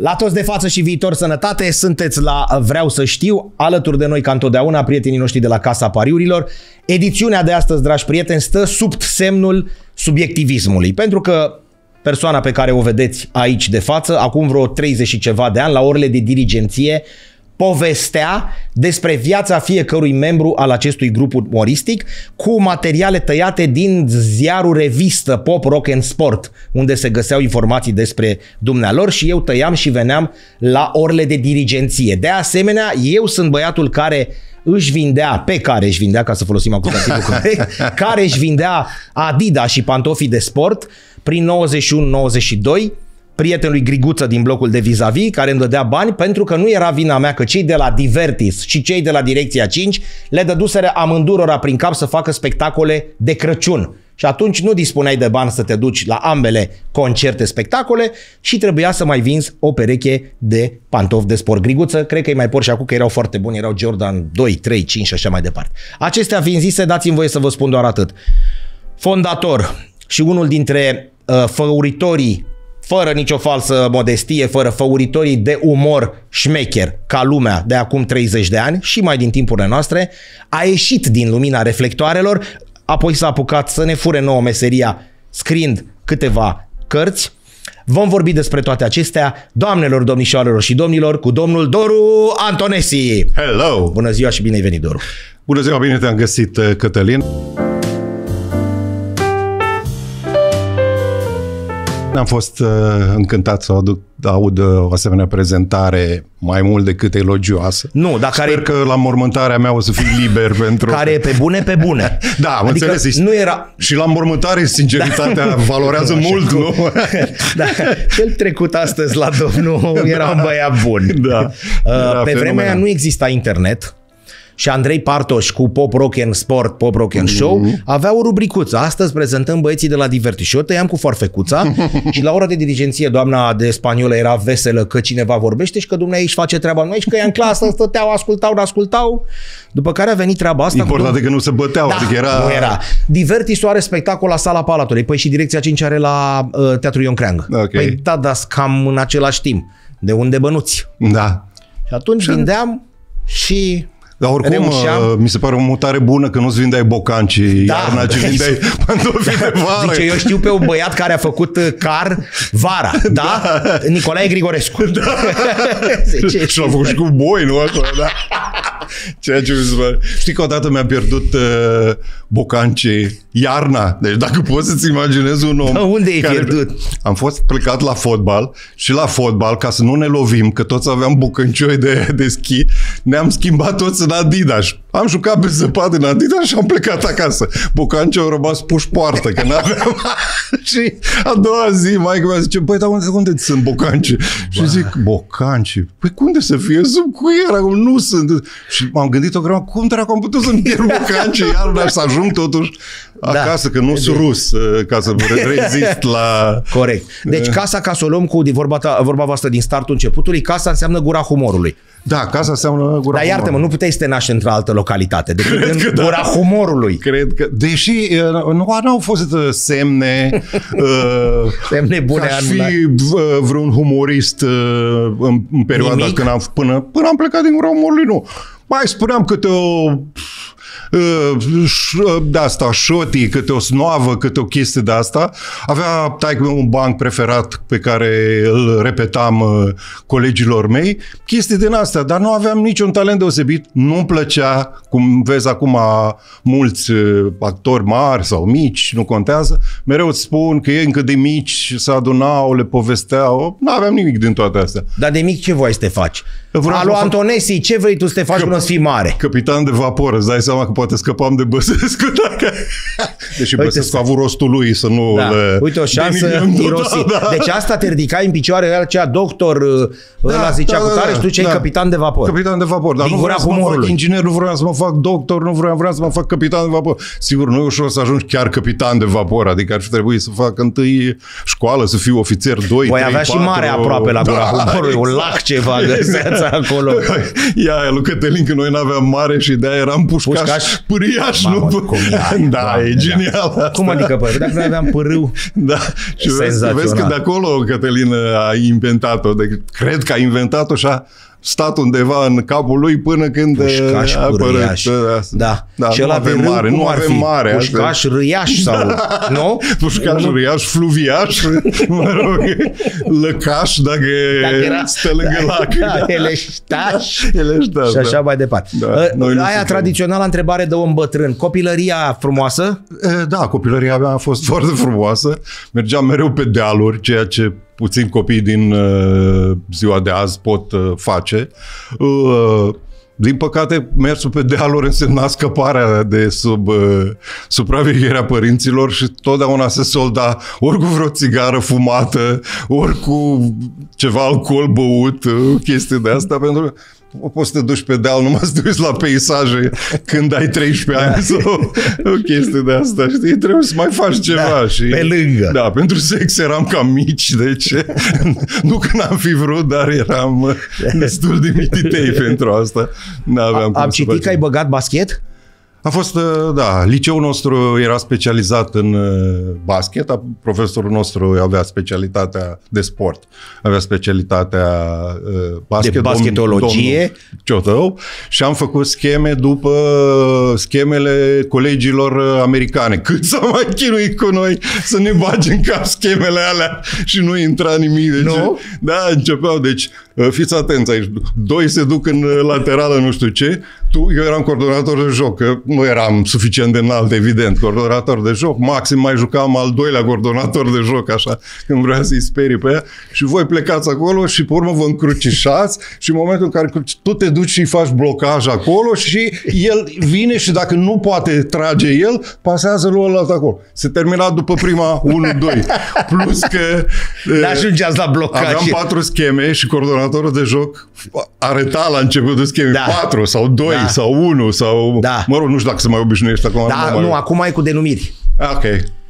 La toți de față și viitor sănătate, sunteți la Vreau să știu, alături de noi ca întotdeauna prietenii noștri de la Casa Pariurilor. Edițiunea de astăzi, dragi prieteni, stă sub semnul subiectivismului, pentru că persoana pe care o vedeți aici de față, acum vreo 30 și ceva de ani, la orele de dirigenție, povestea despre viața fiecărui membru al acestui grup umoristic cu materiale tăiate din ziarul revistă Pop, Rock and Sport, unde se găseau informații despre dumnealor și eu tăiam și veneam la orele de dirigenție. De asemenea, eu sunt băiatul care își vindea, ca să folosim acuzativul corect, care își vindea Adidas și pantofii de sport prin 91-92, prietenului Griguță din blocul de vis-a-vis, care îmi dădea bani, pentru că nu era vina mea că cei de la Divertis și cei de la Direcția 5 le dăduseră amândurora prin cap să facă spectacole de Crăciun. Și atunci nu dispuneai de bani să te duci la ambele concerte, spectacole și trebuia să mai vinzi o pereche de pantofi de sport. Griguță, cred că îi mai por și acum că erau foarte buni, erau Jordan 2, 3, 5 și așa mai departe. Acestea fiind zise, dați-mi voie să vă spun doar atât. Fondator și unul dintre făuritorii, fără nicio falsă modestie, fără făuritorii de umor șmecher ca lumea de acum 30 de ani și mai din timpurile noastre, a ieșit din lumina reflectoarelor, apoi s-a apucat să ne fure nouă meseria scriind câteva cărți. Vom vorbi despre toate acestea, doamnelor, domnișoarelor și domnilor, cu domnul Doru Antonesei. Hello! Bună ziua și bine ai venit, Doru! Bună ziua, bine te-am găsit, Cătălin! Am fost încântat să aud o asemenea prezentare mai mult decât elogioasă. Nu, dar sper că la mormântarea mea o să fiu liber pentru... Care e pe bune, pe bune. Da, am adică înțeles. Nu era... Și la mormântare sinceritatea valorează mult, nu? Da, cel trecut astăzi la domnul era un băiat bun. Da. Pe vremea aia nu exista internet. Și Andrei Partoș cu Pop, Rock and Sport, Pop, Rock and Show, avea o rubricuță. Astăzi prezentăm băieții de la Divertis. Eu tăiam cu foarfecuța și la ora de dirigenție doamna de spaniolă era veselă că cineva vorbește și că dumneavoastră își face treaba noi și că ea în clasă stăteau, ascultau, n-ascultau. După care a venit treaba asta. Important că nu se băteau. Da, adică era... Nu era. Divertis are spectacol la Sala Palatului. Păi și Direcția 5 are la Teatrul Ion Creangă. Okay. Păi da, dar cam în același timp. De unde bănuți? Da. Și atunci vindeam și... Dar oricum, reușeam. Mi se pare o mutare bună că nu-ți vindeai bocancii, da, iarna, ci vindeai pantofii de vară. Zice, eu știu pe un băiat care a făcut car vara, da? Da. Nicolae Grigorescu. Da. Zice, și l-a făcut și cu boi, nu? Da. Ceea ce mi se pare. Știi că odată mi-a pierdut bocancii iarna. Deci dacă poți să-ți imaginezi un om... Da, unde ai pierdut? Am fost plecat la fotbal și la fotbal, ca să nu ne lovim, că toți aveam bucăncioi de schi, ne-am schimbat toți în Adidas. Am jucat pe zăpadă în Adidas și am plecat acasă. Bocancii au rămas puși poartă, că n-aveam... Și a doua zi maică mi-a zice, băi, dar unde sunt bocancii? Și zic, bocancii? Păi unde să fie? Sub cuier, acum nu sunt... Și m-am gândit o grămadă, cum dracu am putut să-mi pierd bocancii iarna și să ajung totuși acasă, că nu sunt rus, ca să rezist la... Corect. Deci casa, ca să o luăm cu vorba voastră din startul începutului, casa înseamnă Gura Humorului. Da, casa înseamnă Gura Humorului. Dar iartă-mă, nu puteai să te naști într-o altă localitate decât în Gura Humorului. Cred că, deși n-au fost semne bune ca fi vreun humorist în perioada când am... Până am plecat din Gura Humorului, nu. Mai spuneam câte o... de-asta, șotii, câte o snoavă, câte o chestie de-asta. Avea taică-meu un banc preferat pe care îl repetam colegilor mei, chestii din astea, dar nu aveam niciun talent deosebit, nu-mi plăcea, cum vezi acum mulți actori mari sau mici, nu contează, mereu îți spun că ei încă de mici se adunau, le povesteau, nu aveam nimic din toate astea. Dar de mic ce voiai să te faci? Alu Antonesei, ce vrei tu să te faci până să fii mare? Capitan de vaporă, îți dai seama că poate scăpam de Băsescu dacă... Deși Băsescu a avut rostul lui să nu... Da. Uite, o șansă irosit. Da. Deci asta te ridicai în picioare, era aceea doctor, ăla zicea cu tare și tu ceai capitan de vapor. Capitan de vapor, dar nu vreau să mă fac inginer, nu vreau să mă fac doctor, nu vreau să mă fac capitan de vapor. Sigur, nu e ușor să ajungi chiar capitan de vapor, adică ar fi trebuit să fac întâi școală, să fiu ofițer 2, 3, 4... Voi avea și mare aproape la Gura Humorului, un lac ceva găseați acolo. Ia, lui Cătălin, că noi n-aveam mare și de-aia eram pușcași. Pâriaș. Pâriaș, mamă, nu? Cum, da, da, e genial. Da. Cum adică, păi? Dacă noi aveam pârâu. Da. Și vezi că de acolo Cătălin a inventat-o. Cred că a inventat-o și a stat undeva în capul lui până când Pușcaș, a apărut. Da. Da, și nu avem mare. Nu avem mare. Pușcaș, Râiaș sau... Nu? Pușcaș, Râiaș, Fluviaș, mă rog, Lăcaș, dacă era, stă lângă lac. Da, Eleștaș. Eleștaș, și așa mai departe. Da, aia tradițională întrebare de om bătrân. Copilăria frumoasă? Da, copilăria mea a fost foarte frumoasă. Mergeam mereu pe dealuri, ceea ce puțin copiii din ziua de azi pot face. Din păcate, mersul pe dealuri însemna scăparea de sub supravegherea părinților și totdeauna se solda ori cu vreo țigară fumată, ori cu ceva alcool băut, chestii de asta, pentru că poți să te duci pe deal, numai să te uiți la peisaje când ai 13 ani sau o chestie de asta, știi? Trebuie să mai faci ceva. Da, și, pe lângă. Da, pentru sex eram cam mici, deci nu că n-am fi vrut, dar eram destul de mititei pentru asta. N-aveam cum. Am citit că ai băgat baschet? A fost, da, liceul nostru era specializat în basket, profesorul nostru avea specialitatea de sport, avea specialitatea basket, de basketologie, domnul, și am făcut scheme după schemele colegilor americane. Cât s-a mai chinuit cu noi să ne bage în cap schemele alea și nu intra nimic. Deci, no? Da, începeau, deci fiți atenți aici, doi se duc în laterală, nu știu ce, eu eram coordonator de joc, că nu eram suficient de înalt, evident, coordonator de joc, maxim mai jucam al doilea coordonator de joc, așa, când vrea să-i sperii pe ea, și voi plecați acolo și pe urmă vă încrucișați și în momentul în care tu te duci și faci blocaj acolo și el vine și dacă nu poate trage el, pasează lui ăla acolo. Se termina după prima 1-2. Plus că ajungeați la blocaj. Aveam 4 scheme și coordonatorul de joc arăta la începutul schemei, da, 4 sau 2, da, sau 1 sau... Da. Mă rog, nu știu dacă se mai obișnuiește acum. Da, nu, acum ai cu denumiri. Ok.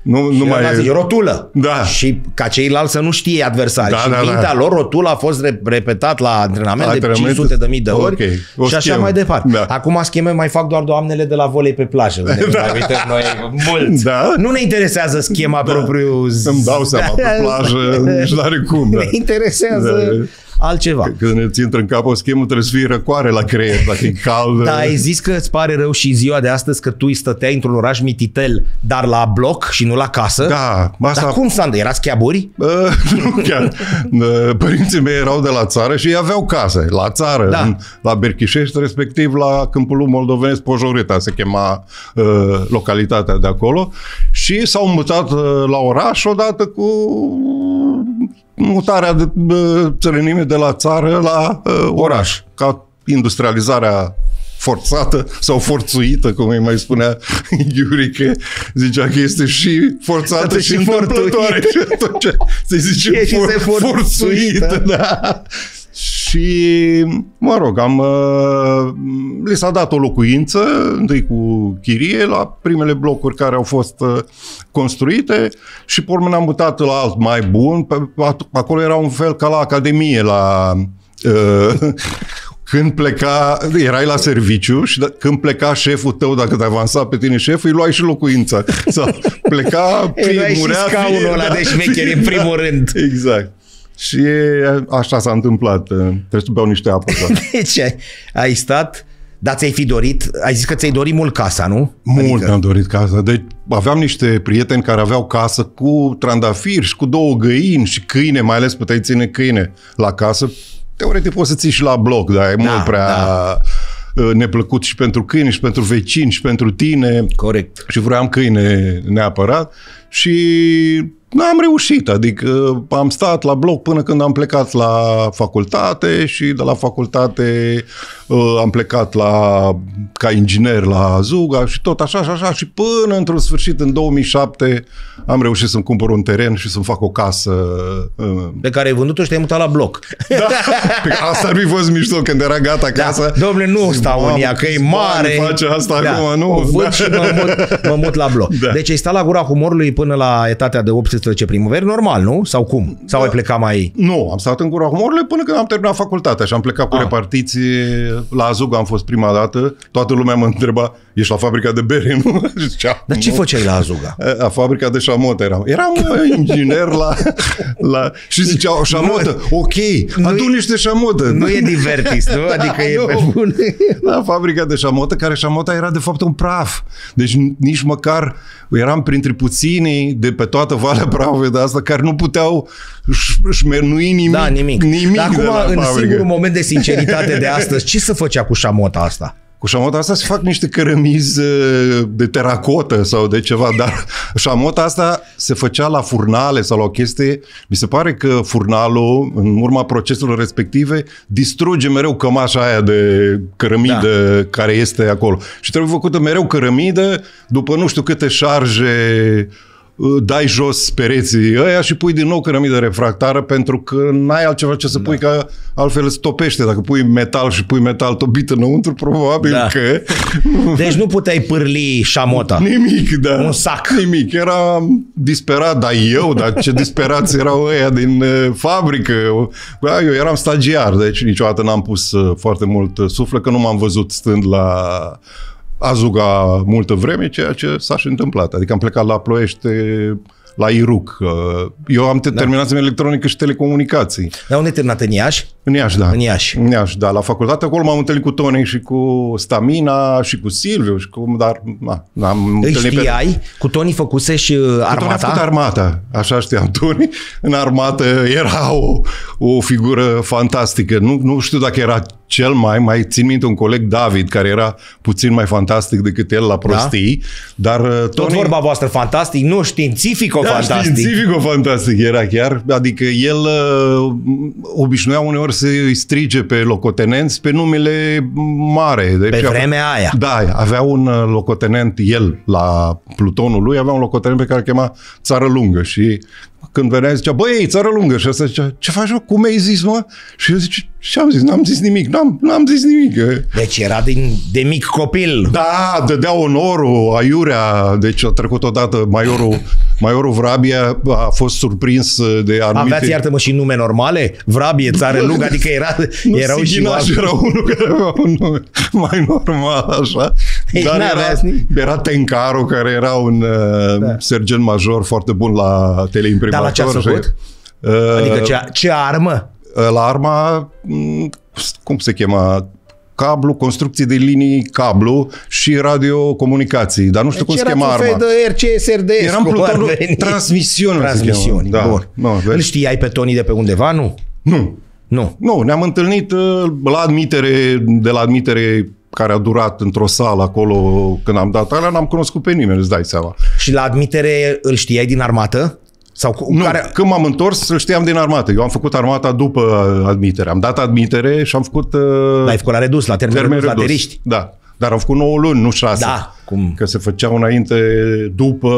Nu mai e rotulă. Da. Și ca ceilalți să nu știe adversarii. Da, și da, mintea lor, rotula a fost repetat la antrenament de 500.000 de ori. Okay. Și așa mai departe. Da. Acum scheme mai fac doar doamnele de la volei pe plajă. Da. Noi mulți. Da. Nu ne interesează schema, da, propriu. Îmi dau seama, pe plajă nici n-are cum. Da. Ne interesează... Da. Altceva. Când îți intră în cap o schemă, trebuie să fii răcoare la creier, dacă e cald. Da, ai zis că îți pare rău și ziua de astăzi că tu stăteai într-un oraș mititel, dar la bloc și nu la casă. Da. Asta... Dar cum s-a... Erați chiaburi? Nu chiar. Părinții mei erau de la țară și ei aveau case la țară, da, la Berchișești, respectiv la Câmpul Moldovenesc, Pojorâta se chema localitatea de acolo, și s-au mutat la oraș odată cu... mutarea de țărănime de la țară la oraș, ca industrializarea forțată sau forțuită, cum îi mai spunea Iurică, zicea că este și forțată și întâmplătoare. Se zice forțuită. Da. Și, mă rog, li s-a dat o locuință, întâi cu chirie, la primele blocuri care au fost construite și, pe urmă, ne-am mutat la alt mai bun. Acolo era un fel ca la academie, la... Când pleca, erai la serviciu și când pleca șeful tău, dacă te avansa pe tine șeful, îi luai și locuința. Sau pleca, fie murea, și scaunul ăla de șmecheri, în primul rând. Exact. Și așa s-a întâmplat. Trebuie să beau niște apă. Deci ai stat, dar ți-ai fi dorit, ai zis că ți-ai dorit mult casa, nu? Mult adică... am dorit casa. Deci aveam niște prieteni care aveau casă cu trandafiri și cu 2 găini și câine, mai ales puteai ține câine la casă. Teoretic poți să ții și la bloc, dar e mult prea... Da. Neplăcut și pentru câini, și pentru vecini, și pentru tine. Corect. Și vroiam câine neapărat și n-am reușit. Adică am stat la bloc până când am plecat la facultate și de la facultate am plecat ca inginer la Azuga și tot așa și așa. Și până într-un sfârșit, în 2007, am reușit să-mi cumpăr un teren și să-mi fac o casă. Pe care ai vândut-o și te-ai mutat la bloc. Da, asta ar fi fost mișto când era gata casa. Da. Dom'le, nu stau în ea, că e mare. Face asta, da, acum, nu? O vând și mă mut la bloc. Da. Deci ai stat la Gura Humorului până la etatea de 18 13 primăveri, normal, nu? Sau cum? Sau ai plecat mai... Nu, am stat în Gura Humorului până când am terminat facultatea și am plecat cu repartiții. La Azuga am fost prima dată, toată lumea mă întreba, ești la fabrica de bere, nu? Zicea, dar ce făceai la Azuga? La fabrica de șamotă eram. Eram inginer la... Și ziceau, șamotă, ok, adu niște șamotă. Nu e Divertis, nu? Adică e pe bune. La fabrica de șamotă, care șamota era de fapt un praf. Deci nici măcar eram printre puținii de pe toată Valea Prahovei de asta care nu puteau șmernui nimic. Da, nimic. Dar acum, în singurul moment de sinceritate de astăzi, ce se făcea cu șamota asta? Cu șamota asta se fac niște cărămizi de teracotă sau de ceva, dar șamota asta se făcea la furnale sau la o chestie. Mi se pare că furnalul, în urma proceselor respective, distruge mereu cămașa aia de cărămidă care este acolo. Și trebuie făcută mereu cărămidă, după nu știu câte șarje dai jos pereții ăia și pui din nou cărămidă refractară, pentru că n-ai altceva ce să pui, că altfel îți topește. Dacă pui metal și pui metal topit înăuntru, probabil că... Deci nu puteai pârli șamota. Nimic, da. Un sac. Nimic. Eram disperat, dar ce disperați erau ăia din fabrică. Eu eram stagiar, deci niciodată n-am pus foarte mult suflet, că nu m-am văzut stând la... Azuga multă vreme, ceea ce s-a și întâmplat. Adică am plecat la Ploiești, la Iruc. Eu am terminat în electronică și telecomunicații. Dar unde ai terminat? În Iași? În Iași, da. În Iași. În Iași, da. La facultate acolo m-am întâlnit cu Toni și cu Stamina și cu Silviu și cu... Dar... Îi știai? Pe... Cu Toni făcuse și armata? Cu Toni a făcut armata. Așa știam. Toni în armată era o figură fantastică. Nu știu dacă era cel mai țin minte un coleg, David, care era puțin mai fantastic decât el la prostii, dar Toni... Tot vorba voastră fantastic, nu științifico-fantastic. Da, științifico-fantastic era chiar, adică el obișnuia uneori să-i strige pe locotenenți pe numele mare. Deci, pe vremea aia. Da, avea un locotenent, el, la plutonul lui, avea un locotenent pe care îl chema Țară Lungă și... Când venea, zicea, băi, Țară Lungă. Și asta zicea, ce faci, mă? Cum ai zis, mă? Și eu zice, ce-am zis? N-am zis nimic. N-am zis nimic. Deci era de mic copil. Da, dădea onorul, aiurea. Deci a trecut odată Maiorul Vrabia a fost surprins de anumite... Aveați, iartă-mă, și nume normale? Vrabie, Țară Lungă, adică erau și... Nu, era unul care avea un nume mai normal, așa. Ei, dar era Tencaru, care era un sergent major foarte bun la teleimprimator. Dar la ce a făcut? Adică ce armă? La arma, cum se chema... Cablu, construcții de linii, cablu și radiocomunicații. Dar nu știu cum se chema arma. Era un fel de RCSRDS. Eram plutonul transmisiuni. Transmisiuni, bun. Îl știai pe Toni de pe undeva, nu? Nu, ne-am întâlnit de la admitere care a durat într-o sală acolo când am dat alea, n-am cunoscut pe nimeni, îți dai seama. Și la admitere îl știai din armată? Sau nu, care... Când m-am întors, îl știam din armată. Eu am făcut armata după admitere. Am dat admitere și am făcut... L-ai făcut la redus, la termen redus. La teriști. Da, dar am făcut 9 luni, nu 6. Da. Cum? Că se făceau înainte, după...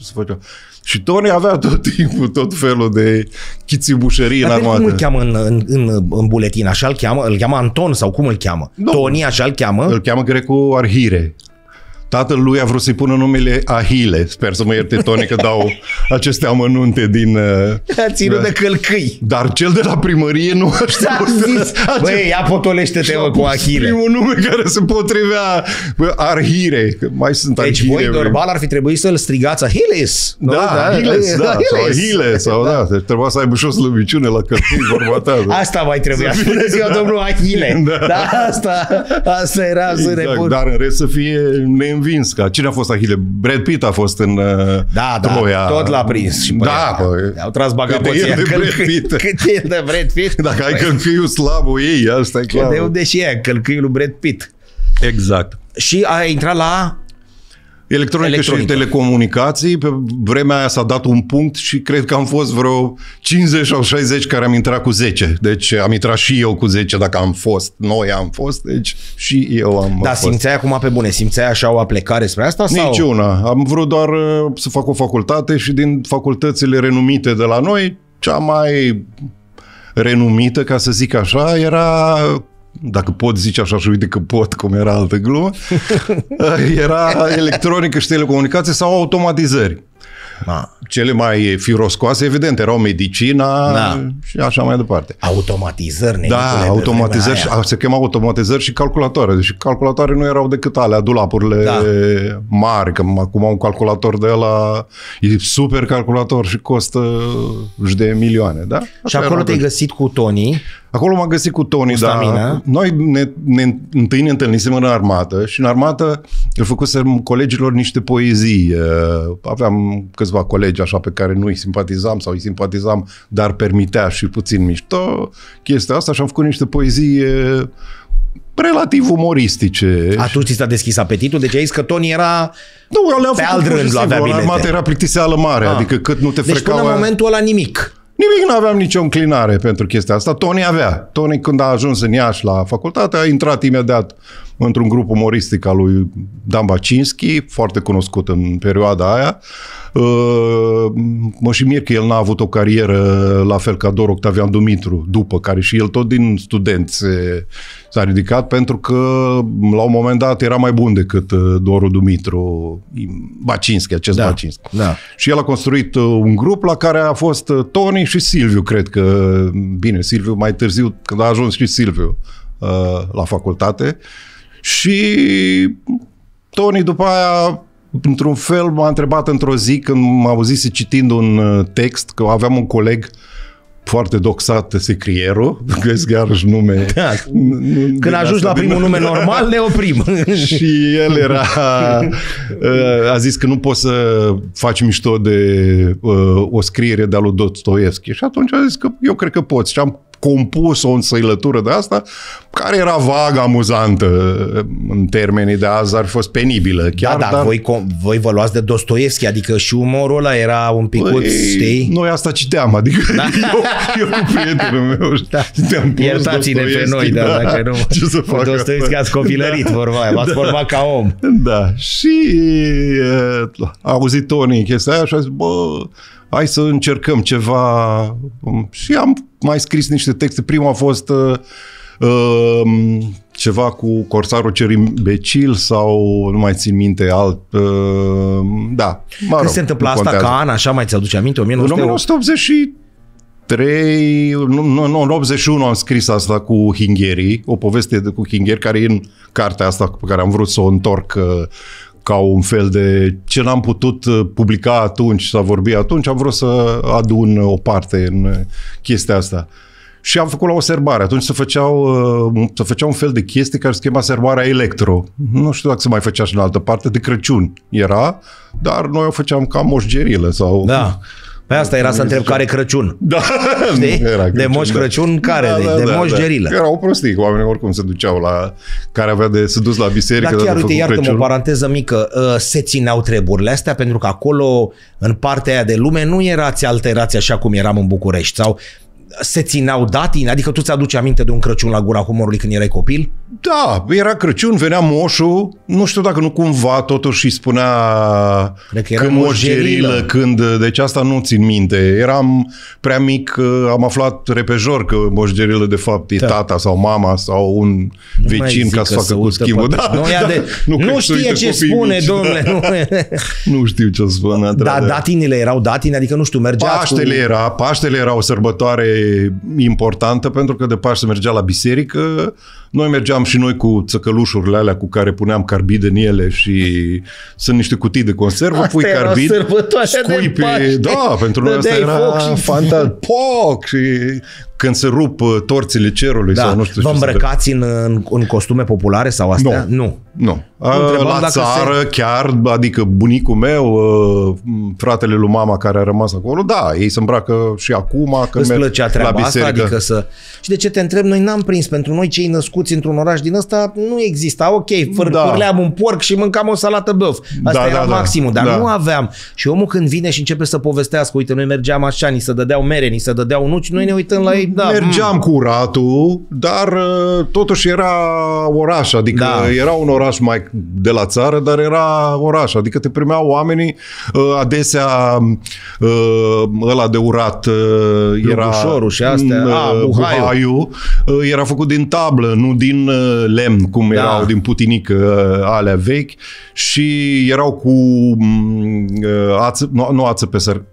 Se făceau. Și Toni avea tot timpul, tot felul de chițibușării în armată. Dar cum îl cheamă în buletin? Așa îl cheamă? Îl cheamă Anton sau cum îl cheamă? Nu. Toni, așa îl cheamă? Îl cheamă Grecu Arhire. Tatăl lui a vrut să-i pună numele Ahile. Sper să mă ierte, Toni, că dau aceste amănunte din... A ținut de călcâi. Dar cel de la primărie nu a știut. Băi, ia potolește-te, mă, cu Ahile. Primul nume care se potrivea. Bă, Arhire. Că mai sunt Arhire. Deci voi, normal, ar fi trebuit să-l strigați Ahiles. Da, Ahiles, da. Sau Ahile, sau da. Deci trebuia să aibă și o slăbiciune la călcâi, vorba ta. Asta mai trebuia. Bună ziua, domnul Ahile. Da, asta era să repun. Dar în rest să fie învins. Ca cine a fost Ahile? Brad Pitt a fost în Troia. Tot l-a prins. Și au tras bagapoția. Cât e de Brad Pitt? Dacă ai călcâiul slavul ei, asta e clar. De unde și ea, călcâiul lui Brad Pitt. Exact. Și a intrat la... Electronică și telecomunicații. Pe vremea aia s-a dat un punct și cred că am fost vreo 50 sau 60 care am intrat cu 10. Deci am intrat și eu cu 10 dacă am fost. Noi am fost, deci și eu am fost. Dar simțeai acum pe bune, simțeai așa o aplecare spre asta? Niciuna. Am vrut doar să fac o facultate și din facultățile renumite de la noi, cea mai renumită, ca să zic așa, era... Dacă pot zice așa și uite că pot, cum era altă glumă, era electronică și telecomunicație sau automatizări. Da. Cele mai firoscoase, evident, erau medicina și așa mai departe. Automatizări. Da, automatizări, se chema automatizări și calculatoare. Deci calculatoare nu erau decât alea, dulapurile mari, că acum un calculator de ăla e super calculator și costă de milioane. Da? Și acolo te-ai găsit cu Toni. Acolo m-am găsit cu Toni, dar noi întâi ne întâlnisem în armată și în armată îl făcusem colegilor niște poezii. Aveam câțiva colegi așa pe care nu îi simpatizam sau îi simpatizam, dar permitea și puțin mișto chestia asta și am făcut niște poezii relativ umoristice. Atunci ți s-a deschis apetitul? Deci ai zis că Toni era pe alt rând la avea bilete. Armata era plictiseală mare, adică cât nu te frecau. Deci până în momentul ăla nimic. Nimic, nu aveam nicio înclinare pentru chestia asta. Toni avea. Toni, când a ajuns în Iași la facultate, a intrat imediat într-un grup umoristic al lui Dan Bacinski, foarte cunoscut în perioada aia. Mă și mir că el n-a avut o carieră la fel ca Doru Octavian Dumitru, după care și el tot din student s-a ridicat, pentru că la un moment dat era mai bun decât Doru Dumitru Bacinski, acest Bacinski. Da. Și el a construit un grup la care a fost Toni și Silviu, cred că, bine, Silviu mai târziu, când a ajuns și Silviu la facultate. Și Toni după aia, într-un fel, m-a întrebat într-o zi când m-a auzit citind un text, că aveam un coleg foarte doxat, Secrierul, găsesc iarăși nume. Da. Când ajungi la primul nume normal, ne oprim. Și el era, a zis că nu poți să faci mișto de o scriere de-a lui Dostoevski. Și atunci a zis că eu cred că poți. Și am compus o însăilătură de asta, care era vag amuzantă. În termenii de azi ar fi fost penibilă. Chiar, dar voi vă luați de Dostoevski, adică și umorul ăla era un picuț, știi? Noi asta citeam, adică eu cu prietenul meu citeam plus Iertați-ne pe noi, dacă nu. Ce să fac? Dostoevski ați copilărit, vorba aia, v-ați format ca om. Da, și a auzit Toni chestia aia și a zis, bă, hai să încercăm ceva. Și am mai scris niște texte. Primul a fost ceva cu Corsarul cel imbecil sau nu mai țin minte alt. Când se întâmplă asta ca an, așa mai ți-aduce aminte? 1983, nu, în 81 am scris asta cu Hingherii, o poveste cu Hingheri care e în cartea asta pe care am vrut să o întorc ca un fel de ce n-am putut publica atunci, să vorbi atunci, am vrut să adun o parte în chestia asta. Și am făcut la o serbare. Atunci se făceau un fel de chestii care se chema serbarea electro. Nu știu dacă se mai făcea și în altă parte, de Crăciun era, dar noi o făceam ca moșgerile sau... Da. Păi asta era să întreb care Crăciun. Da. Știi? Crăciun, de Moș Crăciun, care? De Moș Gerilă. Erau prostii, oamenii oricum se duceau la... Care avea de se dus la biserică. Dar chiar, uite, iartă-mă, o paranteză mică, se țineau treburile astea, pentru că acolo, în partea aia de lume, nu erați alterați așa cum eram în București. Sau se țineau datini? Adică tu ți-aduci aminte de un Crăciun la Gura Humorului când erai copil? Da, era Crăciun, venea moșul, nu știu dacă nu cumva totuși îi spunea că moșgerilă, când, deci asta nu țin minte. Eram prea mic, am aflat repejor că moșgerilă de fapt e tata sau mama sau un vecin ca să facă cu schimbul. Nu știe ce spune, domnule. Nu știu ce spune. Dar datinile erau datine, adică nu știu, mergeați. Paștele era o sărbătoare importantă, pentru că de Paște mergea la biserică. Noi mergeam și noi cu țăcălușurile alea cu care puneam carbid în ele și sunt niște cutii de conservă, asta pui carbid, scui pe... Da, pentru noi asta era foc și fantastic. Poc! Și când se rup torțile cerului sau nu știu ce. Vă îmbrăcați în costume populare sau astea? Nu. La țară chiar, adică bunicul meu, fratele lui mama care a rămas acolo, da, ei se îmbracă și acum când merg la biserică. Adică să... Și de ce te întreb? Noi n-am prins. Pentru noi cei născuți într-un oraș din ăsta nu exista. Ok, fârleam un porc și mâncam o salată băf. Asta era maximul, dar nu aveam. Și omul când vine și începe să povestească, uite, noi mergeam așa, ni se dădeau mere, ni se dădeau nuci, noi ne uităm la ei. mai mergeam cu uratul, dar totuși era oraș, adică era un oraș mai de la țară, dar era oraș, adică te primeau oamenii, adesea ăla de urat era și astea, buhaiul, era făcut din tablă, nu din lemn, cum erau din putinică alea vechi, și erau cu ață,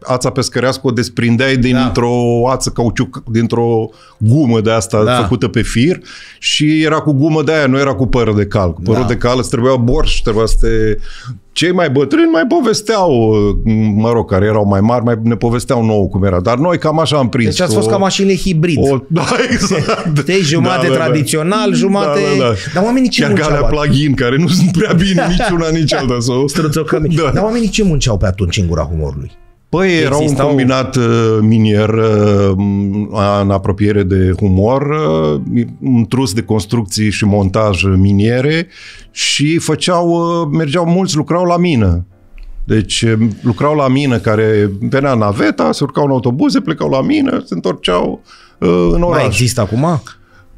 ața pescărească o desprindeai dintr-o ață cauciuc, dintr-o gumă de asta făcută pe fir, și era cu gumă de aia, nu era cu păr de cal. Cu părul de cal îți trebuia borș, trebuia să te... Cei mai bătrâni mai povesteau, mă rog, care erau mai mari, mai ne povesteau nouă cum era. Dar noi cam așa am prins. Deci ați fost ca mașinile hibrid. Exact. Te jumate tradițional, jumate... Dar oamenii ce munceau? Chiar ca alea plug-in, care nu sunt prea bine niciuna, nici alta. Dar oamenii ce munceau pe atunci în Gura Humorului? Păi era un combinat minier în apropiere de Humor, un trus de construcții și montaj miniere, și mergeau mulți, lucrau la mină. Deci lucrau la mină, care venea naveta, se urcau în autobuze, plecau la mină, se întorceau în oraș. Mai există acum?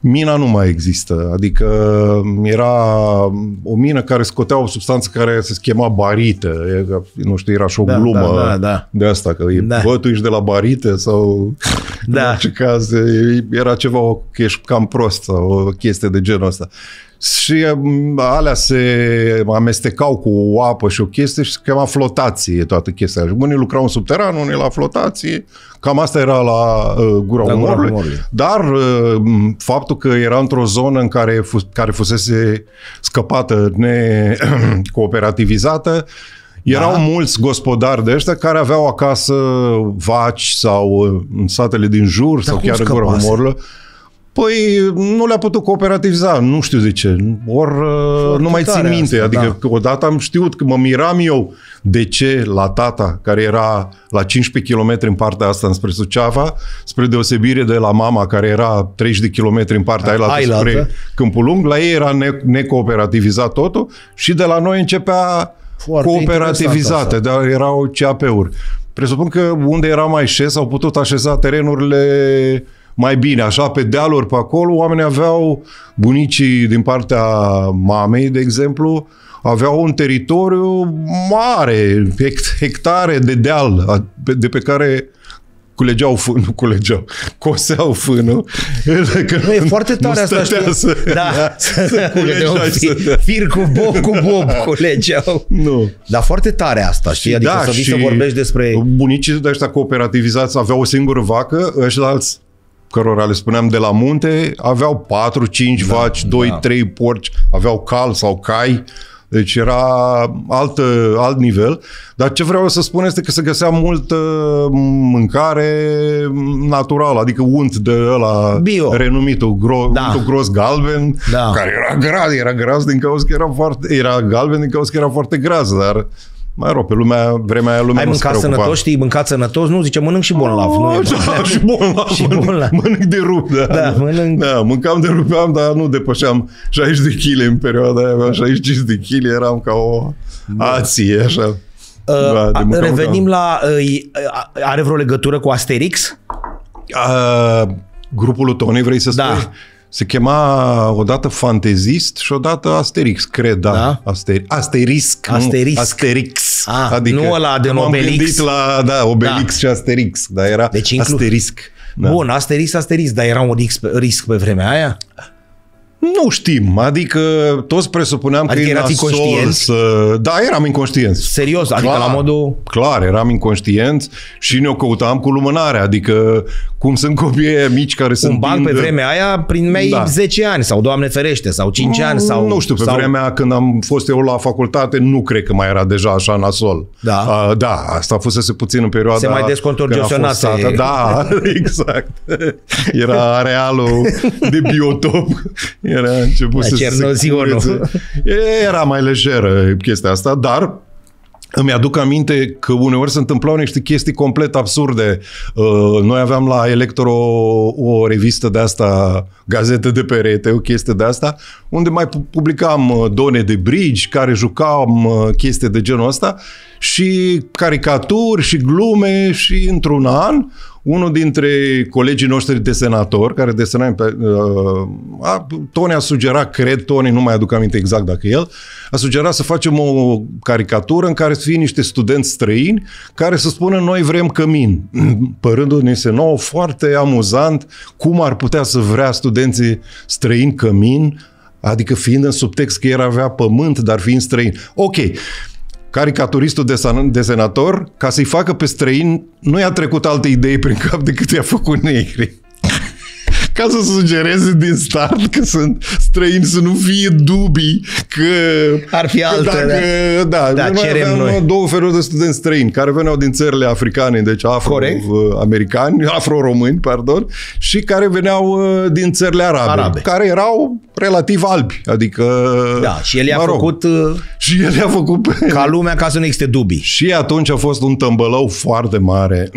Mina nu mai există, adică era o mină care scotea o substanță care se chema barită, nu știu, era și o glumă de asta, că bă, tu ești de la barite sau în orice caz, era ceva, că ești cam prost sau o chestie de genul ăsta. Și alea se amestecau cu o apă și o chestie și se chema flotație toată chestia. Unii lucrau în subteran, unii la flotație. Cam asta era la Gura Umorului. Dar faptul că era într-o zonă în care, fusese scăpată, necooperativizată, erau mulți gospodari de ăștia care aveau acasă vaci sau în satele din jur sau chiar în Gura Umorului. Păi nu le-a putut cooperativiza, nu știu de ce, ori nu mai țin minte, asta, adică odată am știut că mă miram eu de ce la tata, care era la 15 km în partea asta înspre Suceava, spre deosebire de la mama, care era 30 de km în partea aia spre Câmpul Lung, la ei era necooperativizat totul și de la noi începea cooperativizate, dar erau CAP-uri. Presupun că unde era mai șes au putut așeza terenurile mai bine, așa, pe dealuri pe acolo, oamenii aveau, bunicii din partea mamei, de exemplu, aveau un teritoriu mare, hectare de deal, de pe care culegeau fânul, coseau fânul. Nu, e foarte tare asta, știi? Să culegeau. Fir cu bob culegeau. Nu. Dar foarte tare asta, știi? Adică să vii să vorbești despre... Bunicii de ăștia cooperativizați aveau o singură vacă, ăștia alți cărora le spuneam de la munte, aveau 4-5 vaci, 2-3 porci, aveau cal sau cai, deci era alt nivel. Dar ce vreau să spun este că se găsea multă mâncare naturală, adică unt de ăla renumitul, untul gros galben, care era gras din cauza că era galben din cauza că era foarte gras, dar mai rog, pe vremea aia lumea nu se preocupa. Sănătos, știi, mâncați sănătos, nu, zice, mănânc și bolnav. Și bolnav, mănânc de rup. Mâncam de rupeam, dar nu depășeam 60 de kg în perioada aia, aveam 65 de kg, eram ca o ație, așa. Revenim la... Are vreo legătură cu Asterix? Grupul lui Toni, vrei să spui? Se chema odată Fantezist și odată Asterix, cred, Asterix. Adică nu ăla de Obelix. Obelix și Asterix, dar era Asterix. Bun, Asterix, dar era un risc pe vremea aia? Nu știm, adică toți presupuneam că erați inconștienți. Da, eram inconștienți. Serios, adică la modul... Clar, eram inconștienți și ne-o căutam cu lumânarea, adică cum sunt copiii mici care sunt... Un ban pe vremea aia primeai 10 ani sau, Doamne ferește, sau 5 ani sau... Nu știu, pe vremea când am fost eu la facultate, nu cred că mai era deja așa nasol. Da, asta fusese puțin în perioada... Se mai descontorgeționase. Da, exact. Era arealul de biotop... Era început să se curețe. Era mai lejeră chestia asta, dar îmi aduc aminte că uneori se întâmplau niște chestii complet absurde. Noi aveam la Electro o revistă de asta, gazetă de perete, o chestie de asta, unde mai publicam done de brici, care jucam chestii de genul ăsta și caricaturi și glume, și într-un an Unul dintre colegii noștri desenatori, care desena Toni a sugerat, cred, Toni, nu mai aduc aminte exact dacă el, a sugerat să facem o caricatură în care să fie niște studenți străini care să spună noi vrem cămin. Părându-ne se nouă foarte amuzant cum ar putea să vrea studenții străini cămin, adică fiind în subtext că el avea pământ, dar fiind străin. Ok. Caricaturistul desenator, ca să-i facă pe străin, nu i-a trecut alte idei prin cap decât i-a făcut negri. Ca să sugereze din start că sunt străini, să nu fie dubii că... Ar fi altele. Da, cerem noi. Două feluri de studenți străini, care veneau din țările africane, deci afro-americani, afro-români, pardon, și care veneau din țările arabe, care erau relativ albi, adică... Da, și el i-a făcut... Și el i-a făcut... Ca lumea, ca să nu existe dubii. Și atunci a fost un tămbălău foarte mare...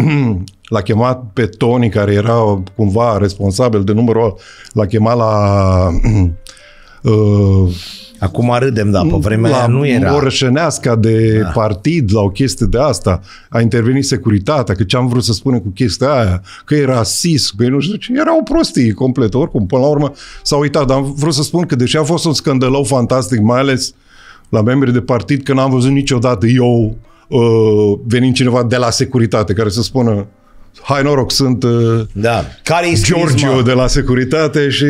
L-a chemat pe Toni, care era cumva responsabil de numărul ăla, l-a chemat la... Acum râdem, da, pe vremea aia nu era. La orășeneasca de partid, la o chestie de asta, a intervenit securitatea, că ce-am vrut să spunem cu chestia aia, că e rasist, că nu știu ce, era o prostie completă, oricum, până la urmă s-a uitat, dar am vrut să spun că deși a fost un scandalou fantastic, mai ales la membrii de partid, că n-am văzut niciodată eu venind cineva de la securitate, care să spună hai noroc, sunt care-i Giorgio de la securitate și...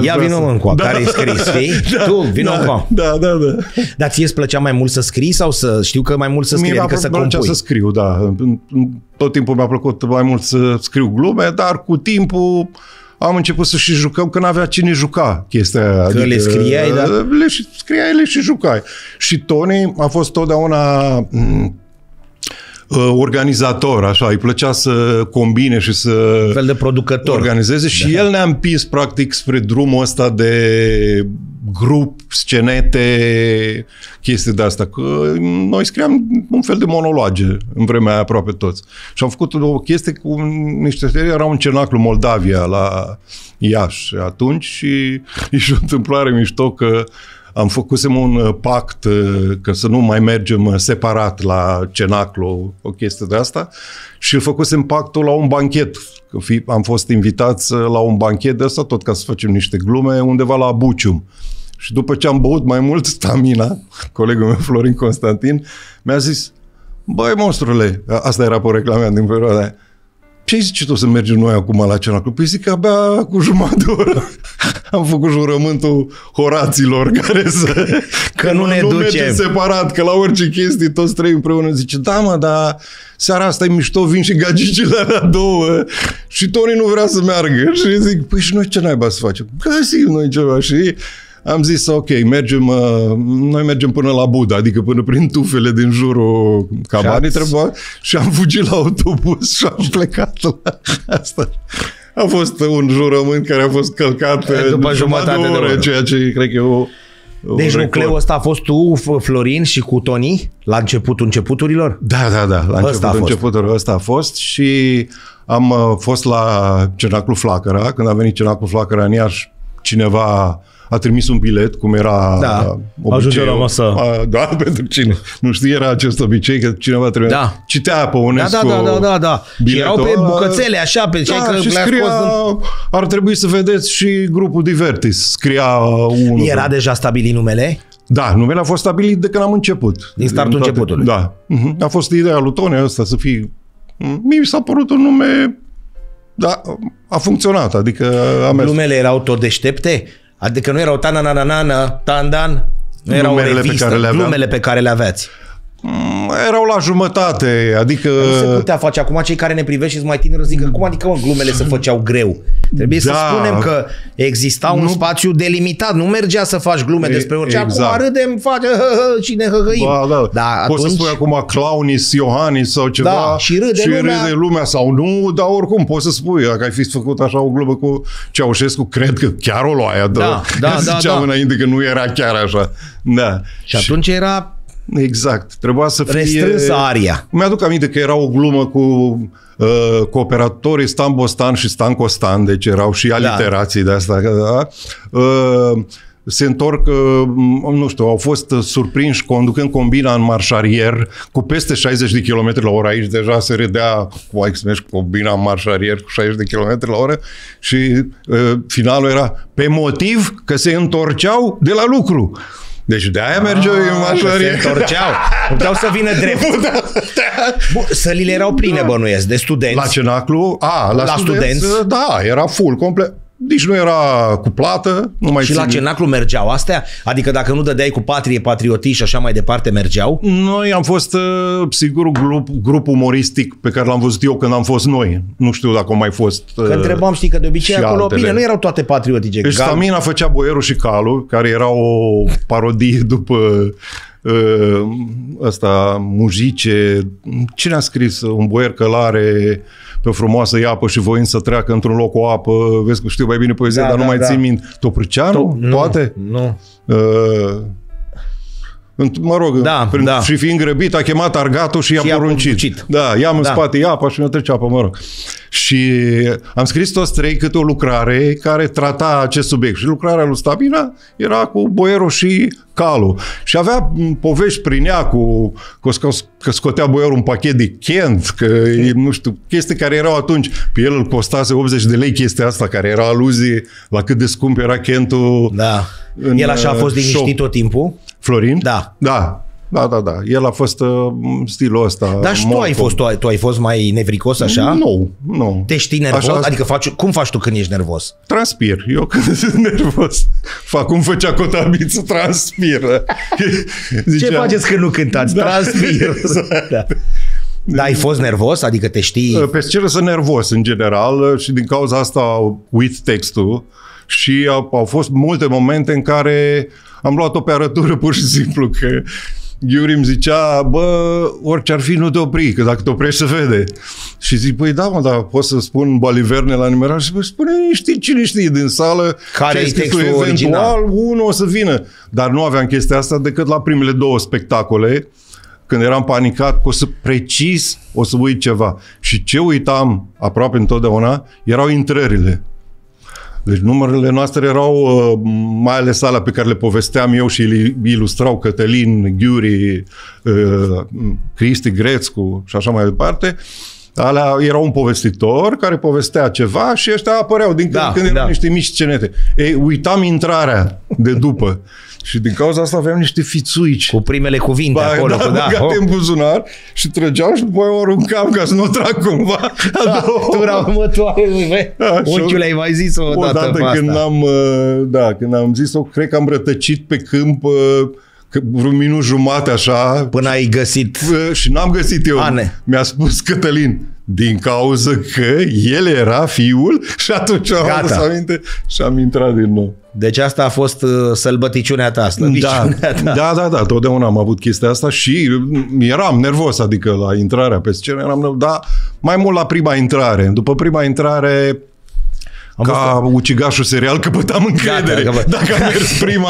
Ia vină încoa, care-i scris, știi? Tu, vină încoa. Da. Dar ție îți plăcea mai mult să scrii sau să... Știu că mai mult să scrii, adică să compui. Mie plăcea să scriu, da. Tot timpul mi-a plăcut mai mult să scriu glume, dar cu timpul am început să și jucăm, că n-avea cine juca chestia aia. Că adică, le scriai, dar... Le scriai, le și jucai. Și Toni a fost totdeauna... organizator, așa, îi plăcea să combine și să un fel de producător organizeze și el ne-a împins practic spre drumul ăsta de grup, scenete, chestii de asta. Că noi scriam un fel de monologe în vremea aia aproape toți. Și am făcut o chestie cu niște serii, era un Cenaclu Moldavia la Iași atunci și o întâmplare mișto că am făcusem un pact că să nu mai mergem separat la Cenaclu, o chestie de asta, și îl făcusem pactul la un banchet. Am fost invitați la un banchet de asta, tot ca să facem niște glume, undeva la Bucium. Și după ce am băut mai mult, Stamina, colegul meu Florin Constantin, mi-a zis, băi monstrule, asta era pe reclama mea din perioada aia, ce zici tu să mergem noi acum la Cenaclu? Păi zic că abia cu jumătate de oră am făcut jurământul horaților care să... Că nu ne ducem separat, că la orice chestii toți trei împreună. Zice, da mă, dar seara asta e mișto, vin și gagicile alea două. Și Toni nu vrea să meargă. Și zic, păi și noi ce naiba să facem? Găsim noi ceva. Și am zis, ok, noi mergem până la Buda, adică până prin tufele din jurul cabanei trebuia. Și am fugit la autobuz și am plecat la asta. A fost un jurământ care a fost călcat după jumătate de oră, ceea ce cred că e o deci nucleul ăsta a fost tu, Florin, și cu Toni la începutul începuturilor? Da, la începutul începuturilor ăsta a fost și am fost la Cenaclu Flacăra. Când a venit Cenaclu Flacăra în Iași, cineva a trimis un bilet, cum era obiceiul. Ajunge la masă. Da, pentru cine? Nu știu, era acest obicei, că cineva trebuia... Da. Citea pe UNESCO da. Biletul, erau pe bucățele, așa, pe cei că le-a scos... Ar trebui să vedeți și grupul Divertis. Scria unul. Era deja stabilit numele? Da, numele a fost stabilit de când am început. Din startul începutului. Da. A fost ideea lui Toni asta să fie... Mi s-a părut un nume... Da, a funcționat, adică a mers. Numele erau tot deștepte? Adică nu erau tanananana, tandan, nu erau glumele pe care le aveați. Erau la jumătate, adică... Nu se putea face. Acum cei care ne privește sunt mai tineri zic, cum adică mă, glumele se făceau greu? Trebuie să spunem că exista un spațiu delimitat, nu mergea să faci glume despre orice. Exact. Acum râdem, face cine hăhăim. Da, poți atunci... să spui acum Claunis, Iohannis sau ceva și râde lumea sau nu, dar oricum poți să spui, dacă ai fi făcut așa o glumă cu Ceaușescu, cred că chiar o luaia. Ziceam înainte că nu era chiar așa. Da. Și atunci era... Exact. Trebuia să fie... Restrânsă aria. Mi-aduc aminte că era o glumă cu cooperatorii Stan Bostan și Stan Costan, deci erau și aliterații de asta. se întorc, nu știu, au fost surprinși conducând combina în marșarier cu peste 60 de km la oră. Aici deja se redea cu combina în marșarier cu 60 de km la oră și finalul era pe motiv că se întorceau de la lucru. Deci de-aia mergeau în marșarier. Se întorceau. Puteau să vină drept. Sălile erau pline, bănuiesc, de studenți. La Cenaclu? La studenți? Da, era full, complet. Deci nu era cu plată. Și la Cenaclu mergeau astea? Adică dacă nu dădeai cu patrie, patriotii și așa mai departe, mergeau? Noi am fost, sigur, grup umoristic pe care l-am văzut eu când am fost noi. Nu știu dacă au mai fost. Că întrebam, știi, că de obicei acolo, bine, nu erau toate patriotice. Deci Stamina făcea Boierul și Calul, care era o parodie după ăsta, Mujice. Cine a scris un boier călare pe frumoasă iapă și voind să treacă într-un loc o apă? Vezi că știu mai bine poezie, dar nu mai țin minte. Topricianu? Toate? Nu. Mă rog, și fiind grăbit, a chemat argatul și i-a poruncit. Da, ia-mi în spate iapa și mi-o trece apă, mă rog. Și am scris toți trei câte o lucrare care trata acest subiect. Și lucrarea lui Stamina era cu Boierul și Calul. Și avea povești prin ea că scotea Boierul un pachet de Kent, că nu știu, chestii care erau atunci. Pe el îl costase 80 de lei chestia asta, care era aluzie la cât de scump era Kentul. Da. El așa a fost liniștit tot timpul? Florin? Da. Da. Da, da, da. El a fost stilul ăsta. Dar și tu ai fost mai nevricos așa? Nu, nu. Te știi nervos? Așa... Adică cum faci tu când ești nervos? Transpir. Eu când sunt nervos fac cum făcea Cotabiță, transpiră. Ce faceți când nu cântați? Da. Transpir. Da. Dar ai fost nervos? Adică te știi... Pe scenă sunt nervos în general și din cauza asta uit textul. Și au fost multe momente în care am luat-o pe arătură pur și simplu, că Iuri îmi zicea, bă, orice ar fi, nu te opri, că dacă te oprești se vede. Și zic, păi da, mă, dar pot să spun baliverne la nimerar? Și spune, știi, cine știe din sală, care e textul eventual, unul o să vină. Dar nu aveam chestia asta decât la primele două spectacole, când eram panicat că o să precis, o să uit ceva. Și ce uitam aproape întotdeauna erau intrările. Deci numărele noastre erau, mai ales alea pe care le povesteam eu și le ilustrau Cătălin, Ghiuri, Cristi Grecu și așa mai departe. Alea era un povestitor care povestea ceva și ăștia apăreau din când în când, erau niște mici scenete. Ei, uitam intrarea de după. Și din cauza asta aveam niște fițuici. Cu primele cuvinte acolo. Băgate în buzunar și trăgeau și după o aruncam ca să nu o trag cumva. Tura următoare. Unchiule, ai mai zis o dată pe asta. Da, când am zis-o, cred că am rătăcit pe câmp vreun minut jumate așa. Până ai găsit. Și n-am găsit eu. Mi-a spus Cătălin. Din cauza că el era fiul și atunci am adus aminte și am intrat din nou. Deci asta a fost sălbăticiunea ta, da, totdeauna am avut chestia asta și eram nervos, adică la intrarea pe scenă eram nervos, dar mai mult la prima intrare. După prima intrare, ca ucigașul serial, căpătam încredere. Dacă am mers prima...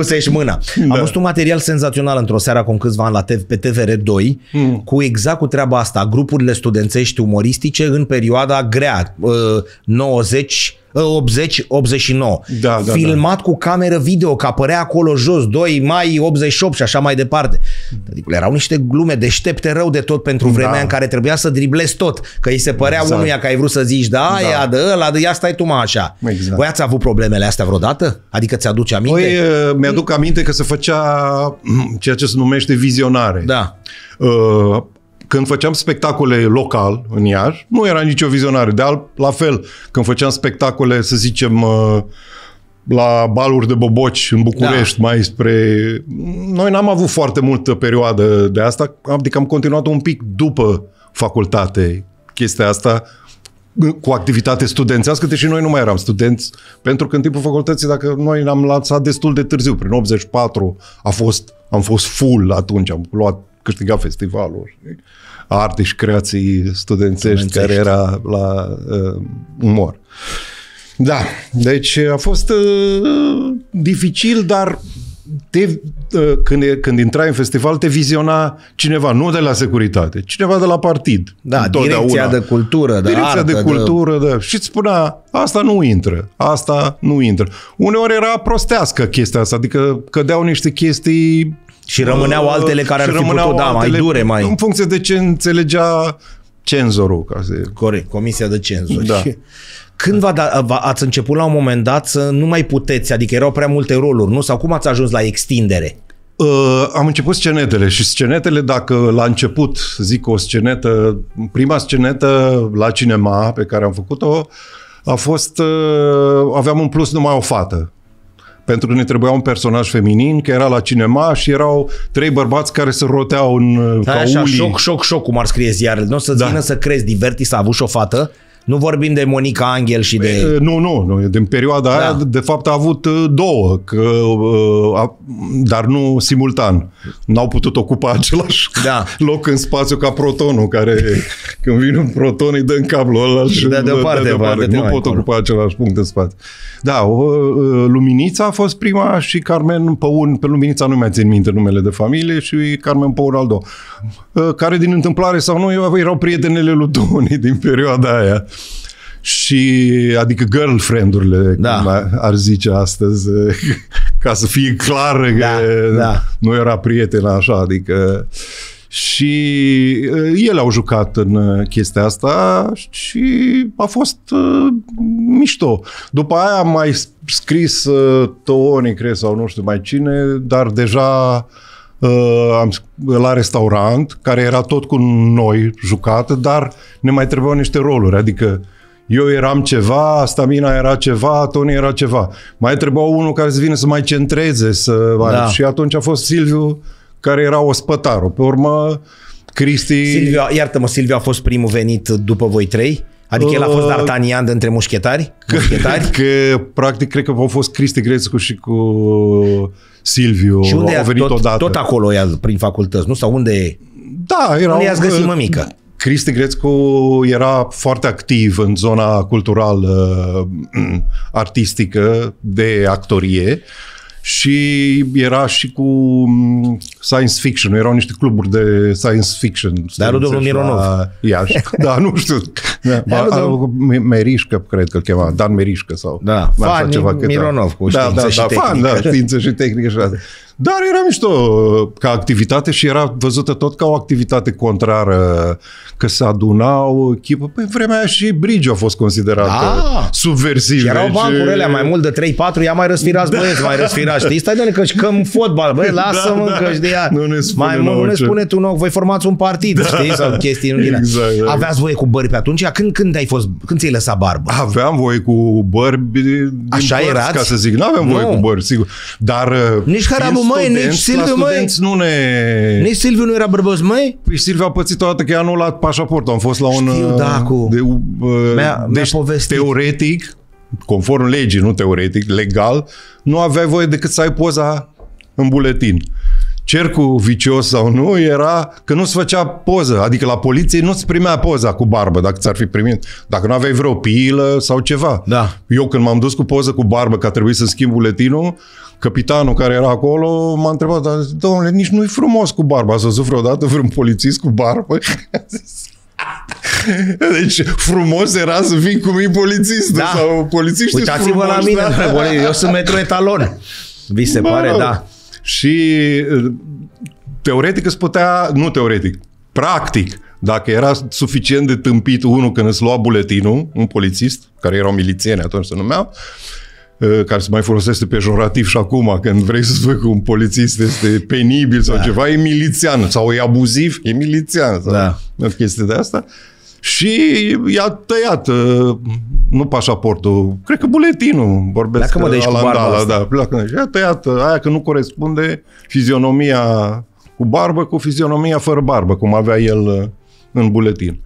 Să-și mâna. Da. Am văzut un material senzațional într-o seară acum câțiva ani la pe TVR 2, cu exact cu treaba asta, grupurile studențești umoristice în perioada grea, 80-89. Da, da, filmat cu cameră video, că apărea acolo jos, 2 mai 88 și așa mai departe. Adică erau niște glume deștepte rău de tot pentru vremea în care trebuia să driblezi tot. Că îi se părea unuia că ai vrut să zici aia, de ăla, de ia stai tu mai așa. Exact. Voi ați avut problemele astea vreodată? Adică ți-aduce aminte? Păi, mi-aduc aminte că se făcea ceea ce se numește vizionare. Da. Când făceam spectacole local în Iași, nu era nicio vizionare. La fel, când făceam spectacole, să zicem, la baluri de boboci în București, mai spre... Noi n-am avut foarte multă perioadă de asta, adică am continuat un pic după facultate chestia asta, cu activitate studențească, deși noi nu mai eram studenți, pentru că în timpul facultății, dacă noi ne-am lansat destul de târziu, prin 84 am fost full atunci, am câștigat festivalul Arte și Creații Studențești, care era la umor. Da, deci a fost dificil, dar când intrai în festival, te viziona cineva, nu de la securitate, cineva de la partid. Da, direcția de cultură, de direcția artă, de cultură, de... Și îți spunea, asta nu intră, asta nu intră. Uneori era prostească chestia asta, adică cădeau niște chestii... Și rămâneau altele care ar fi putut, da, mai dure, mai... În funcție de ce înțelegea cenzorul. Ca să... Corect, comisia de cenzori. Da. Când ați început la un moment dat să nu mai puteți, adică erau prea multe roluri, nu? Sau cum ați ajuns la extindere? Am început scenetele și scenetele, dacă la început, zic o scenetă, prima scenetă la cinema pe care am făcut-o, a fost, aveam în plus numai o fată. Pentru că ne trebuia un personaj feminin, că era la cinema și erau trei bărbați care se roteau în caulii. Așa, șoc, șoc, șoc, cum ar scrie ziarele. Nu o să-ți vină să crezi, Divertis a avut și o fată. Nu vorbim de Monica Angel și de... Nu, din perioada aia, de fapt, a avut două, dar nu simultan. N-au putut ocupa același loc în spațiu ca protonul, care când vine un proton îi dă în cablul ăla și de departe. Nu pot ocupa același punct în spațiu. Da, Luminița a fost prima și Carmen Păun, pe Luminița nu mi-a țin minte numele de familie, și Carmen Păun al doua, care din întâmplare sau nu, erau prietenele lui Toni din perioada aia. Și, adică, girlfriend-urile, cum ar zice astăzi, ca să fie clar că nu era prietena așa, adică... Și ele au jucat în chestia asta și a fost mișto. După aia am mai scris Toni, cred, sau nu știu mai cine, dar deja... la restaurant, care era tot cu noi jucat, dar ne mai trebuiau niște roluri, adică eu eram ceva, Stamina era ceva, Toni era ceva. Mai trebuia unul care să vină să mai centreze, și atunci a fost Silviu, care era ospătarul. Pe urmă, Silviu, iartă-mă, Silviu a fost primul venit după voi trei? Adică el a fost D'Artagnan de între mușchetari? Că, practic, cred că au fost Cristi Grecu și cu Silviu. Și unde au venit odată. Tot acolo prin facultăți, nu? Sau unde? Da, erau... Unde i-ați găsit mămică? Cristi Grecu era foarte activ în zona culturală, artistică, de actorie. Și era și cu science fiction, erau niște cluburi de science fiction. Dar lui domnul Mironov. Iași. Da, nu știu. Merișcă, cred că îl chema, Dan Merișcă sau... Da, Fan Mironov cu știință și tehnică. Fan, da, știință și tehnică și asta. Dar era mișto ca activitate și era văzută tot ca o activitate contrară, că se adunau chipul. Păi, în vremea aia și Brigi a fost considerată subversivă. Și erau bancurile mai mult de 3-4, ia mai răsfirați, băieți, mai răsfirați, știi? Stai, doamne, cășcăm fotbal, băi, lasă-mă, căci de ea. Mai mult, nu ne spune tu, nou, voi formați un partid, știi? Sau chestii în exact, da. Aveați voie cu bărbi pe atunci? Când ți-ai lăsat barbă? Aveam voie cu bărbi din părți, ca să zic. N-aveam voie cu bărbi, sigur. Dar... Nici nici Silviu nu era bărbos, măi? Păi Silviu a pățit o dată că i-a anulat pașaportul. Am fost la un... Deci, teoretic, conform legii, nu teoretic, legal, nu aveai voie decât să ai poza în buletin. Cercul vicios sau nu era că nu-ți făcea poză, adică la poliție nu-ți primea poza cu barbă, dacă ți-ar fi primit, dacă nu aveai vreo pilă sau ceva. Da. Eu când m-am dus cu poză cu barbă, că a trebuit să-mi schimb buletinul, capitanul care era acolo m-a întrebat, dar domnule, nici nu-i frumos cu barbă, ați văzut vreodată vreun polițist cu barbă? Deci frumos era să fii cum e polițistul sau polițiștii. Uitați-vă la mine, eu sunt metru etalon. Vi se pare, da. Și teoretic îți putea, nu teoretic, practic, dacă era suficient de tâmpit unul când îți lua buletinul, un polițist, care erau milițieni atunci se numeau, care se mai folosește pejorativ și acum, când vrei să spui că un polițist este penibil sau ceva, e milițian sau e abuziv, e milițian sau o chestie de asta. Și i-a tăiat, nu pașaportul, cred că buletinul, vorbesc că alandala, i-a tăiat aia că nu corespunde fizionomia cu barbă cu fizionomia fără barbă, cum avea el în buletin.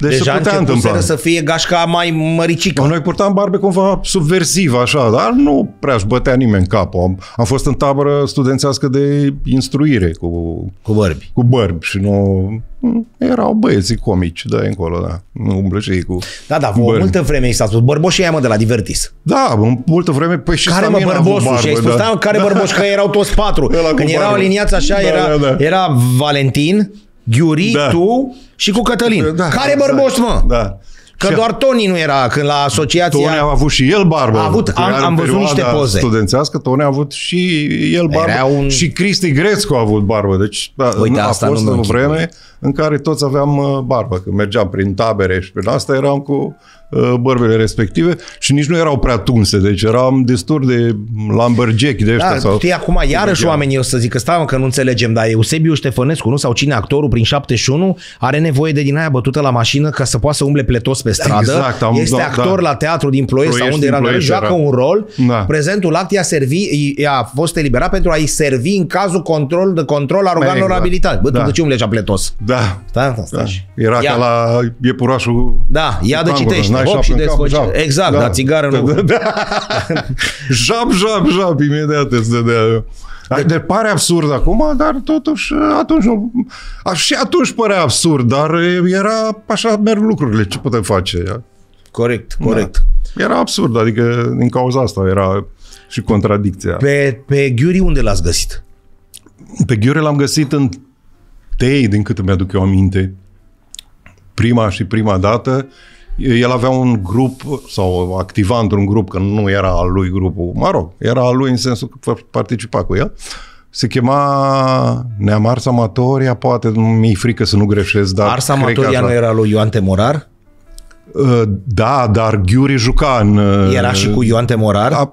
Deja începuseră să fie gașca mai măricică. Noi purtam barbe cumva subversivă, așa, dar nu prea își bătea nimeni în cap. Am fost în tabără studențească de instruire cu bărbi. Cu bărbi și nu... Erau băieții comici, da, încolo, da. Nu umblă și ei cu... Da, da, vă multă vreme i s-a spus, bărboșii aia, mă, de la Divertis. Da, multă vreme, păi și care, Stamina, mă, bărboșul? Barbă, și ai spus, da, care bărboși, că erau toți patru. Când erau aliniați așa, da, era Valentin, Ghiuri, da, tu și cu Cătălin. Da, care bărboși, mă? Da. Că și doar Toni nu era, când la asociația... Toni a avut și el barbă. Am văzut niște poze. Studențească, Toni a avut și el barbă. Și Cristi Grecu a avut barbă. Deci a fost o vreme în care toți aveam barbă. Când mergeam prin tabere și prin asta, eram cu bărbele respective și nici nu erau prea tunse. Deci eram destul de lumberjack de ăștia. Da, știi, acum iarăși oamenii o să zică, stai că nu înțelegem, dar Eusebiu Ștefănescu, nu? Sau cine, actorul, prin 71, are nevoie de din aia bătută la mașină ca să poată să umble pletos pe stradă. Exact, este actor la teatru din Ploiești sau unde era, joacă un rol. Da. Prezentul act i-a fost eliberat pentru a-i servi în cazul de control a organelor abilitate. Bă, da, de ce umble așa pletos? Da. Da. Era ca la iepurașul. Da, ia de citești. Și exact, dar țigară nu. Jab, imediat îți dădea. De pare absurd acum, dar totuși atunci nu... Și atunci părea absurd, dar era... Așa merg lucrurile, ce putem face? Corect. Da. Era absurd, adică din cauza asta era și contradicția. Pe Ghiuri unde l-ați găsit? Pe Ghiuri l-am găsit în Tei, din câte mi-aduc eu aminte. Prima dată. El avea un grup, sau activa într-un grup, că nu era al lui grupul, mă rog, era al lui în sensul că participa cu el. Se chema Neamars Amatoria, poate, mi-e frică să nu greșesc, dar... Ars Amatoria nu era lui Ioan T. Morar? Da, dar Ghiuri juca în... Era și cu Ioan T. Morar?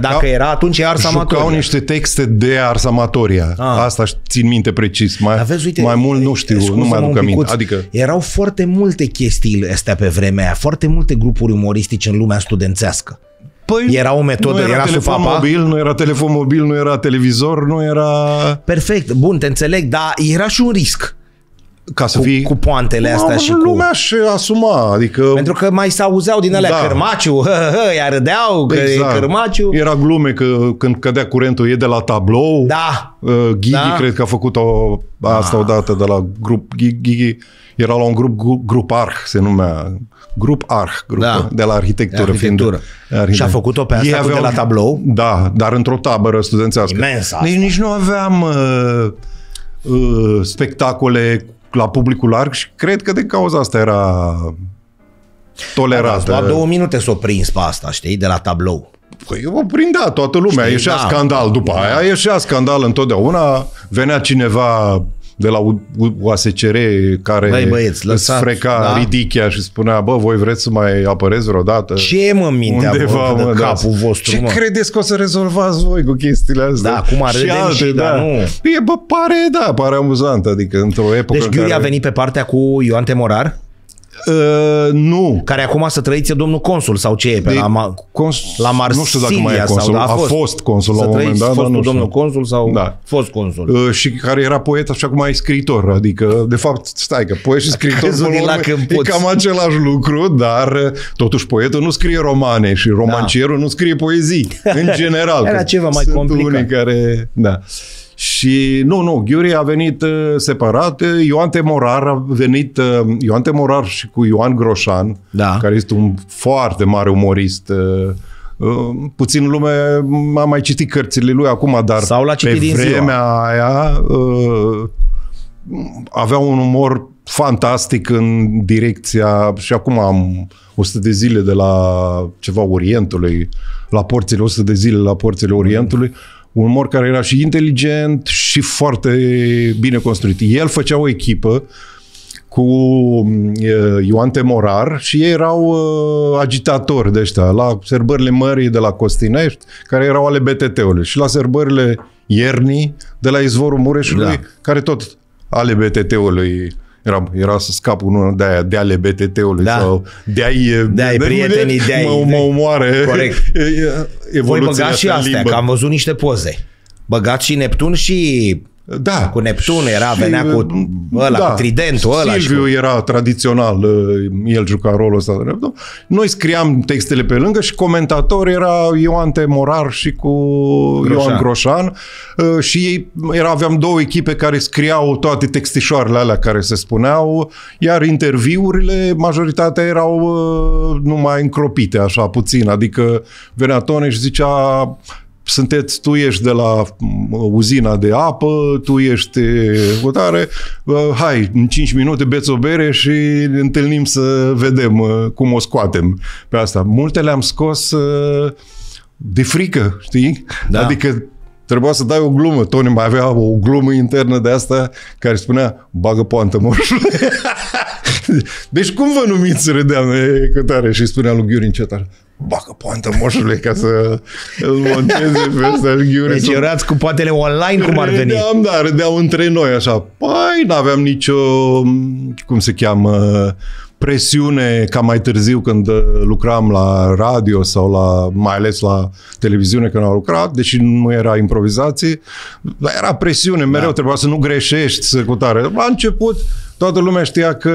Dacă era, atunci e Ars Amatoria. Jucau niște texte de Ars Amatoria. Asta țin minte precis. Mai mult nu știu, nu mai aduc aminte. Adică... Erau foarte multe chestiile astea pe vremea aia, foarte multe grupuri umoristice în lumea studențească. Păi, era o metodă, era telefon mobil, nu era telefon mobil, nu era televizor, nu era... Perfect, bun, te înțeleg, dar era și un risc. Ca să fii... cu poantele astea și cu... Lumea și asuma, adică... Pentru că mai s-auzeau din alea, Cărmaciu, i-a râdeau, că e Cărmaciu. Era glume că când cădea curentul e de la tablou. Da. Ghigi, cred că a făcut asta odată de la grup. Ghigi era la un grup Arh, se numea. Grup Arh, de la arhitectură. Și a făcut-o pe asta de la tablou? Da, dar într-o tabără studențească. Imensă asta. Nici nu aveam spectacole la publicul larg și cred că de cauza asta era tolerată. Da, 2 minute s-o prins pe asta, știi, de la tablou. Păi o prindea toată lumea, știi, ieșea scandal după aia, ieșea scandal întotdeauna, venea cineva de la UASCR care îți freca ridichia și spunea, bă, voi vreți să mai apăreți vreodată? Ce mă mintea de capul vostru? Ce credeți că o să rezolvați voi cu chestiile astea? Da, acum râdem și dar nu. E, bă, pare amuzant, adică într-o epocă. Deci Ghiuri a venit pe partea cu Ioan T. Morar? Nu. Care acum să trăiți domnul consul sau ce e? La Marsilia. Nu știu dacă mai e consul. A fost consul la un moment dat. Fostul domnul consul sau fost consul. Și care era poet și acum e scriitor. Adică, de fapt, stai că poet și scriitor e cam același lucru, dar totuși poetul nu scrie romane și romancierul nu scrie poezii. În general. Era ceva mai complicat. Care... Da. Și nu, Ghiuri a venit separat, Ioan T. Morar a venit, Ioan T. Morar și cu Ioan Groșan, care este un foarte mare umorist, puțin lume a mai citit cărțile lui acum, dar pe vremea aia avea un umor fantastic în direcția, și acum am 100 de zile de la ceva Orientului, la porțile, 100 de zile la porțile Orientului, un umor care era și inteligent și foarte bine construit. El făcea o echipă cu Ioan T. Morar și ei erau agitatori de ăștia la sărbările mării de la Costinești, care erau ale BTT-ului, și la sărbările iernii de la Izvorul Mureșului, care tot ale BTT-ului. Era să scap unul de ale BTT-ului sau de-ai prietenii, de-ai... Mă omoare. Corect. Voi băgați și astea, că am văzut niște poze. Băgați și Neptun și Da. Cu Neptun era, și venea cu ăla, da, cu tridentul ăla. Silviu era tradițional, el juca rolul ăsta de Neptun. Noi scriam textele pe lângă și comentator era Ioan T. Morar și cu Ioan Groșan. Și ei aveam două echipe care scriau toate textișoarele alea care se spuneau, iar interviurile, majoritatea erau numai încropite, așa puțin. Adică venea Toni și zicea: sunteți, tu ești de la uzina de apă, tu ești cu tare, hai, în 5 minute beți o bere și ne întâlnim să vedem cum o scoatem pe asta. Multe le-am scos de frică, știi? Da. Adică trebuia să dai o glumă. Toni mai avea o glumă internă de asta care spunea: bagă poantă, moșule. Deci cum vă numiți, râdeam cu tare, și spunea lui Ghiuri încet așa: bagă poantă, moșule, ca să îl monteze pe ăsta. Deci erați cu poatele online, cum ar veni. Râdeam, da, râdeau între noi așa. Păi, n-aveam nicio, cum se cheamă, presiune ca mai târziu când lucram la radio sau la, mai ales la televiziune când am lucrat, deși nu era improvizație, dar era presiune, mereu trebuia să nu greșești, să cu tare. La început toată lumea știa că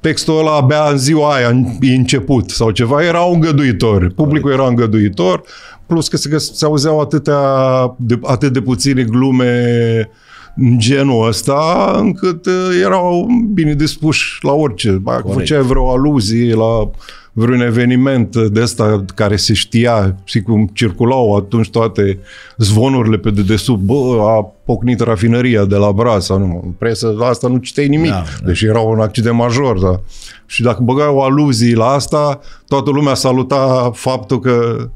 textul ăla abia în ziua aia e început sau ceva, erau îngăduitori, publicul era îngăduitor, plus că se auzeau atât de puține glume în genul ăsta, încât erau bine dispuși la orice. Dacă făceai vreo aluzie la vreun eveniment de ăsta care se știa și cum circulau atunci toate zvonurile pe dedesubt, bă, a pocnit rafinăria de la Brașov, sau nu, în presă la asta nu citeai nimic, deși era un accident major. Da. Și dacă băgai o aluzie la asta, toată lumea saluta faptul că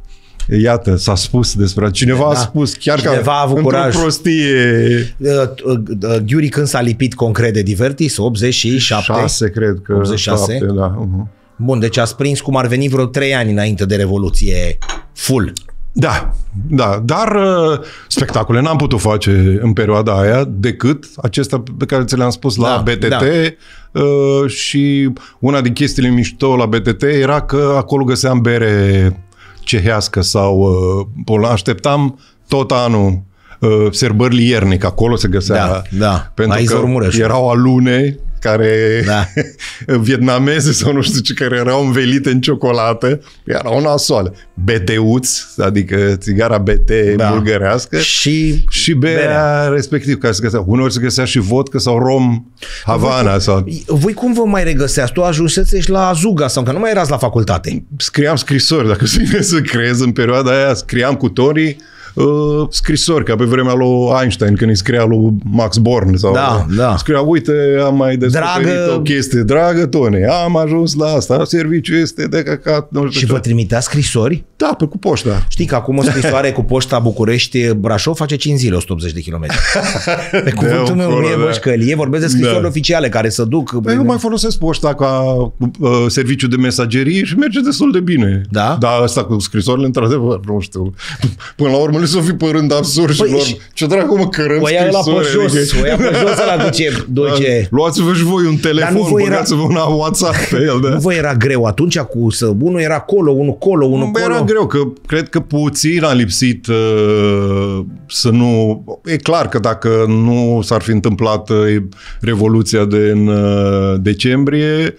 iată, s-a spus despre... Cineva a spus, chiar că a avut curaj. Prostie. Ghiuri când s-a lipit concret de Divertis? 87? 6, cred că. 86? 7, da. Bun, deci ați prins cum ar veni vreo 3 ani înainte de Revoluție full. Da, da, dar spectacole n-am putut face în perioada aia decât acestea pe care ți le-am spus la BTT. Da. Și una din chestiile mișto la BTT era că acolo găseam bere cehească sau așteptam tot anul sărbările iernic, acolo se găsea. Pentru că erau alune care vietnameze sau nu știu ce, care erau învelite în ciocolată, erau nasoale. Beteuți, adică țigara BT bulgărească și berea respectiv, care se găsea. Uneori se găsea și vodcă sau rom Havana. Voi cum vă mai regăseați? Tu ajunseți la Azuga sau că nu mai erați la facultate? Scriam scrisori, dacă să creez în perioada aia, scriam cu Toni scrisori, ca pe vremea lui Einstein, când îi scria lui Max Born. Sau scria, uite, am mai descoperit o chestie dragă, Toni, am ajuns la asta, serviciu este de căcat. Și vă trimitea scrisori? Da, pe cu poșta. Știi că acum o scrisoare cu poșta București-Brașov face 5 zile, 180 de kilometri. Pe cuvântul meu, nu e bășcălie, vorbesc de scrisori oficiale care se duc. Eu mai folosesc poșta ca serviciu de mesagerie și merge destul de bine. Da? Dar asta cu scrisorile, într-adevăr, nu știu. Până la urmă, să fi părând absurd și lor. Ce dracu, mă, cărăm scrisoare. O ia pe jos ăla cu ce duce. Luați-vă și voi un telefon, băgați-vă una WhatsApp pe el. Nu vă era greu atunci cu să... Unul era colo, unul colo, unul colo. Era greu, că cred că puțin a lipsit să nu... E clar că dacă nu s-ar fi întâmplat Revoluția din decembrie,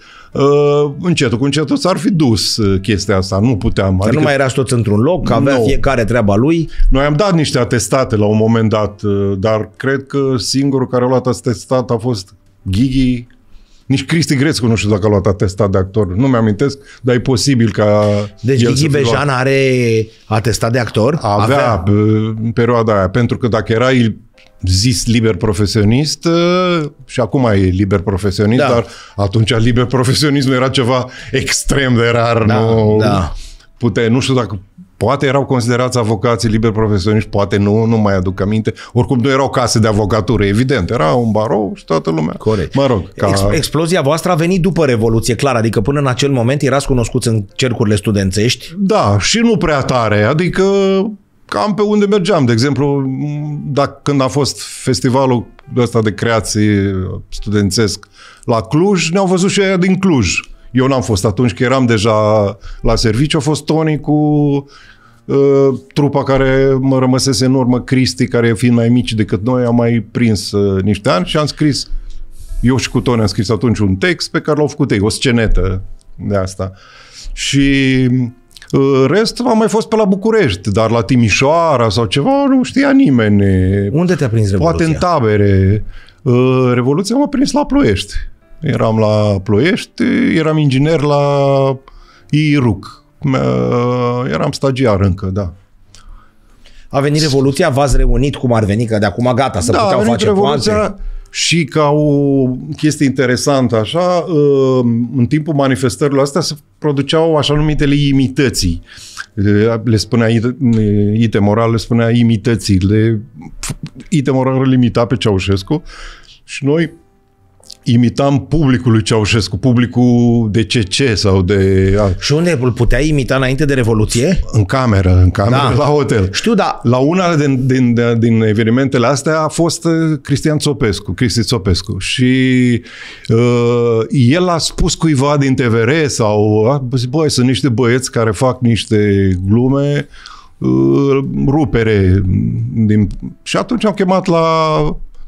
încetul cu încetul s-ar fi dus chestia asta, nu puteam. Adică nu mai erați toți într-un loc, că avea fiecare treaba lui. Noi am dat niște atestate la un moment dat, dar cred că singurul care a luat atestat a fost Gigi. Nici Cristi Grecu nu știu dacă a luat atestat de actor. Nu mi-amintesc, dar e posibil ca... Deci Gigi Bejan are atestat de actor? Avea în perioada aia, pentru că dacă erai zis liber profesionist, și acum e liber profesionist, dar atunci liber profesionismul era ceva extrem de rar. Nu știu dacă... Poate erau considerați avocații liberi profesioniști, poate nu, nu mai aduc aminte. Oricum nu erau case de avocatură, evident. Era un barou și toată lumea. Corect. Mă rog, explozia voastră a venit după Revoluție, clar. Adică până în acel moment erați cunoscuți în cercurile studențești. Da, și nu prea tare. Adică cam pe unde mergeam. De exemplu, când a fost festivalul ăsta de creație studențesc la Cluj, ne-au văzut și aia din Cluj. Eu n-am fost atunci, că eram deja la serviciu, a fost Toni cu Trupa care mă rămăsese în urmă, Cristi, care fiind mai mici decât noi, a mai prins niște ani și am scris, eu și cu Toni am scris atunci un text pe care l-au făcut ei, o scenetă de asta. Și rest am mai fost pe la București, dar la Timișoara sau ceva nu știa nimeni. Unde te-a prins Revoluția? Poate în tabere. Revoluția m-a prins la Ploiești. Eram la Ploiești, eram inginer la Iruc. Eram stagiar încă, da. A venit Revoluția, v-ați reunit cum ar veni, că de acum gata, să da, puteau face Revoluția. Și ca o chestie interesantă așa, în timpul manifestărilor astea se produceau așa numitele imității. Le spunea I.T. Morar, le spunea imitățile. I.T. Morar îl imita pe Ceaușescu și noi imitam publicul lui Ceaușescu, publicul de CC sau de... Și unde îl puteai imita înainte de Revoluție? În cameră, da, la hotel. Știu, da. La una din evenimentele astea a fost Cristian Țopescu, Cristi Țopescu. Și el a spus cuiva din TVR sau... Zis, băi, sunt niște băieți care fac niște glume, rupere. Și atunci am chemat la...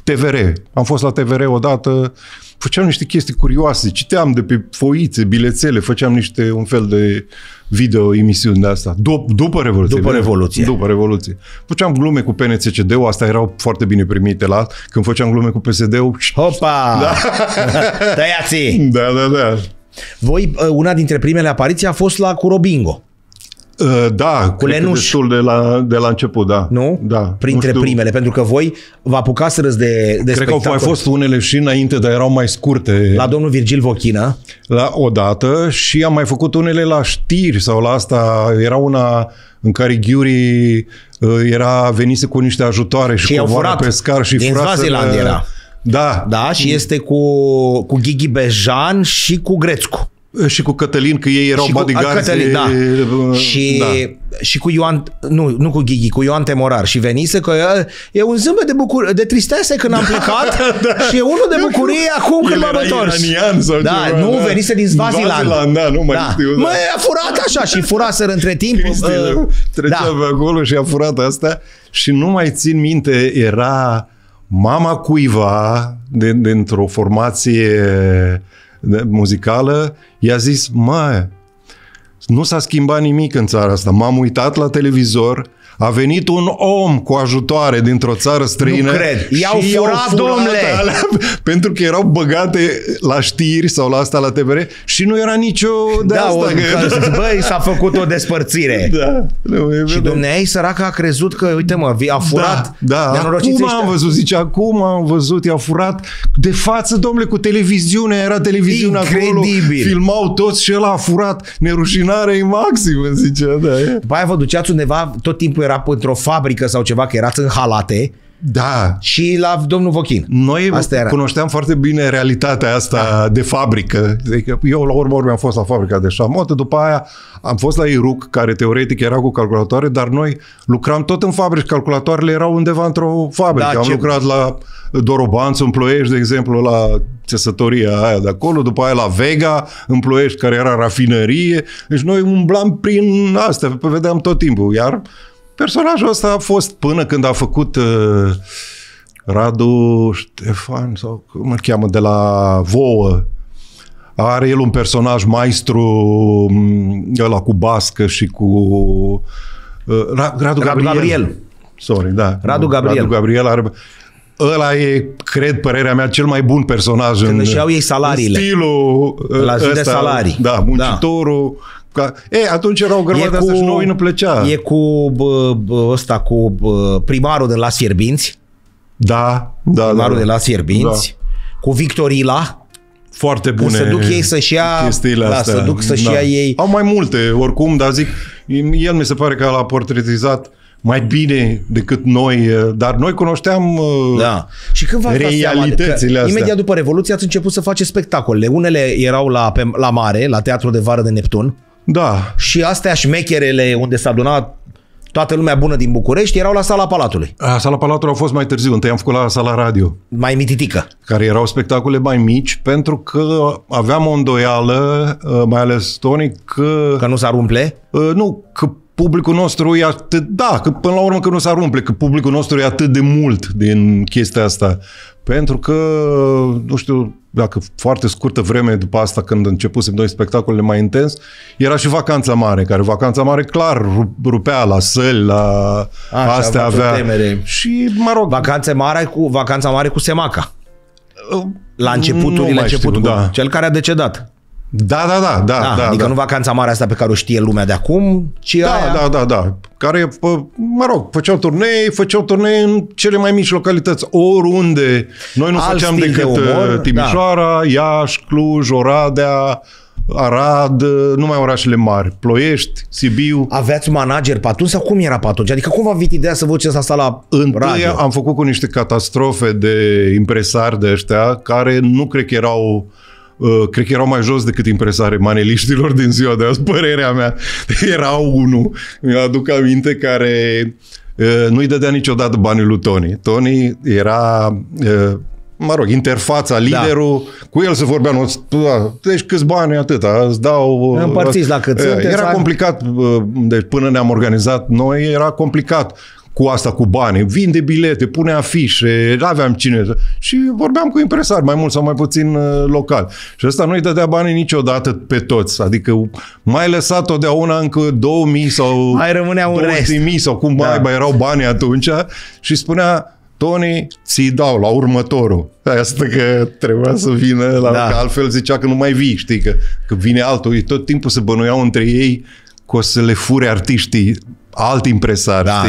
TVR. Am fost la TVR odată, făceam niște chestii curioase, citeam de pe foițe, bilețele, făceam niște un fel de video-emisiuni de asta. După Revoluție. După Revoluție. Făceam glume cu PNCCD-ul, astea erau foarte bine primite la... Când făceam glume cu PSD-ul... Hopa! Da. Tăiați! Da. Voi, una dintre primele apariții a fost la Curobingo. Da, cu destul de la început, da. Nu? Da. Printre primele, pentru că voi vă apucaserăți de spectacol. Cred că au mai fost unele și înainte, dar erau mai scurte. La domnul Virgil Vochină. La odată și am mai făcut unele la știri sau la asta. Era una în care Ghiuri venise cu niște ajutoare și covoară pe scar și din Svaziland era. Da. Da, și este cu Gigi Bejan și cu Grețcu. Și cu Cătălin, că ei erau bodyguards. Da. Și cu Ioan, nu cu Ghighi, cu Ioan T. Morar. Și venise că e un zâmbet de tristețe când am plecat și e unul de bucurie acum când m-am întors. Venise din Svaziland. Mă, a furat așa și furaseră între timp. Cristina trecea pe acolo și a furat asta și nu mai țin minte, era mama cuiva dintr-o formație muzicală, i-a zis, mă, nu s-a schimbat nimic în țara asta, m-am uitat la televizor, a venit un om cu ajutoare dintr-o țară străină. Nu cred, i-au furat, domnule! Pentru că erau băgate la știri sau la asta la TVR și nu era nicio de asta. Băi, s-a făcut o despărțire. Și dumneavoastră, săraca, a crezut că, uite mă, a furat. Acum am văzut, zice, acum am văzut, i-a furat de față, domnule, cu televiziune, era televiziune acolo, filmau toți și ăla a furat, nerușinare e maximă, zicea, da. După aia vă duceați undeva, tot timpul era într-o fabrică sau ceva, că erați în halate. Da. Și la domnul Vochin. Noi cunoșteam foarte bine realitatea asta de fabrică. Adică eu la urmă am fost la Fabrica de Șamotă, după aia am fost la Iruc, care teoretic era cu calculatoare, dar noi lucram tot în fabrici, calculatoarele erau undeva într-o fabrică. Da, am lucrat la Dorobanțu în Ploiești, de exemplu, la țesătoria aia de acolo, după aia la Vega în Ploiești, care era rafinărie. Deci noi umblam prin astea, vedeam tot timpul, iar personajul ăsta a fost până când a făcut Radu Ștefan, sau cum îl cheamă, de la Vouă. Are el un personaj maestru, ăla cu bască și cu... Radu Gabriel. Sorry, da. Radu Gabriel are... Ăla e, cred, părerea mea, cel mai bun personaj. Când își iau ei salariile. Stilul la zi de salarii. Da, muncitorul. Da. Atunci era o grămadă de astea și nouă îi nu plăcea. E cu primarul de la Sfierbinți. Da. Primarul de la Sfierbinți. Da. Cu Victorila. Foarte bune. Când se duc ei să-și ia... Chestiile astea. Au mai multe, oricum, dar zic, el mi se pare că l-a portretizat mai bine decât noi, dar noi cunoșteam și când realitățile astea. Imediat după Revoluție ați început să faceți spectacole. Unele erau la mare, la Teatrul de Vară de Neptun. Da. Și astea șmecherele unde s-a adunat toată lumea bună din București erau la Sala Palatului. Sala Palatului a fost mai târziu. Întâi am făcut la Sala Radio. Mai mititică. Care erau spectacole mai mici pentru că aveam o îndoială, mai ales Toni, că nu s-ar umple? Nu, că publicul nostru e atât, da, că până la urmă că nu s-ar umple, că publicul nostru e atât de mult din chestia asta. Pentru că, nu știu, dacă foarte scurtă vreme după asta, când începusem noi spectacolele mai intens, era și Vacanța Mare, care Vacanța Mare clar rupea la săli, la așa, astea avea. Temere. Și, mă rog... Vacanța Mare cu Semaca. La începuturile, da. Cel care a decedat. Da. Adică nu Vacanța Mare asta pe care o știe lumea de acum, ci Da. Care, mă rog, făceau turnee în cele mai mici localități, oriunde. Noi nu făceam decât Timișoara, Iași, Cluj, Oradea, Arad, numai orașele mari, Ploiești, Sibiu. Aveați manager pe atunci sau cum era pe atunci? Adică cum v-a venit ideea să vă duceți asta la radio? Am făcut cu niște catastrofe de impresari de ăștia care nu cred că erau... Cred că erau mai jos decât impresare maneliștilor din ziua de azi, părerea mea. Era unul, mi-aduc aminte, care nu-i dădea niciodată banii lui Toni. Toni era, mă rog, interfața, liderul, da. Cu el se vorbea, deci câți bani, atâta, îți dau... Împărțiți la cât sunteți. Era complicat, deci până ne-am organizat noi, era complicat. Cu asta, cu bani, vinde bilete, pune afișe, aveam cine. Și vorbeam cu impresari, mai mult sau mai puțin local. Și ăsta nu-i dădea bani niciodată pe toți. Adică mai lăsat totdeauna încă 2000 sau 2000 sau cum mai erau bani atunci. Și spunea, Toni, ți-i dau la următorul. Asta că trebuia să vină, că altfel zicea că nu mai vii, știi, că vine altul. Tot timpul se bănuiau între ei că o să le fure artiștii alt impresar, da.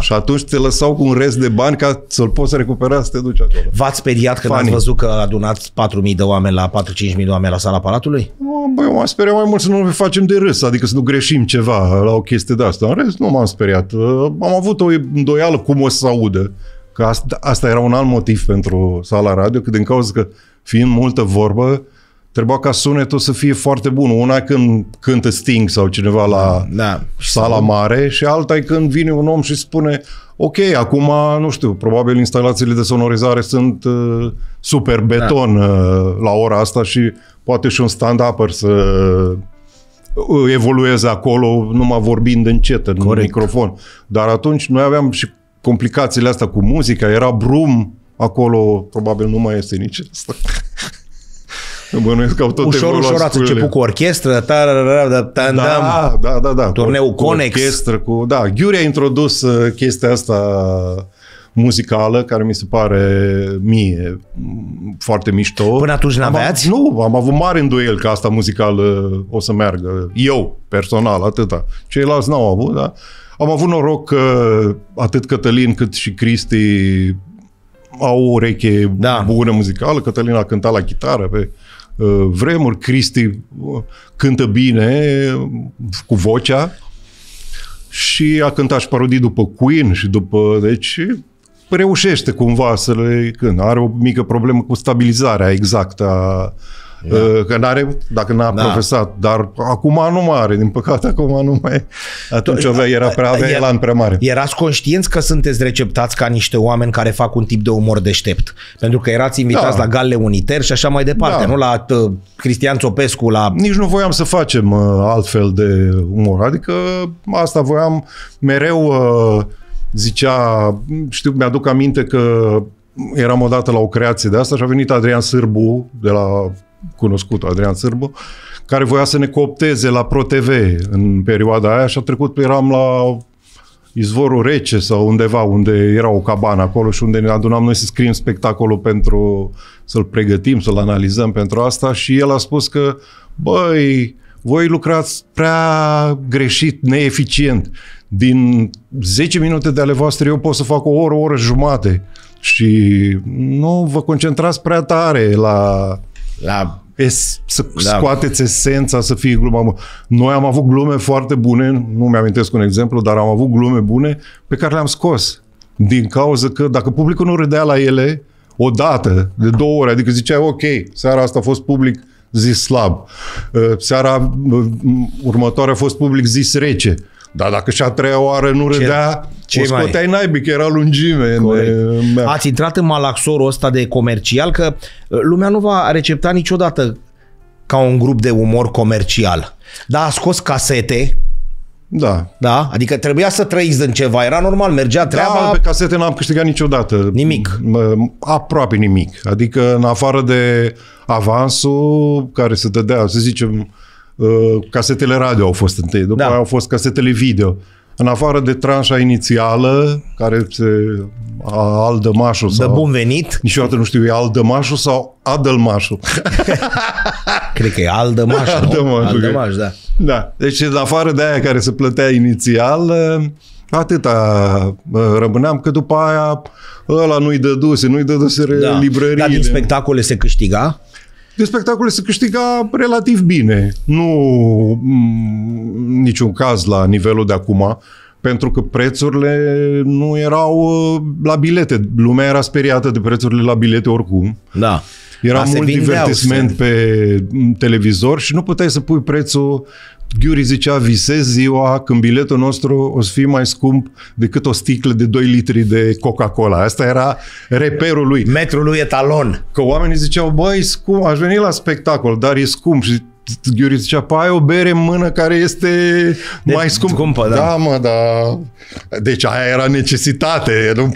Și atunci te lăsau cu un rest de bani ca să-l poți recupera să te duci acolo. V-ați speriat când ați văzut că adunați 4.000 de oameni la 4-5.000 de oameni la Sala Palatului? Băi, m-am speriat mai mult să nu ne facem de râs, adică să nu greșim ceva la o chestie de asta. În rest, nu m-am speriat. Am avut o îndoială cum o să audă. Că asta era un alt motiv pentru Sala Radio, că din cauza că fiind multă vorbă, trebuia ca sunetul să fie foarte bun. Una când cântă Sting sau cineva la Sala Mare și alta e când vine un om și spune ok, acum, nu știu, probabil instalațiile de sonorizare sunt super beton la ora asta și poate și un stand-upper să evolueze acolo numai vorbind încet în microfon. Dar atunci noi aveam și complicațiile astea cu muzica, era brum acolo, probabil nu mai este nici asta. Că tot ușor ați început cu orchestră, da. Turneu Conex. Da, Ghiuri a introdus chestia asta muzicală, care mi se pare mie foarte mișto. Până atunci n-aveați? Nu, am avut mare îndoiel că asta muzicală o să meargă. Eu, personal, atâta. Ceilalți n-au avut, da? Am avut noroc că atât Cătălin cât și Cristi au o ureche bună muzicală. Cătălin a cântat la chitară pe vremuri, Cristi cântă bine cu vocea și a cântat și parodii după Queen și după, deci reușește cumva să le cântă. Are o mică problemă cu stabilizarea exactă a, că n-are, dacă n-a profesat, dar acum nu mai are, din păcate acum nu mai. Atunci avea elan prea mare. Erați conștienți că sunteți receptați ca niște oameni care fac un tip de umor deștept? Pentru că erați invitați la galele unitari și așa mai departe, nu la Cristian Țopescu, la... Nici nu voiam să facem altfel de umor, adică asta voiam mereu, zicea, știu, mi-aduc aminte că eram odată la o creație de asta și a venit Adrian Sârbu de la... cunoscutul Adrian Sârbu, care voia să ne coopteze la Pro TV în perioada aia și a trecut, eram la Izvorul Rece sau undeva unde era o cabană acolo și unde ne adunam noi să scriem spectacolul pentru să-l pregătim, să-l analizăm pentru asta și el a spus că băi, voi lucrați prea greșit, neeficient. Din 10 minute de ale voastre eu pot să fac o oră, o oră jumate și nu vă concentrați prea tare să scoateți esența, să fie gluma. Noi am avut glume foarte bune, nu mi-amintesc un exemplu, dar am avut glume bune pe care le-am scos. Din cauza că dacă publicul nu râdea la ele o dată, de două ori, adică ziceai ok, seara asta a fost public zis slab, seara următoare a fost public zis rece. Dar dacă și a treia oară nu râdea, o scoteai naibii, că era lungime. Ați intrat în malaxorul ăsta de comercial, că lumea nu va recepta niciodată ca un grup de umor comercial. Dar a scos casete Da. Da? Adică trebuia să trăiți din ceva, era normal, mergea treaba. Da, pe casete n-am câștigat niciodată. Nimic. Aproape nimic. Adică în afară de avansul care se dădea, să zicem, casetele radio au fost întâi, după aia au fost casetele video. În afară de tranșa inițială, care se Aldămașul sau... Dă bun venit! Niciodată nu știu, e Aldămașul sau Adălmașul? Cred că e Aldămașul, Aldămaș, da. Da. Deci în afară de aia care se plătea inițial, atâta rămâneam, că după aia ăla nu-i dăduse, librăriile. Dar din spectacole se câștiga? De spectacole se câștiga relativ bine. Nu niciun caz la nivelul de acum, pentru că prețurile nu erau la bilete. Lumea era speriată de prețurile la bilete oricum. Da. Era mult divertisment pe televizor și nu puteai să pui prețul. Ghiuri zicea, visez ziua când biletul nostru o să fie mai scump decât o sticlă de 2 litri de Coca-Cola. Asta era reperul lui. Metrul lui etalon. Că oamenii ziceau, băi, scump, aș veni la spectacol, dar e scump. Și Ghiuri zicea, păi, o bere în mână care este mai scumpă. Da. Da, mă, da. Deci aia era necesitate. Nu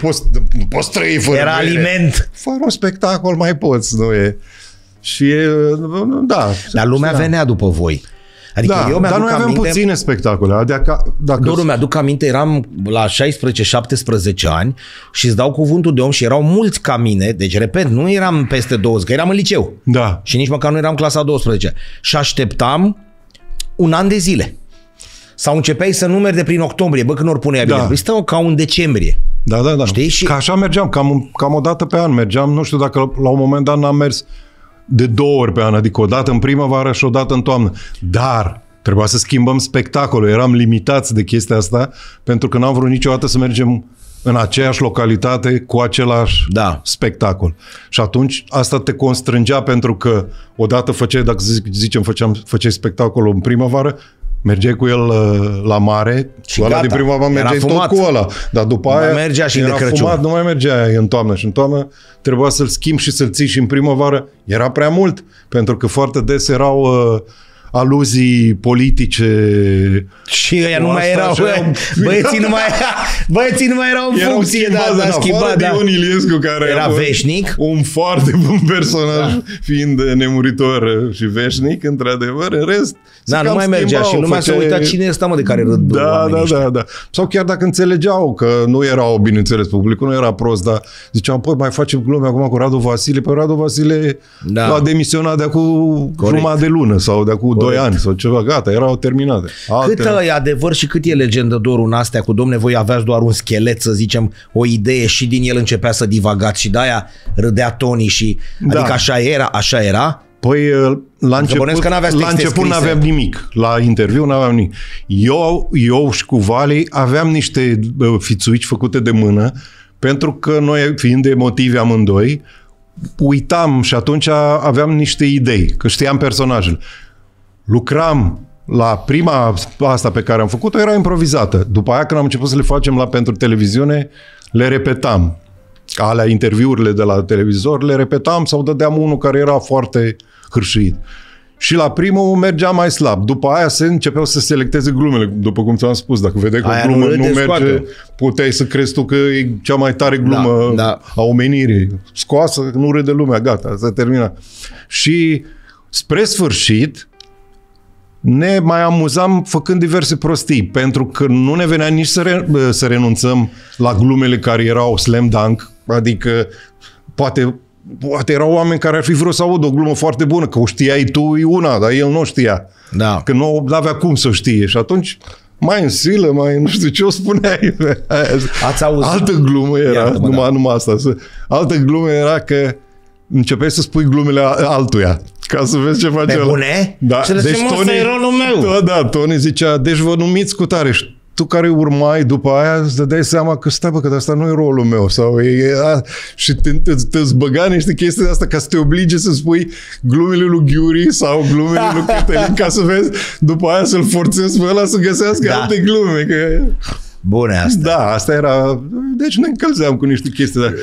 poți trăi fără bere. Era aliment. Fără un spectacol mai poți, nu e? Și, da. Dar lumea venea după voi. Adică da, eu dar noi aveam puține spectacole. Doru, mi-aduc aminte, eram la 16-17 ani și îți dau cuvântul de om și erau mulți ca mine, deci repet, nu eram peste 20, că eram în liceu. Da. Și nici măcar nu eram clasa 12. Și așteptam un an de zile. Sau începeai să numeri de prin octombrie, bă, când ori punea bine. Da. Stau ca un decembrie. Da, da, da. Știi? Și... Că așa mergeam, cam o dată pe an mergeam, nu știu dacă la un moment dat n-am mers de 2 ori pe an, adică o dată în primăvară și o dată în toamnă. Dar trebuia să schimbăm spectacolul. Eram limitați de chestia asta pentru că n-am vrut niciodată să mergem în aceeași localitate cu același spectacol. Și atunci asta te constrângea pentru că odată făceai, dacă zicem, făceai spectacolul în primăvară, mergeai cu el la mare și ăla din primăvară mergeai tot cu ăla. Dar după aia mergea și de Crăciun. Nu mai mergea în toamnă. Și în toamnă trebuia să-l schimbi și să-l ții și în primăvară. Era prea mult, pentru că foarte des erau aluzii politice. Și ăia nu mai erau. Băieții nu mai erau în funcție. Era schimbat de Ion Iliescu, care era veșnic. Un foarte bun personaj, fiind nemuritor și veșnic, într-adevăr. În rest, da, nu mai mergea și lumea se uita cine e ăsta, mă, de care râd oamenii. Da, da, da. Sau chiar dacă înțelegeau că nu erau, bineînțeles, publicul nu era prost, dar ziceam, păi, mai facem glume acum cu Radu Vasile. Păi Radu Vasile a demisionat de acum jumătate de lună sau de acum 2 ani sau ceva, gata, erau terminate. Cât e adevăr și cât e legendă, Doru, în astea cu, domne, voi aveați doar un schelet, să zicem, o idee și din el începea să divagați și de-aia râdea Toni și, adică așa era, așa era. Păi, la început n-aveam nimic. La interviu n-aveam nimic. Eu și cu Vali aveam niște fițuici făcute de mână, pentru că noi, fiind emotivi amândoi, uitam și atunci aveam niște idei, că știam personajele. Lucram la prima asta pe care am făcut-o, era improvizată. După aia, când am început să le facem pentru televiziune, le repetam. Alea, interviurile de la televizor, le repetam sau dădeam unul care era foarte hârșit. Și la primul mergea mai slab. După aia se începeau să selecteze glumele, după cum ți-am spus. Dacă vedeai că o glumă nu merge, puteai să crezi tu că e cea mai tare glumă a omenirii. Scoasă, nu râde lumea, gata, s-a terminat. Și spre sfârșit ne mai amuzam făcând diverse prostii, pentru că nu ne venea nici să renunțăm la glumele care erau slam dunk, adică poate erau oameni care ar fi vrut să audă o glumă foarte bună, că o știai tu e una, dar el nu știa. Da. Că nu avea cum să o știe și atunci mai în silă, mai nu știu ce o spuneai. Ați auzit? Altă glumă era, numai asta. Altă glumă era că începeai să spui glumele altuia, ca să vezi ce face. Pe bune? Da. Deci Toni, Toni zicea, deci vă numiți cu tare. Și tu care urmai după aia îți dădeai seama că stai, bă, că de asta nu e rolul meu. Sau și te-ți băga niște chestii de asta ca să te oblige să spui glumele lui Ghiuri sau glumele lui Cătălin, ca să vezi după aia să-l forțezi pe ăla să găsească alte glume. Că... bune astea. Da, asta era... Deci ne încălzeam cu niște chestii. Dar...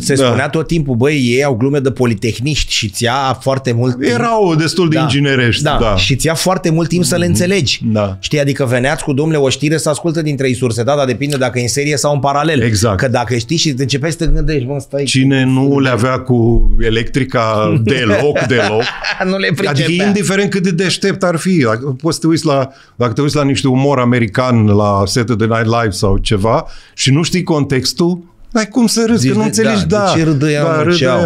Se spunea tot timpul, băi, ei au glume de politehniști și ți-a foarte mult... Erau destul de inginerești. Da, și ți-a foarte mult timp să le înțelegi. Da. Știi, adică veneați cu domnule o știre să ascultă din trei surse, da, dar depinde dacă e în serie sau în paralel. Exact. Că dacă știi și începeai să te gândești, mă, stai... Cine nu le avea cu electrica deloc, nu le pricepea. Adică indiferent cât de deștept ar fi, poți să te uiți la, dacă te uiți la niște umor american, la Saturday Night Live sau ceva și nu știi contextul, ai cum să râzi, că nu înțelegi,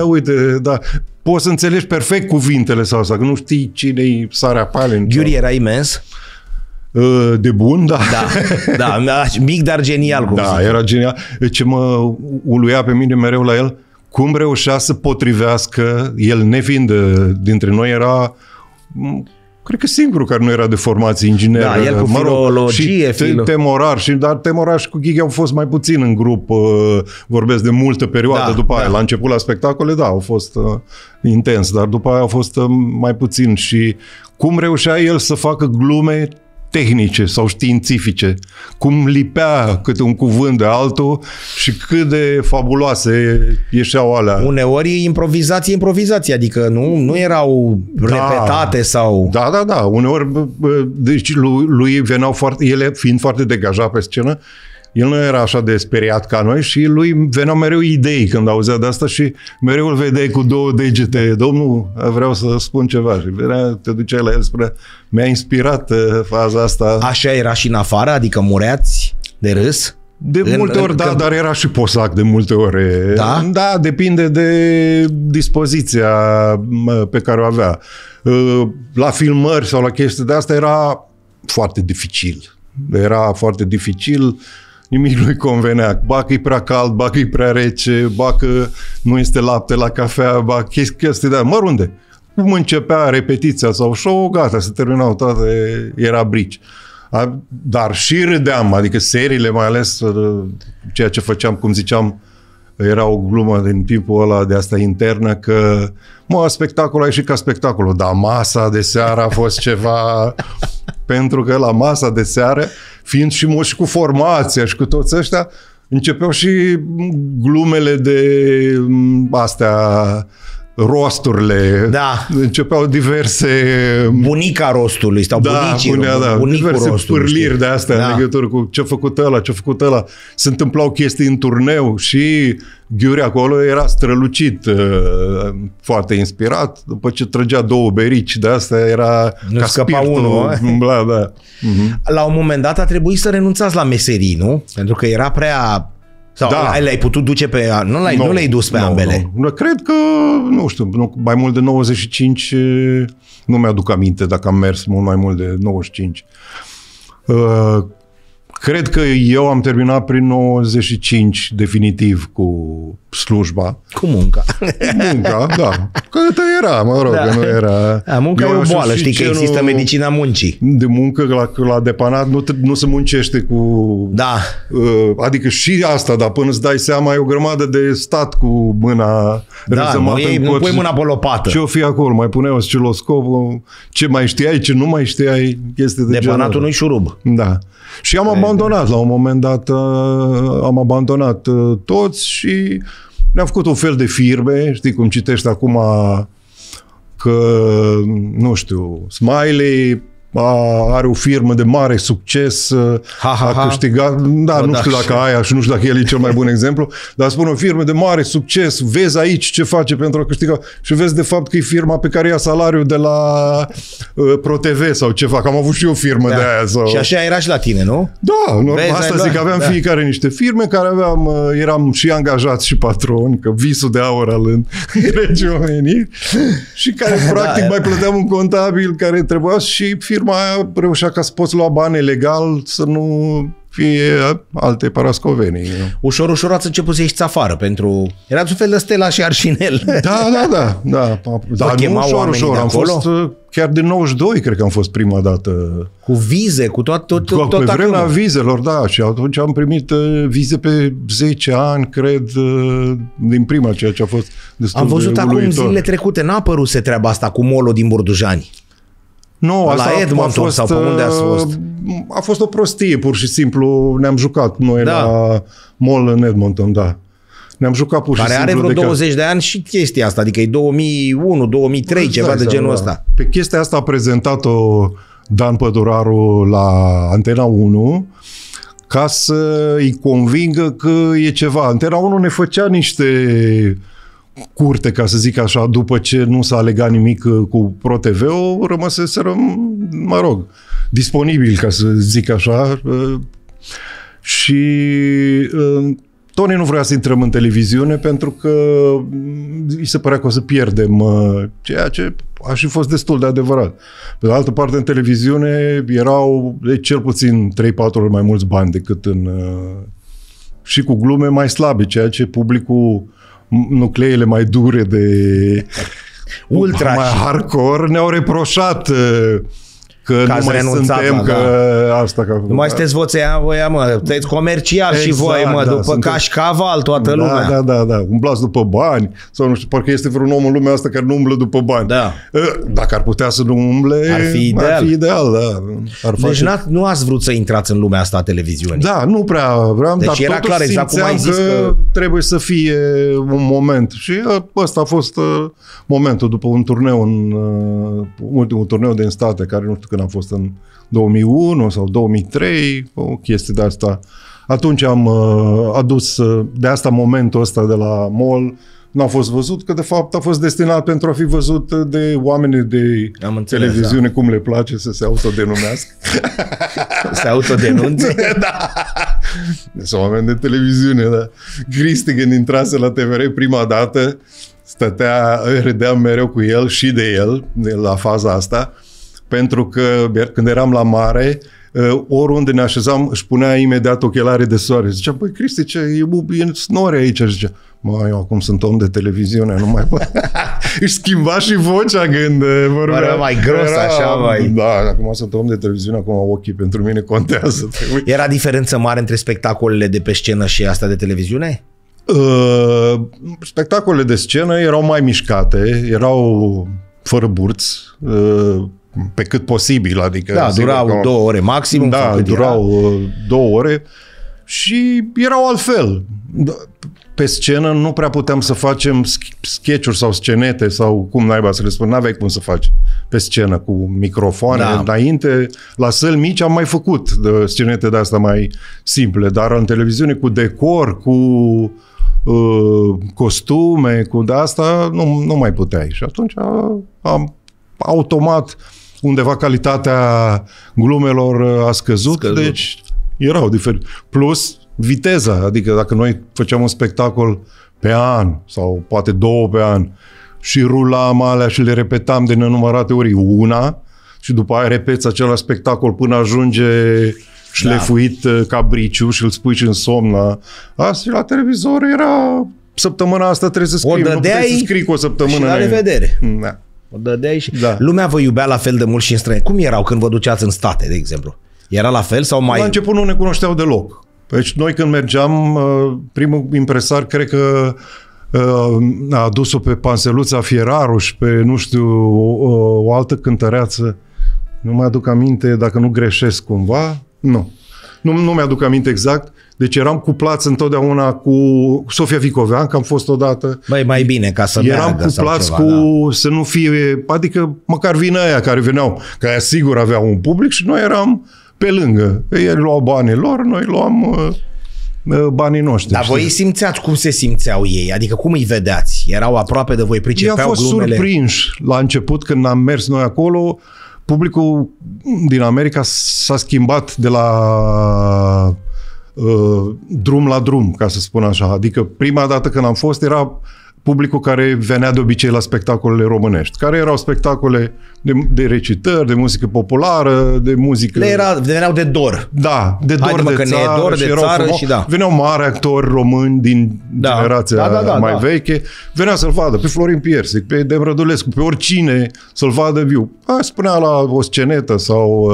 uite, poți să înțelegi perfect cuvintele sau asta, că nu știi cine-i Sara Palin. Ghiuri era imens. De bun, da. Da, mic, dar genial. Da, era genial. Ce mă uluia pe mine mereu la el, cum reușea să potrivească, el nefiind dintre noi, era... Cred că singurul care nu era de formație inginer. Da, el cu filologie. Și T. Morar. Dar T. Morar și cu Gigi au fost mai puțin în grup. Vorbesc de multă perioadă după aia. La început, la spectacole, da, au fost intens. Dar după aia au fost mai puțin. Și cum reușea el să facă glume tehnice sau științifice. Cum lipea câte un cuvânt de altul și cât de fabuloase ieșeau alea. Uneori improvizație, adică nu erau repetate sau... Da, uneori, deci lui veneau foarte, ele fiind foarte degajat pe scenă, el nu era așa de speriat ca noi și lui veneau mereu idei când auzea de asta și mereu îl vedeai cu două degete. Domnul, vreau să spun ceva. Și venea, te duceai la el, spunea, mi-a inspirat faza asta. Așa era și în afară? Adică mureați de râs? De multe ori, da, dar era și posac de multe ori. Da? Da, depinde de dispoziția pe care o avea. La filmări sau la chestii de asta era foarte dificil. Nimic nu-i convenea. Ba că e prea cald, ba că e prea rece, ba că nu este lapte la cafea, ba chestii de-aia. Mărunde. Cum începea repetiția sau show, gata, se terminau toate, era brici. Dar și râdeam, adică seriile, mai ales ceea ce făceam, cum ziceam, era o glumă din timpul ăla de asta internă că, mă, spectacolul a ieșit ca spectacolul, dar masa de seară a fost ceva... Pentru că la masa de seară, fiind și moși cu formația și cu toți ăștia, începeau și glumele de astea, rosturile. Da. Începeau diverse... Bunica rostului sau bunicii. Bunicul diverse rostului, pârliri de astea în legătură cu ce-a făcut ăla, ce-a făcut ăla. Se întâmplau chestii în turneu și Ghiuri acolo era strălucit, foarte inspirat. După ce trăgea două berici de astea, era nu ca spiritul. La un moment dat a trebuit să renunțați la meserii, nu? Pentru că era prea... Sau le-ai putut duce pe... Nu le-ai dus pe ambele. Nu. Cred că, nu știu, mai mult de 95, nu mi-aduc aminte dacă am mers mult mai mult de 95. Cred că eu am terminat prin 95 definitiv cu slujba. Cu munca. Munca, da. Că era, mă rog, că nu era... Munca e o boală, știi că există medicina muncii. De muncă, la depanat, nu se muncește cu... Da. Adică și asta, dar până îți dai seama, e o grămadă de stat cu mâna răzămată în cot. Nu pui mâna pe lopată. Ce-o fi acolo? Mai puneai osciloscopul, ce mai știai, ce nu mai știai, chestii de genul. Depanatul nu-i șurub. Da. Și am abandonat, la un moment dat am abandonat toți și ne-am făcut un fel de firme, știi cum citești acum că, nu știu, Smiley are o firmă de mare succes, a câștigat, nu știu dacă aia și nu știu dacă el e cel mai bun exemplu, dar spun o firmă de mare succes, vezi aici ce face pentru a câștiga și vezi de fapt că e firma pe care ia salariul de la Pro TV sau ceva, că am avut și eu firmă de aia. Sau... Și așa era și la tine, nu? Da, normal, asta zic, aveam fiecare niște firme care aveam, eram și angajați și patroni, că visul de aur al Regiunii Omeniri și care practic mai plăteam un contabil care trebuia și firma aia reușea ca să poți lua bani legal să nu fie alte parascovenii. Ușor, ușor ați început să ieșiți afară pentru... Erați un fel de Stella și Arșinel. Dar nu ușor. Am fost chiar de 92, cred că am fost prima dată. Cu vize, cu tot acolo. Pe vremea vizelor, da. Și atunci am primit vize pe 10 ani, cred, din prima, ceea ce a fost destul de uluitor. Am văzut acum zilele trecute, n-a apăruse treaba asta cu Molo din Burdujani. Nu, la asta Edmonton a fost, sau pe unde ați fost? A fost o prostie, pur și simplu. Ne-am jucat noi la mall în Edmonton, da. Ne-am jucat pur și simplu. Care are vreo 20 de ani și chestia asta, adică e 2001, 2003, ceva de genul ăsta. Pe chestia asta a prezentat-o Dan Păduraru la Antena 1 ca să îi convingă că e ceva. Antena 1 ne făcea niște curte, ca să zic așa, după ce nu s-a legat nimic cu Pro TV-ul, rămăseseră, mă rog, disponibil, ca să zic așa. Și Toni nu vrea să intrăm în televiziune pentru că îi se părea că o să pierdem, ceea ce a și fost destul de adevărat. Pe de altă parte, în televiziune erau de cel puțin 3-4 ori mai mulți bani decât în... și cu glume mai slabe, ceea ce publicul, nucleele mai dure de ultra mai hardcore, ne-au reproșat că nu mai suntem, la, că asta... Că... Nu mai sunteți voțea, voia, mă, sunteți comercial exact, și voi, mă, după cașcaval toată lumea. Da, da, da, umblați după bani, sau nu știu, parcă este vreun om în lumea asta care nu umblă după bani. Da. Dacă ar putea să nu umble, ar fi ideal. Ar fi ideal, da. Ar face... Deci nu ați vrut să intrați în lumea asta a televiziunii. Da, nu prea vreau, deci dar era clar, exact cum ai zis că trebuie să fie un moment. Și ăsta a fost momentul după un turneu, ultimul turneu din state, care nu știu că am fost în 2001 sau 2003, o chestie de asta. Atunci am adus de asta momentul ăsta de la mall, n-a fost văzut, că de fapt a fost destinat pentru a fi văzut de oamenii de televiziune, da. Cum le place să se autodenumească. Se autodenunțe? Da! Sunt oameni de televiziune, da. Cristi, când intrase la TVR prima dată, stătea, râdeam mereu cu el și de el, la faza asta, pentru că când eram la mare, oriunde ne așezam, își punea imediat ochelare de soare. Zicea, băi, Cristi, ce e snore aici? Zicea, mă, eu acum sunt om de televiziune, nu mai... Își schimba și vocea când vorbea. Era mai gros, așa, mai... Da, acum sunt om de televiziune, acum ochii pentru mine contează. Era diferență mare între spectacolele de pe scenă și asta de televiziune? Spectacolele de scenă erau mai mișcate, erau fără burți, pe cât posibil, adică... Da, durau că, 2 ore maxim. Da, durau 2 ore și erau altfel. Pe scenă nu prea puteam să facem sketch-uri sau scenete sau cum naiba să le spun, n-aveai cum să faci pe scenă cu microfoane. Da. Înainte, la săli mici am mai făcut de scenete de-astea mai simple, dar în televiziune cu decor, cu costume, cu de-asta, nu mai puteai. Și atunci am automat, undeva calitatea glumelor a scăzut. Deci erau diferite. Plus viteza, adică dacă noi făceam un spectacol pe an sau poate 2 pe an și rulam alea și le repetam de nenumărate ori una și după aia repeți același spectacol până ajunge șlefuit cabriciu și îl spui și în somnă. Asta la televizor era săptămâna asta trebuie să scrii, nu puteai să scrii cu o săptămână. Și la revedere. Da. Și... Da. Lumea vă iubea la fel de mult și în străină. Cum erau când vă duceați în state, de exemplu? Era la fel sau mai... La început nu ne cunoșteau deloc. Deci noi când mergeam, primul impresar cred că a adus-o pe Panseluța Fieraru și pe, nu știu, o altă cântăreață. Nu mi-aduc aminte, dacă nu greșesc cumva. Nu mi-aduc aminte exact. Deci eram cuplați întotdeauna cu Sofia Vicovean, că am fost odată. Băi, mai bine, ca să eram cuplați ceva, cu, da. Să nu fie, adică măcar vină aia care veneau, că aia sigur aveau un public și noi eram pe lângă. Ei luau banii lor, noi luam banii noștri. Dar știi? Voi simțeați cum se simțeau ei? Adică cum îi vedeați? Erau aproape de voi, pricepeau glumele? I-a fost surprinși la început când am mers noi acolo. Publicul din America s-a schimbat de la drum la drum, ca să spun așa. Adică prima dată când am fost era publicul care venea de obicei la spectacolele românești, care erau spectacole de recitări, de muzică populară, de muzică... Veneau de dor. Da, de dor de țară. Dor de țară și da. Veneau mari actori români din generația mai veche. Venea să-l vadă pe Florin Piersic, pe Dem Rădulescu, pe oricine să-l vadă viu. Spunea la o scenetă sau...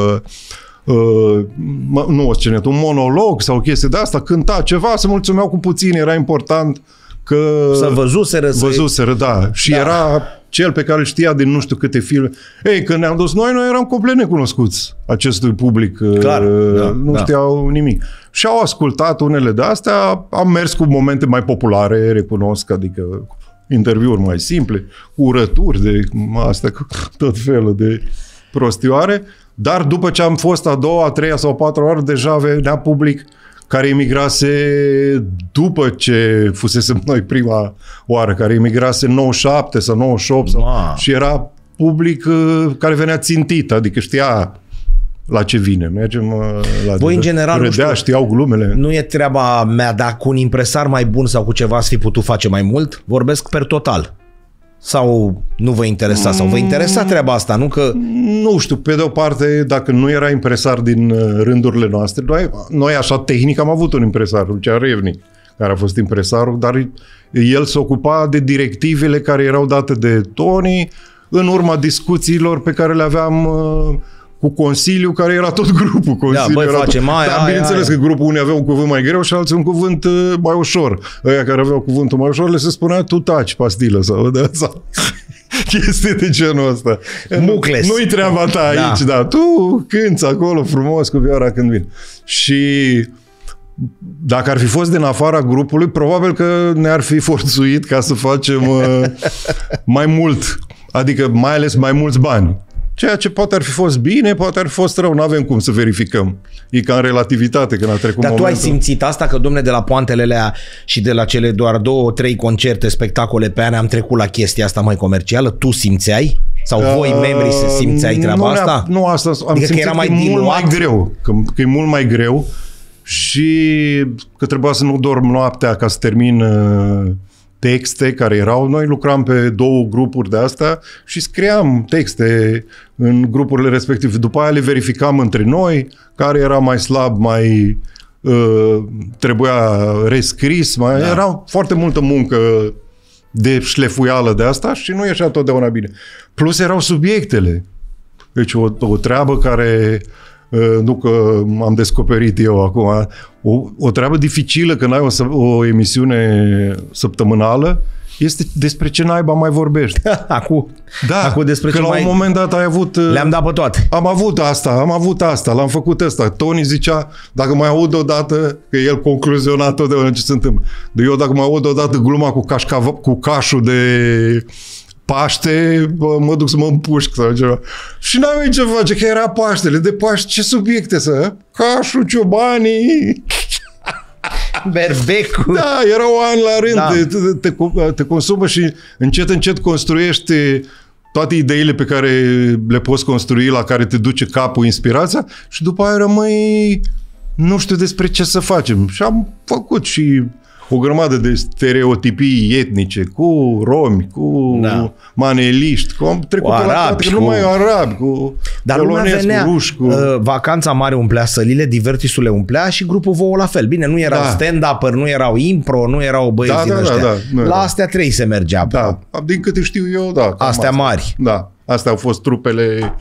nu o scenetă, un monolog sau chestii de asta, cânta ceva, se mulțumeau cu puțin, era important că... Să văzuseră, da. Și era cel pe care știa din nu știu câte filme. Ei, când ne-am dus noi eram complet necunoscuți acestui public. Clar, nu știau nimic. Și au ascultat unele de astea, am mers cu momente mai populare, recunosc, adică interviuri mai simple, urături de astea, cu tot felul de prostioare, dar după ce am fost a doua, a treia sau a patra oară, deja venea public care emigrase după ce fusesem noi prima oară, care emigrase în 97 sau 98 și era public care venea țintit, adică știa la ce vine. Mergem la... Voi, în general, râdea, nu știu, știau glumele. Nu e treaba mea dacă cu un impresar mai bun sau cu ceva ați fi putut face mai mult, vorbesc per total. Sau nu vă interesa, sau vă interesa treaba asta, nu că... Nu știu, pe de o parte, dacă nu era impresar din rândurile noastre, noi așa tehnic am avut un impresar, Lucian Revnic, care a fost impresarul, dar el se ocupa de directivele care erau date de Toni în urma discuțiilor pe care le aveam cu Consiliu, care era tot grupul. Consiliu, da, băi, facem aia, dar bineînțeles că grupul unii avea un cuvânt mai greu și alții un cuvânt mai ușor. Aia care aveau cuvântul mai ușor le se spunea tu taci, pastilă, sau de asta. Chestii de genul ăsta. Nu-i treaba ta aici, dar tu cânți acolo frumos cu vioara când vine. Și dacă ar fi fost din afara grupului, probabil că ne-ar fi forțuit ca să facem mai mult. Adică mai ales mai mulți bani. Ceea ce poate ar fi fost bine, poate ar fi fost rău, nu avem cum să verificăm. E ca în relativitate când a trecut momentul. Dar tu ai simțit asta că, domne, de la poantele alea și de la cele doar 2-3 concerte, spectacole pe an am trecut la chestia asta mai comercială? Tu simțeai? Sau voi, membrii, se simțeai treaba asta? Nu, asta am simțit că era mai greu, că e mult mai greu și că trebuia să nu dorm noaptea ca să termin... texte care erau. Noi lucram pe două grupuri de astea și scriam texte în grupurile respective. După aia le verificam între noi, care era mai slab, mai trebuia rescris, era foarte multă muncă de șlefuială de asta și nu ieșea totdeauna bine. Plus erau subiectele. Deci o treabă care... nu că am descoperit eu acum, o treabă dificilă când ai o emisiune săptămânală este despre ce naiba mai vorbești. Acum despre că ce la un moment dat ai avut... Le-am dat pe toate. Am avut asta, l-am făcut asta. Toni zicea, dacă mai aud odată, că el concluziona totdeauna ce se întâmplă. Eu dacă mai aud odată gluma cu cașul de... Paște, mă duc să mă împușc sau ceva. Și n-am ce face, că era Paștele. De Paște, ce subiecte să... Cașul, ciobanii... Berbecul. Da, erau ani la rând. Da. Te consumă și încet, încet construiești toate ideile pe care le poți construi, la care te duce capul, inspirația, și după aia rămâi... Nu știu despre ce să facem. Și am făcut și... o grămadă de stereotipii etnice, cu romi, cu maneliști, cu arabi, cu polonezi, cu ruși. Vacanța Mare umplea sălile, Divertisul le umplea și grupul vouă la fel. Bine, nu erau stand-up-uri, nu erau impro, nu erau băieți din ăștia. La astea trei se mergea. Da, din câte știu eu, astea mari. Da, astea au fost trupele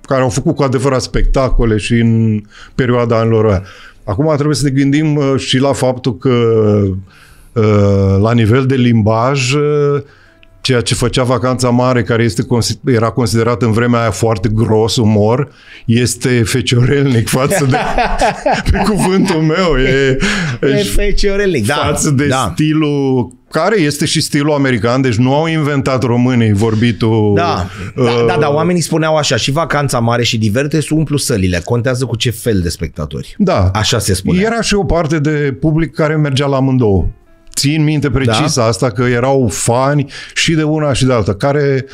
care au făcut cu adevărat spectacole și în perioada anilor aia. Acum trebuie să ne gândim și la faptul că la nivel de limbaj, ceea ce făcea Vacanța Mare, care era considerat în vremea aia foarte gros umor, este feciorelnic față de... pe cuvântul meu. E feciorelnic, față de stilul... care este și stilul american, deci nu au inventat românii vorbitul... Da, oamenii spuneau așa, și Vacanța Mare și Divertis umplu sălile, contează cu ce fel de spectatori. Da. Așa se spune. Era și o parte de public care mergea la amândouă. Țin minte precis asta, că erau fani și de una și de alta, care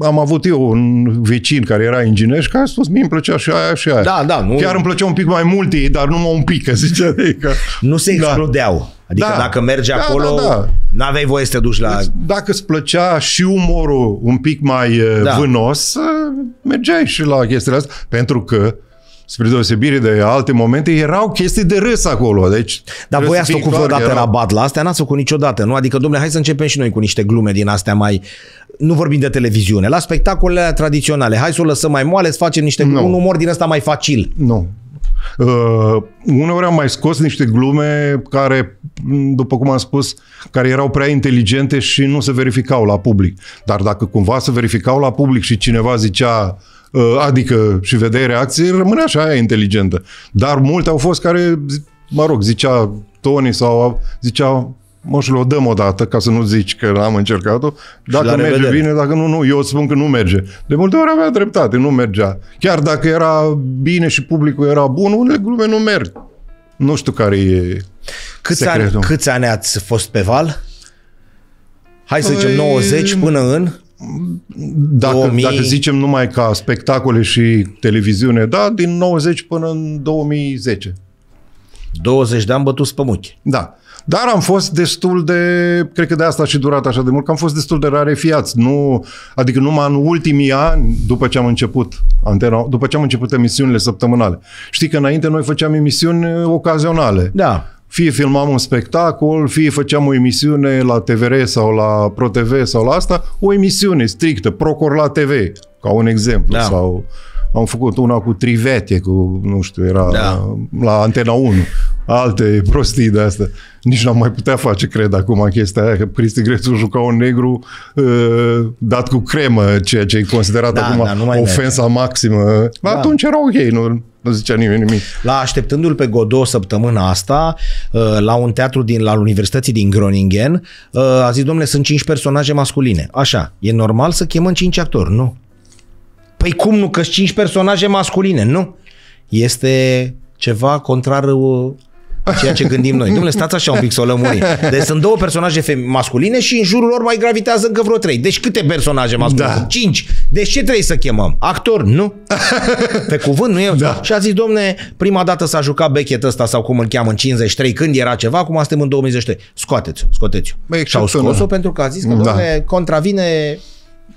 am avut eu un vecin care era inginer și care a spus, mie îmi plăcea și aia și aia. Chiar îmi plăcea un pic mai mult ei, dar numai un pic, că zicea ei că... Nu se explodeau. Adică dacă mergi acolo, n-aveai voie să te duci la... Dacă îți plăcea și umorul un pic mai vânos, mergeai și la chestiile astea, pentru că, spre deosebire de alte momente, erau chestii de râs acolo. Deci, dar voi ați făcut vreodată rabat la astea? N-ați făcut niciodată, nu? Adică, domnule, hai să începem și noi cu niște glume din astea mai... Nu vorbim de televiziune, la spectacolele tradiționale. Hai să o lăsăm mai moale, să facem un umor din ăsta mai facil. Nu. Uneori am mai scos niște glume care, după cum am spus, care erau prea inteligente și nu se verificau la public. Dar dacă cumva se verificau la public și cineva zicea adică și vedeai reacții, rămâne așa, aia inteligentă. Dar multe au fost care, mă rog, zicea Toni sau zicea moșule, o dăm o dată, ca să nu zici că am încercat-o. Dacă merge bine, dacă nu, nu. Eu spun că nu merge. De multe ori avea dreptate, nu mergea. Chiar dacă era bine și publicul era bun, unele glume nu merg. Nu știu care e secretul. Câți ani ați fost pe val? Hai să zicem 90 până în... Dacă zicem numai ca spectacole și televiziune, da, din 90 până în 2010. 20 de ani bătuți pe muche. Da. Dar am fost destul de, cred că de asta a și durat așa de mult, că am fost destul de rarefiați. Nu, adică numai în ultimii ani, după ce am început Antena, după ce am început emisiunile săptămânale. Știi că înainte noi făceam emisiuni ocazionale. Da. Fie filmam un spectacol, fie făceam o emisiune la TVR sau la Pro TV sau la asta, o emisiune strictă, Procor la TV, ca un exemplu. Da. Sau am făcut una cu Trivete, cu, nu știu, era da. La Antena 1. Alte prostii de astea. Nici n-am mai putea face, cred, acum chestia aia, că Cristi Grecu juca un negru dat cu cremă, ceea ce e considerat da, acum da, ofensa merge. Maximă. Da. Atunci era ok, nu zicea nimeni nimic. La Așteptându-l pe Godot săptămâna asta, la un teatru la Universității din Groningen, a zis, domnule, sunt 5 personaje masculine. Așa, e normal să chemăm 5 actori, nu? Păi cum nu, că sunt 5 personaje masculine, nu? Este ceva contrar... ceea ce gândim noi. Dom'le, stați așa un pic să o lămurim. Deci sunt 2 personaje masculine și în jurul lor mai gravitează încă vreo 3. Deci câte personaje masculine? Da. 5. Deci ce trebuie să chemăm? Actor? Nu. Pe cuvânt, nu e? Da. Și a zis, dom'le, prima dată s-a jucat bechet ăsta sau cum îl cheamă în 53, când era ceva, acum suntem în 2023. Scoateți-o. Și au scos-o pentru că a zis că, dom'le, contravine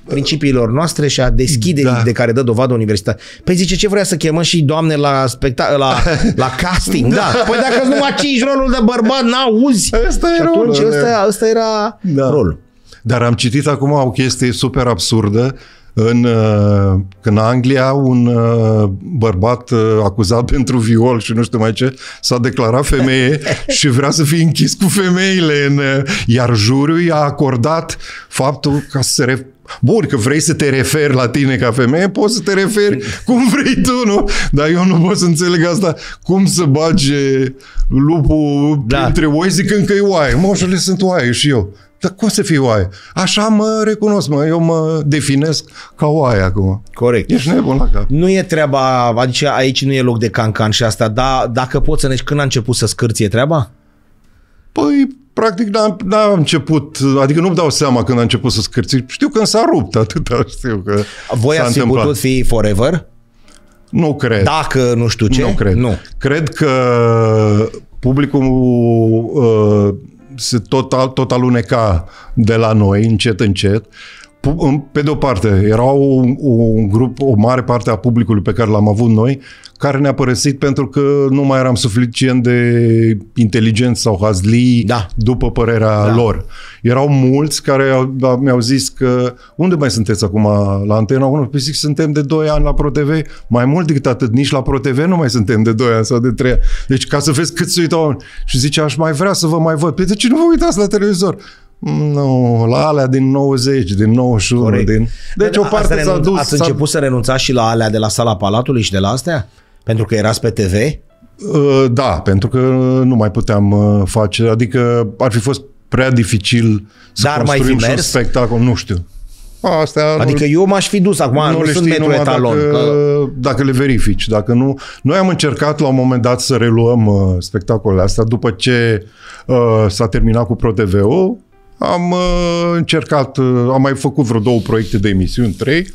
principiilor noastre și a deschiderii da. De care dă dovadă universitatea. Păi zice, ce vrea să chemăm și doamne la casting? Da. Păi dacă îți numai 5 rolul de bărbat, n-auzi. Asta e rolul. Și ăsta era da. Rolul. Dar am citit acum o chestie super absurdă. În Anglia, un bărbat acuzat pentru viol și nu știu mai ce, s-a declarat femeie și vrea să fie închis cu femeile. Iar juriul i-a acordat faptul ca să se... Bun, că vrei să te referi la tine ca femeie, poți să te referi cum vrei tu, nu? Dar eu nu pot să înțeleg asta. Cum să bage lupul da. Printre oi zicând că e oaie? Moșule, sunt oaie și eu. Dar cum să fii oaie? Așa mă recunosc, eu mă definesc ca oaie acum. Corect. Ești nebun la cap. Nu e treaba, adică aici nu e loc de cancan și asta, dar dacă poți să ne... Când a început să scârție treaba? Păi, practic n-am început, adică nu-mi dau seama când a început să scârți. Știu când s-a rupt, atâta știu că voi ați fi putut fi forever? Nu cred. Dacă nu știu ce? Nu cred. Nu. Cred că publicul se tot aluneca de la noi, încet, încet. Pe de o parte, era un grup, o mare parte a publicului pe care l-am avut noi, care ne-a părăsit pentru că nu mai eram suficient de inteligenți sau hazlii, da. După părerea da. Lor. Erau mulți care mi-au zis că unde mai sunteți acum la Antena 1? Păi zic, suntem de 2 ani la Pro TV, mai mult decât atât, nici la Pro TV nu mai suntem de 2 ani sau de 3 ani. Deci ca să vezi cât se uită oameni. Și zice, aș mai vrea să vă mai văd. Păi de ce nu vă uitați la televizor? Nu, la alea din 90, din 91. Corect. Deci o parte s-a dus. Ați început să renunțați și la alea de la Sala Palatului și de la astea? Pentru că erați pe TV? Da, pentru că nu mai puteam face, adică ar fi fost prea dificil să dar construim mai și un spectacol, nu știu. Astea adică eu m-aș fi dus acum, nu sunt metru etalon. Dacă le verifici, dacă nu... Noi am încercat la un moment dat să reluăm spectacolele astea după ce s-a terminat cu Pro TV-ul. Am încercat, am mai făcut vreo 2 proiecte de emisiuni, 3.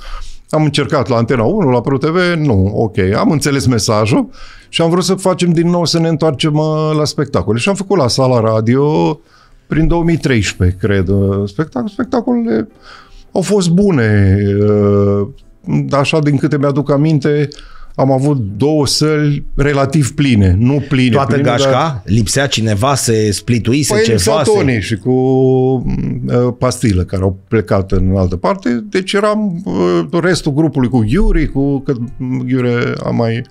Am încercat la Antena 1, la Pro TV, nu, ok. Am înțeles mesajul și am vrut să facem din nou, să ne întoarcem la spectacole. Și am făcut la Sala Radio prin 2013, cred. Spectacolele au fost bune. Așa, din câte mi-aduc aminte, am avut 2 săli relativ pline, nu pline. Toată pline, gașca? Dar... Lipsea cineva, se splituise păi ceva? Păi lipsea Toni și cu pastilă, care au plecat în altă parte. Deci eram restul grupului cu Iuri, că Iuri a mai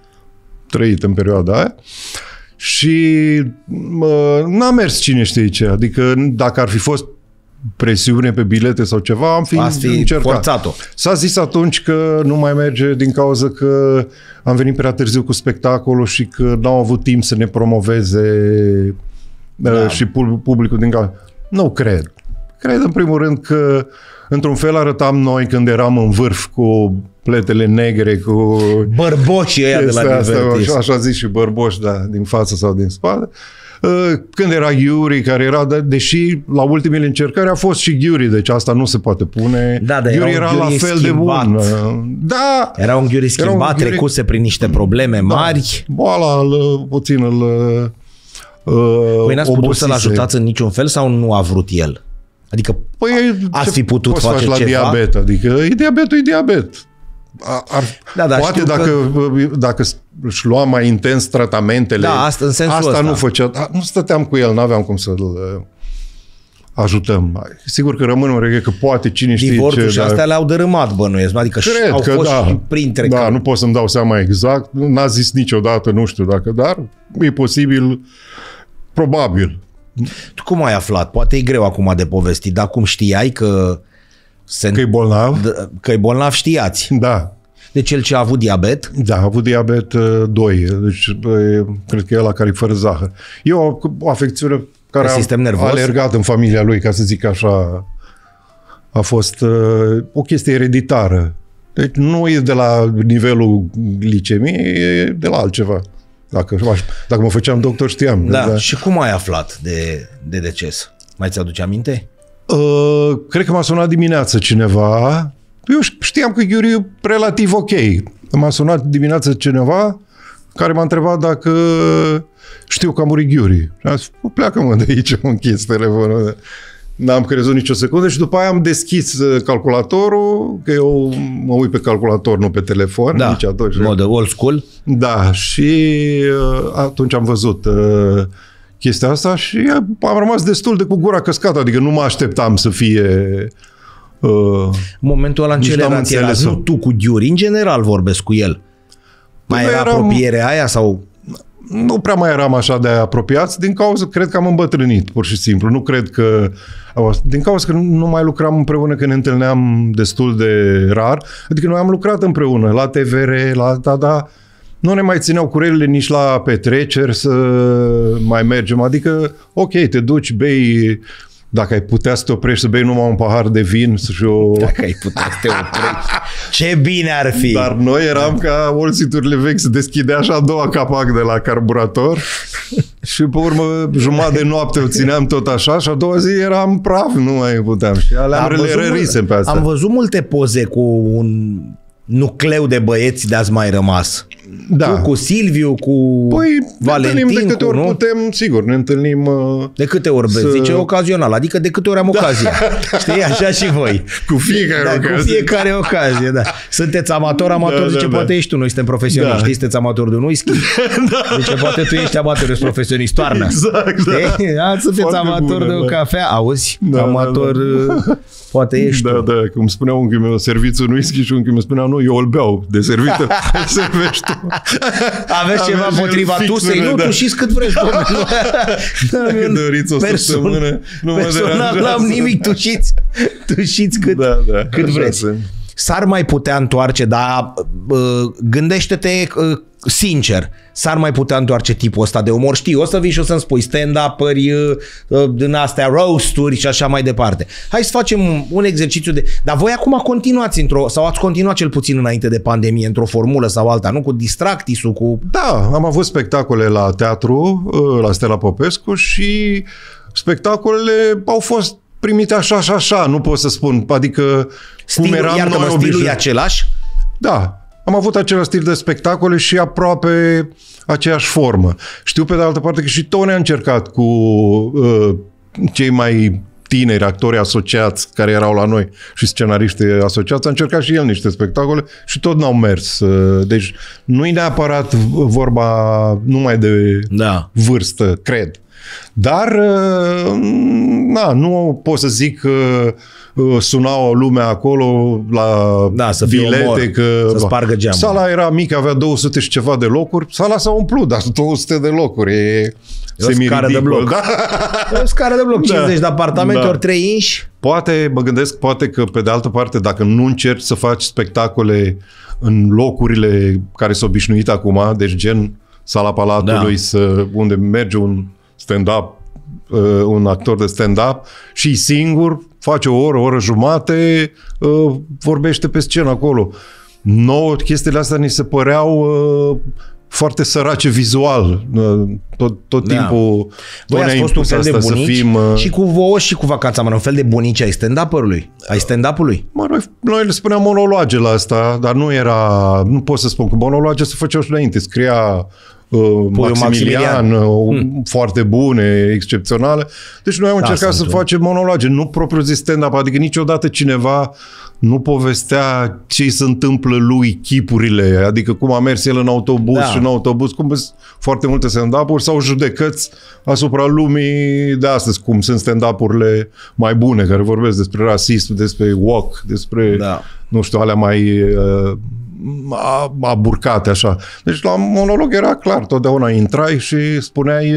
trăit în perioada aia. Și n-a mers cine știe ce. Adică dacă ar fi fost presiune pe bilete sau ceva, am fi încercat. S-a zis atunci că nu mai merge din cauza că am venit prea târziu cu spectacolul și că n-au avut timp să ne promoveze și publicul din cauza. Nu cred. Cred în primul rând că într-un fel arătam noi când eram în vârf cu pletele negre, cu... Bărboșii ăia de la Divertis. Așa zis și bărboși, da, din față sau din spate. Când era Iuri, care era, deși la ultimele încercări a fost și Iuri, deci asta nu se poate pune. Da, dar Iuri era la fel schimbat. De bun. Da, era un Iuri schimbat, trecuse prin niște probleme mari. Boala puțin îl păi n-ați putut să-l ajutați în niciun fel sau nu a vrut el? Adică ați fi putut face la ceva? Diabet, adică e diabetul, e diabet. Poate dacă își lua mai intens tratamentele, da, asta, în sensul asta nu făcea, nu stăteam cu el, n-aveam cum să-l ajutăm. Sigur că rămân un regret că poate cine știe ce... Și astea le-au dărâmat, bănuiesc, adică au fost și printre... Da, nu pot să-mi dau seama exact, n-a zis niciodată, nu știu dacă, dar e posibil, probabil. Tu cum ai aflat? Poate e greu acum de povestit, dar cum știai că... Că-i bolnav? Că-i bolnav știați. Da. Deci el ce a avut diabet? Da, a avut diabet 2. Deci cred că e ăla care e fără zahăr. E o afecțiune care a alergat în familia lui, ca să zic așa. A fost o chestie ereditară. Deci nu e de la nivelul glicemiei, e de la altceva. Dacă mă făceam doctor, știam. Da. Da. Și cum ai aflat de deces? Mai ți-aduce aminte? Cred că m-a sunat dimineață cineva. Eu știam că Iuri e relativ ok. M-a sunat dimineață cineva care m-a întrebat dacă știu că a murit Iuri. A zis, pleacă-mă de aici, am închis telefonul. N-am crezut nicio secundă și după aia am deschis calculatorul, că eu mă uit pe calculator, nu pe telefon. Da, nici atunci. Modă old school. Da, și atunci am văzut chestia asta și am rămas destul de cu gura căscată, adică nu mă așteptam să fie... momentul ăla în celălalt era nu tu cu Iuri, în general vorbesc cu el. Mai era apropierea aia sau... Nu prea mai eram așa de apropiați, din cauza, cred că am îmbătrânit, pur și simplu. Nu cred că... Din cauza că nu mai lucram împreună, că ne întâlneam destul de rar. Adică noi am lucrat împreună, la TVR, la... Nu ne mai țineau curelele nici la petreceri să mai mergem. Adică, ok, te duci, bei... Dacă ai putea să te oprești, să bei numai un pahar de vin și o... Dacă ai putea să te oprești, ce bine ar fi! Dar noi eram ca olțiturile vechi, se deschidea așa a doua capac de la carburator și pe urmă jumătate de noapte o țineam tot așa și a doua zi eram praf, nu mai puteam. Și alea rărisem pe astea. Am văzut multe poze cu un nucleu de băieți de-ați mai rămas. Da. Tu cu Silviu, cu Valentin, ne întâlnim de câte ori putem, sigur, ne întâlnim... De câte ori, zice ocazional, adică de câte ori am ocazie. Da. Știi, așa și voi. Cu fiecare ocazie. Cu fiecare ocazie, da. Sunteți amator, zice, poate ești tu, noi suntem profesioniști, știi, sunteți amator de un whisky. Da. Zice, poate tu ești amator, ești profesionist, toarnă. Exact, da. Sunteți amator de o cafea, auzi, amator, poate ești tu. Da, cum spunea unchiul meu, serviți un whisky și unchiul meu spunea, nu, eu îl beau de servită, servești tu. Aveți ceva împotriva tusei? Nu, da. Tușiți cât vreți, domnule. Dacă doriți o săptămână, nu mă deranjează. Nu am nimic, tușiți cât vreți. S-ar mai putea întoarce, dar gândește-te sincer, s-ar mai putea întoarce tipul ăsta de umor? Știi, o să vii și o să-mi spui stand-up-uri, din astea, roast-uri și așa mai departe. Hai să facem un exercițiu de... Dar voi acum continuați sau ați continuat cel puțin înainte de pandemie, într-o formulă sau alta, nu? Cu Distractisul, cu... Da, am avut spectacole la teatru, la Stella Popescu și spectacolele au fost primite așa și așa, nu pot să spun. Adică, cum eram noi obișnuiți. Stilul e același? Da. Am avut același stil de spectacole și aproape aceeași formă. Știu, pe de altă parte, că și Toni a încercat cu cei mai tineri actori asociați care erau la noi și scenariști asociați, a încercat și el niște spectacole și tot n-au mers. Deci nu e neapărat vorba numai de vârstă, cred. Dar, na, nu pot să zic că sunau lumea acolo la bilete, că să spargă geamul. Sala era mică, avea 200 și ceva de locuri. Sala s-a umplut, dar 200 de locuri. E o scară de bloc. Da? E o scară de bloc, 50 de apartamente, ori 3 inși. Poate, mă gândesc, poate că pe de altă parte, dacă nu încerci să faci spectacole în locurile care s-au obișnuit acum, deci gen Sala Palatului, unde merge un stand-up, un actor de stand-up și singur face o oră, o oră jumate, vorbește pe scenă acolo. Nouă, chestiile astea ni se păreau foarte sărace vizual. Tot timpul ne-a impus asta, să fim... Și cu vouă și cu Vacanța Mare, un fel de bunici ai stand-up-ului. Noi le spuneam monologe la asta, dar nu era... Nu pot să spun că monologe se făceau și înainte. Scria... Maximilian, foarte bune, excepționale. Deci noi am încercat să facem monologe, nu propriu-zis stand-up, adică niciodată cineva nu povestea ce se întâmplă lui, chipurile, adică cum a mers el în autobuz și în autobuz, cum sunt foarte multe stand-up-uri sau judecăți asupra lumii de astăzi, cum sunt stand-up-urile mai bune, care vorbesc despre rasism, despre woke, despre, nu știu, alea mai... aburcate așa. Deci la monolog era clar, totdeauna intrai și spuneai,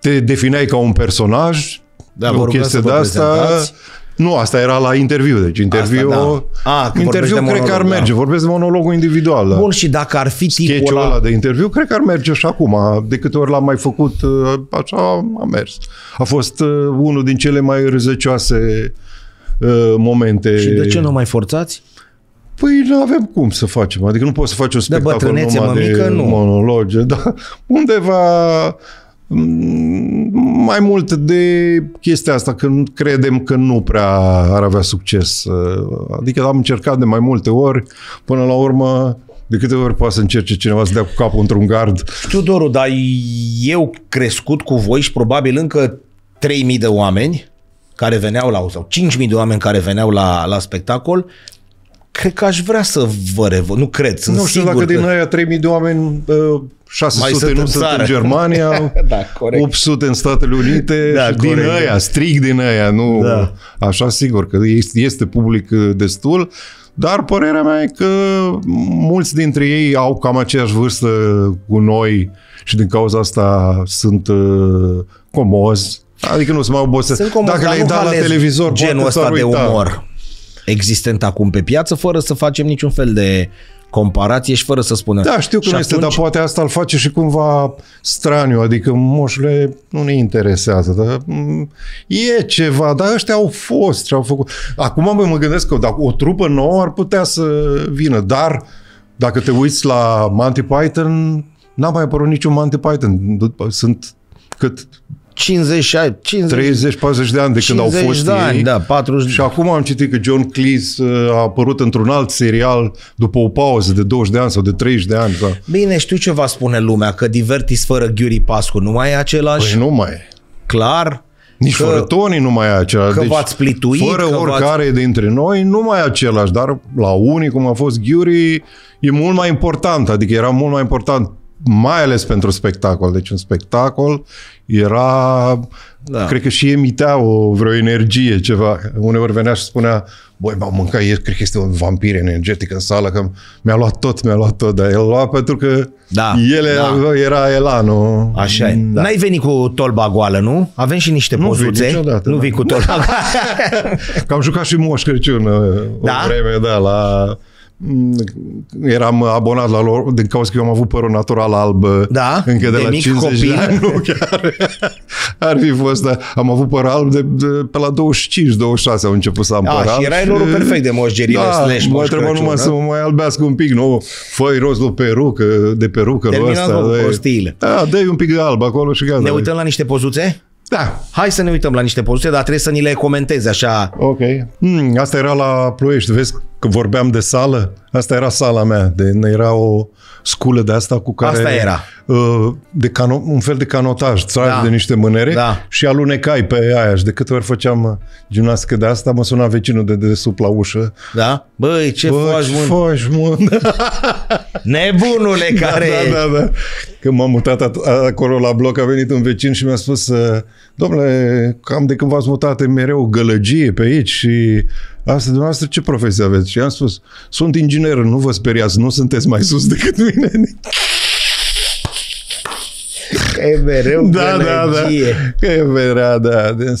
te defineai ca un personaj, o chestie de asta. Nu, asta era la interviu, deci interviu cred că ar merge, vorbesc de monologul individual. Bun, și dacă ar fi tipul ăla de interviu, cred că ar merge și acum, de câte ori l-am mai făcut, așa a mers. A fost unul din cele mai răzăcioase momente. Și de ce nu mai forțați? Păi nu avem cum să facem, adică nu poți să faci un spectacol numai de monologe, dar undeva mai mult de chestia asta, când credem că nu prea ar avea succes. Adică am încercat de mai multe ori, până la urmă, de câte ori poate să încerce cineva să dea cu capul într-un gard. Știu, Doru, dar eu crescut cu voi și probabil încă 3.000 de oameni care veneau la, sau 5.000 de oameni care veneau la spectacol, cred că aș vrea să vă revăd. Nu cred, sunt sigur. Nu știu dacă din aia 3.000 de oameni, 600 nu sunt în Germania, 800 în Statele Unite, din aia, strict din aia. Așa, sigur că este public destul, dar părerea mea e că mulți dintre ei au cam aceeași vârstă cu noi și din cauza asta sunt comozi. Adică nu se mai obosesc. Dacă le-ai dat la televizor, genul ăsta de umor existent acum pe piață, fără să facem niciun fel de comparație și fără să spunem. Da, știu că nu este, dar poate asta îl face și cumva straniu, adică moșule nu ne interesează, dar e ceva, dar ăștia au fost și au făcut. Acum mă gândesc că dacă o trupă nouă ar putea să vină, dar dacă te uiți la Monty Python, n-a mai apărut niciun Monty Python. Sunt cât... 30-40 de ani de când au fost ei. Da, 40. Și acum am citit că John Cleese a apărut într-un alt serial după o pauză de 20 de ani sau de 30 de ani. Da. Bine, știu ce va spune lumea, că Divertis fără Ghiuri Pascu nu mai e același. Păi nu mai e. Clar. Nici fără Toni nu mai e același. Că deci, v-ați plituit. Fără oricare dintre noi nu mai e același, dar la unii, cum a fost Ghiuri, e mult mai important, adică era mult mai important, mai ales pentru spectacol. Deci un spectacol era... Cred că și emitea vreo energie, ceva. Uneori venea și spunea, băi, m-am mâncat, cred că este un vampir energetic în sală, că mi-a luat tot, dar el lua pentru că era elanul. Așa e. N-ai venit cu tolba goală, nu? Avem și niște pozuțe. Nu vii cu tolba goală. Că am jucat și Moș Crăciun o vreme, la... Eram abonat la lor, din cauza că eu am avut părul natural alb încă de la 50 de ani. Nu, chiar, ar fi fost, am avut păr alb pe la 25-26 am început să am păr alb. Și era norul perfect de moșgerile slash Moș Crăciun. Mă numai să mă mai albească un pic, nu? Fă-i rost de perucă. Terminam cu prostiile. Dă-i un pic de alb acolo și gata. Ne uităm la niște pozuțe? Da. Hai să ne uităm la niște pozuțe, dar trebuie să ni le comentezi așa. Ok. Asta era la Ploiești, vezi? Că vorbeam de sală, asta era sala mea, era o sculă de asta cu care... Asta era. Un fel de canotaj, tragi de niște mânere și alunecai pe aia. Și de câte ori făceam gimnastică de asta, mă suna vecinul de dedesubt la ușă. Da? Băi, ce faci, mă? Nebunule care... Da. Când m-am mutat acolo la bloc, a venit un vecin și mi-a spus: domnule, cam de când v-ați mutat mereu gălăgie pe aici și... Asta, dumneavoastră, ce profesie aveți? Și am spus: sunt inginer, nu vă speriați, nu sunteți mai sus decât mine. E mereu gălăgie.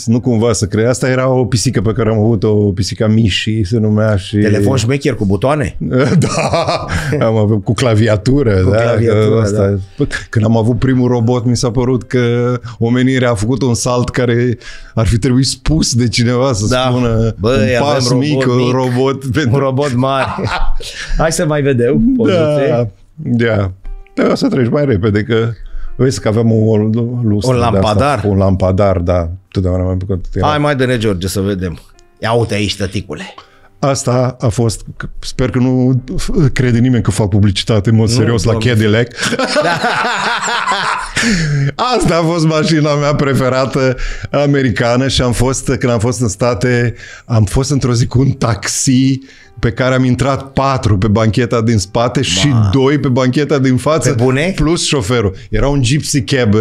Nu cumva să cred. Asta era o pisică pe care am avut-o, pisica Mișii se numea. Și... Telefon șmecher cu butoane? Da, am avut cu claviatură. Asta. Când am avut primul robot, mi s-a părut că omenirea a făcut un salt care ar fi trebuit spus de cineva să spună: băi, un pas mic, un robot mare. Hai să mai vedem. Trebuie să treci mai repede, că... Vezi că aveam un lampadar? Un lampadar, da. Hai mai dă-ne, George, să vedem. Ia uite aici, tăticule. Asta a fost... Sper că nu crede nimeni că fac publicitate în mod serios la Cadillac. Asta a fost mașina mea preferată americană și când am fost în state, am fost într-o zi cu un taxi pe care am intrat 4 pe bancheta din spate și 2 pe bancheta din față, plus șoferul. Era un gypsy cab,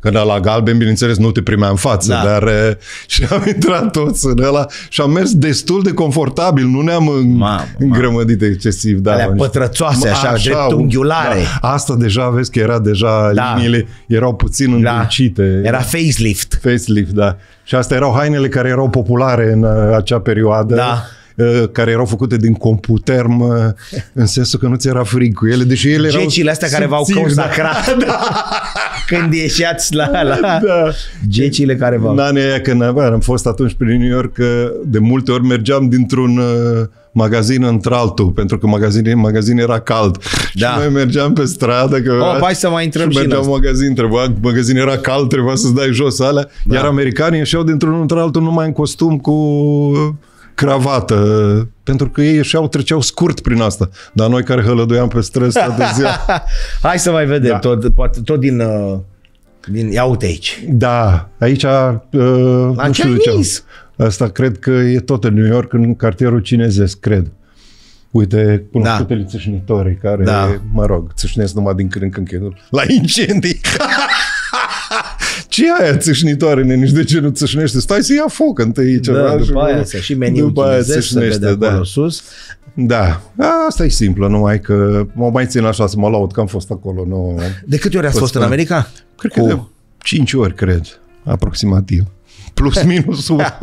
că la galben, bineînțeles, nu te primea în față, dar și am intrat toți în ăla și am mers destul de confortabil, nu ne-am îngrămădit excesiv. Alea pătrățoase, așa, dreptunghiulare. Asta deja, vezi că era deja, liniile erau puțin îndulcite. Era facelift. Facelift, da. Și astea erau hainele care erau populare în acea perioadă. Da. Care erau făcute din computer, în sensul că nu ți era frig cu ele, deși ele erau... Gecile astea care v-au consacrat. Când ieșeați la... Gecile care v-au... În anii aia, când am fost atunci prin New York, de multe ori mergeam dintr-un magazin într-altul, pentru că magazin era cald. Și noi mergeam pe stradă, că hai să mai intrăm și mergeam în magazin, magazin era cald, trebuia să-ți dai jos alea, iar americanii ieșeau dintr-unul într-altul numai în costum cu... cravată, pentru că ei ieșeau, treceau scurt prin asta. Dar noi care hălăduiam pe străzi toată ziua... Hai să mai vedem, tot din... Ia uite aici. Da, aici... nu știu ce am. Asta cred că e tot în New York, în cartierul chinezesc, cred. Uite, cunoscutele țâșnitorii care, mă rog, țâșnesc numai din când în când la incendii. Ce aia țâșnitoare, nenici, de ce nu țâșnește? Stai să ia foc întâi ceva. După aia să și meniul chinezesc să vedea acolo sus. Da, asta e simplă, numai că mă mai țin așa să mă laud că am fost acolo. Nu... De câte ori ați fost în America? Cred că de 5 ori, cred, aproximativ. Plus minus una.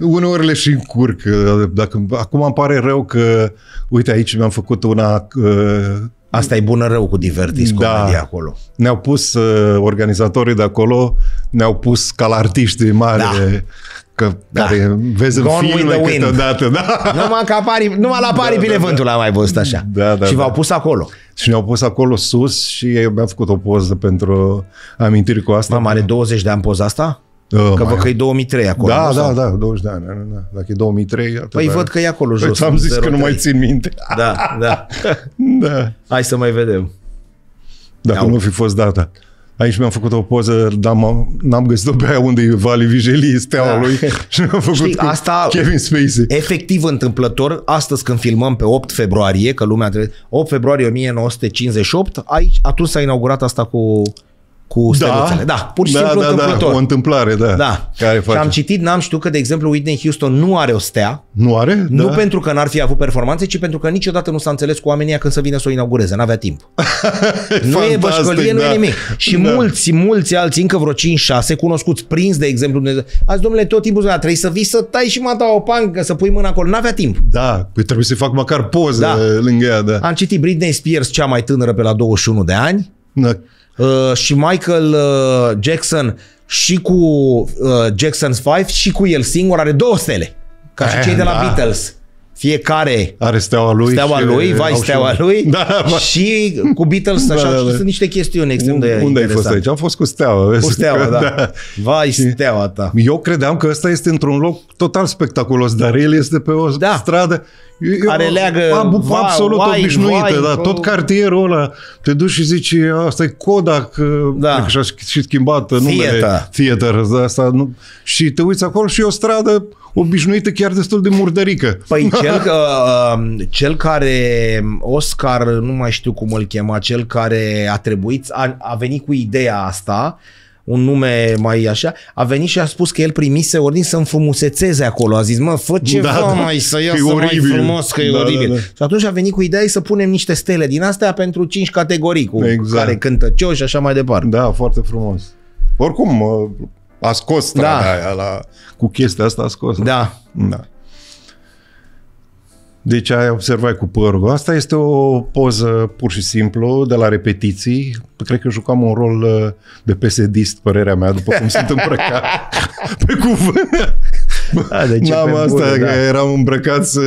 Uneori le și încurc. Acum îmi pare rău că, uite, aici mi-am făcut una... Asta e bună rău cu Divertis, comedia acolo. Ne-au pus, organizatorii de acolo, ne-au pus ca la artiștii mari, care vezi în filme câteodată. Numai la Pari Pilevântul l-am mai văzut așa. Și v-au pus acolo. Și ne-au pus acolo sus și eu mi-am făcut o poză pentru amintiri cu asta. Mama, are 20 de ani poza asta? Că văd că e 2003 acolo. Da, 20 de ani. Dacă e 2003... Păi văd că e acolo jos. Am zis că nu mai țin minte. Da. Hai să mai vedem. Dacă nu fi fost data. Aici mi-am făcut o poză, dar n-am găsit-o pe aia unde e Vali Vigelie, steaua lui. Și mi-am făcut asta, Kevin Spacey. Efectiv întâmplător, astăzi când filmăm pe 8 februarie, că lumea trebuie... 8 februarie 1958, aici, atunci s-a inaugurat asta cu steluțele. Pur și simplu întâmplător. O întâmplare, care face. Și am citit, n-am știut că, de exemplu, Whitney Houston nu are o stea. Nu are? Nu pentru că n-ar fi avut performanțe, ci pentru că niciodată nu s-a înțeles cu oamenii când să vină să o inaugureze. N-avea timp. Nu e bășcălie, nu e nimic. Și mulți alții, încă vreo 5-6, cunoscuți, prinți, de exemplu, azi, domnule, tot timpul trebuie să vii să tai și mata o pangă, să pui mâna acolo. N-avea timp. Păi trebuie să fac măcar poze lângă ea. Am citit Britney Spears, cea mai tânără, pe la 21 de ani. Și Michael Jackson și cu Jackson 5 și cu el singur are 2 stele. Ca și cei de la Beatles. Fiecare are steaua lui, steaua lui, da, și cu Beatles, da, așa, da, da. Sunt niște chestiuni extrem de interesante. Unde ai fost aici? Am fost cu steaua. Cu steaua, da. Da. Vai, steaua ta. Eu credeam că ăsta este într-un loc total spectaculos, dar el este pe o stradă care leagă absolut obișnuită, da. Tot cartierul ăla, te duci și zici, asta e Kodak, da. Și-a și schimbat numele, Theater, asta, nu, și te uiți acolo și e o stradă obișnuită, chiar destul de murdărică. Păi cel care, Oscar, nu mai știu cum îl chema, cel care a trebuit, a venit cu ideea asta, un nume mai așa, a venit și a spus că el primise ordin să înfrumusețeze acolo. A zis, mă, fă ceva mai să iasă mai frumos, că e oribil. Și atunci a venit cu ideea să punem niște stele din astea pentru 5 categorii, cu care cântăcioși și așa mai departe. Da, foarte frumos. Oricum, a scos strada aia, cu chestia asta a scos. Da. Da. Deci aia observai cu părul. Asta este o poză pur și simplu de la repetiții. Cred că jucam un rol de PSD-ist, părerea mea, după cum sunt îmbrăcat. Pe cuvânt. N-am asta, că eram îmbrăcați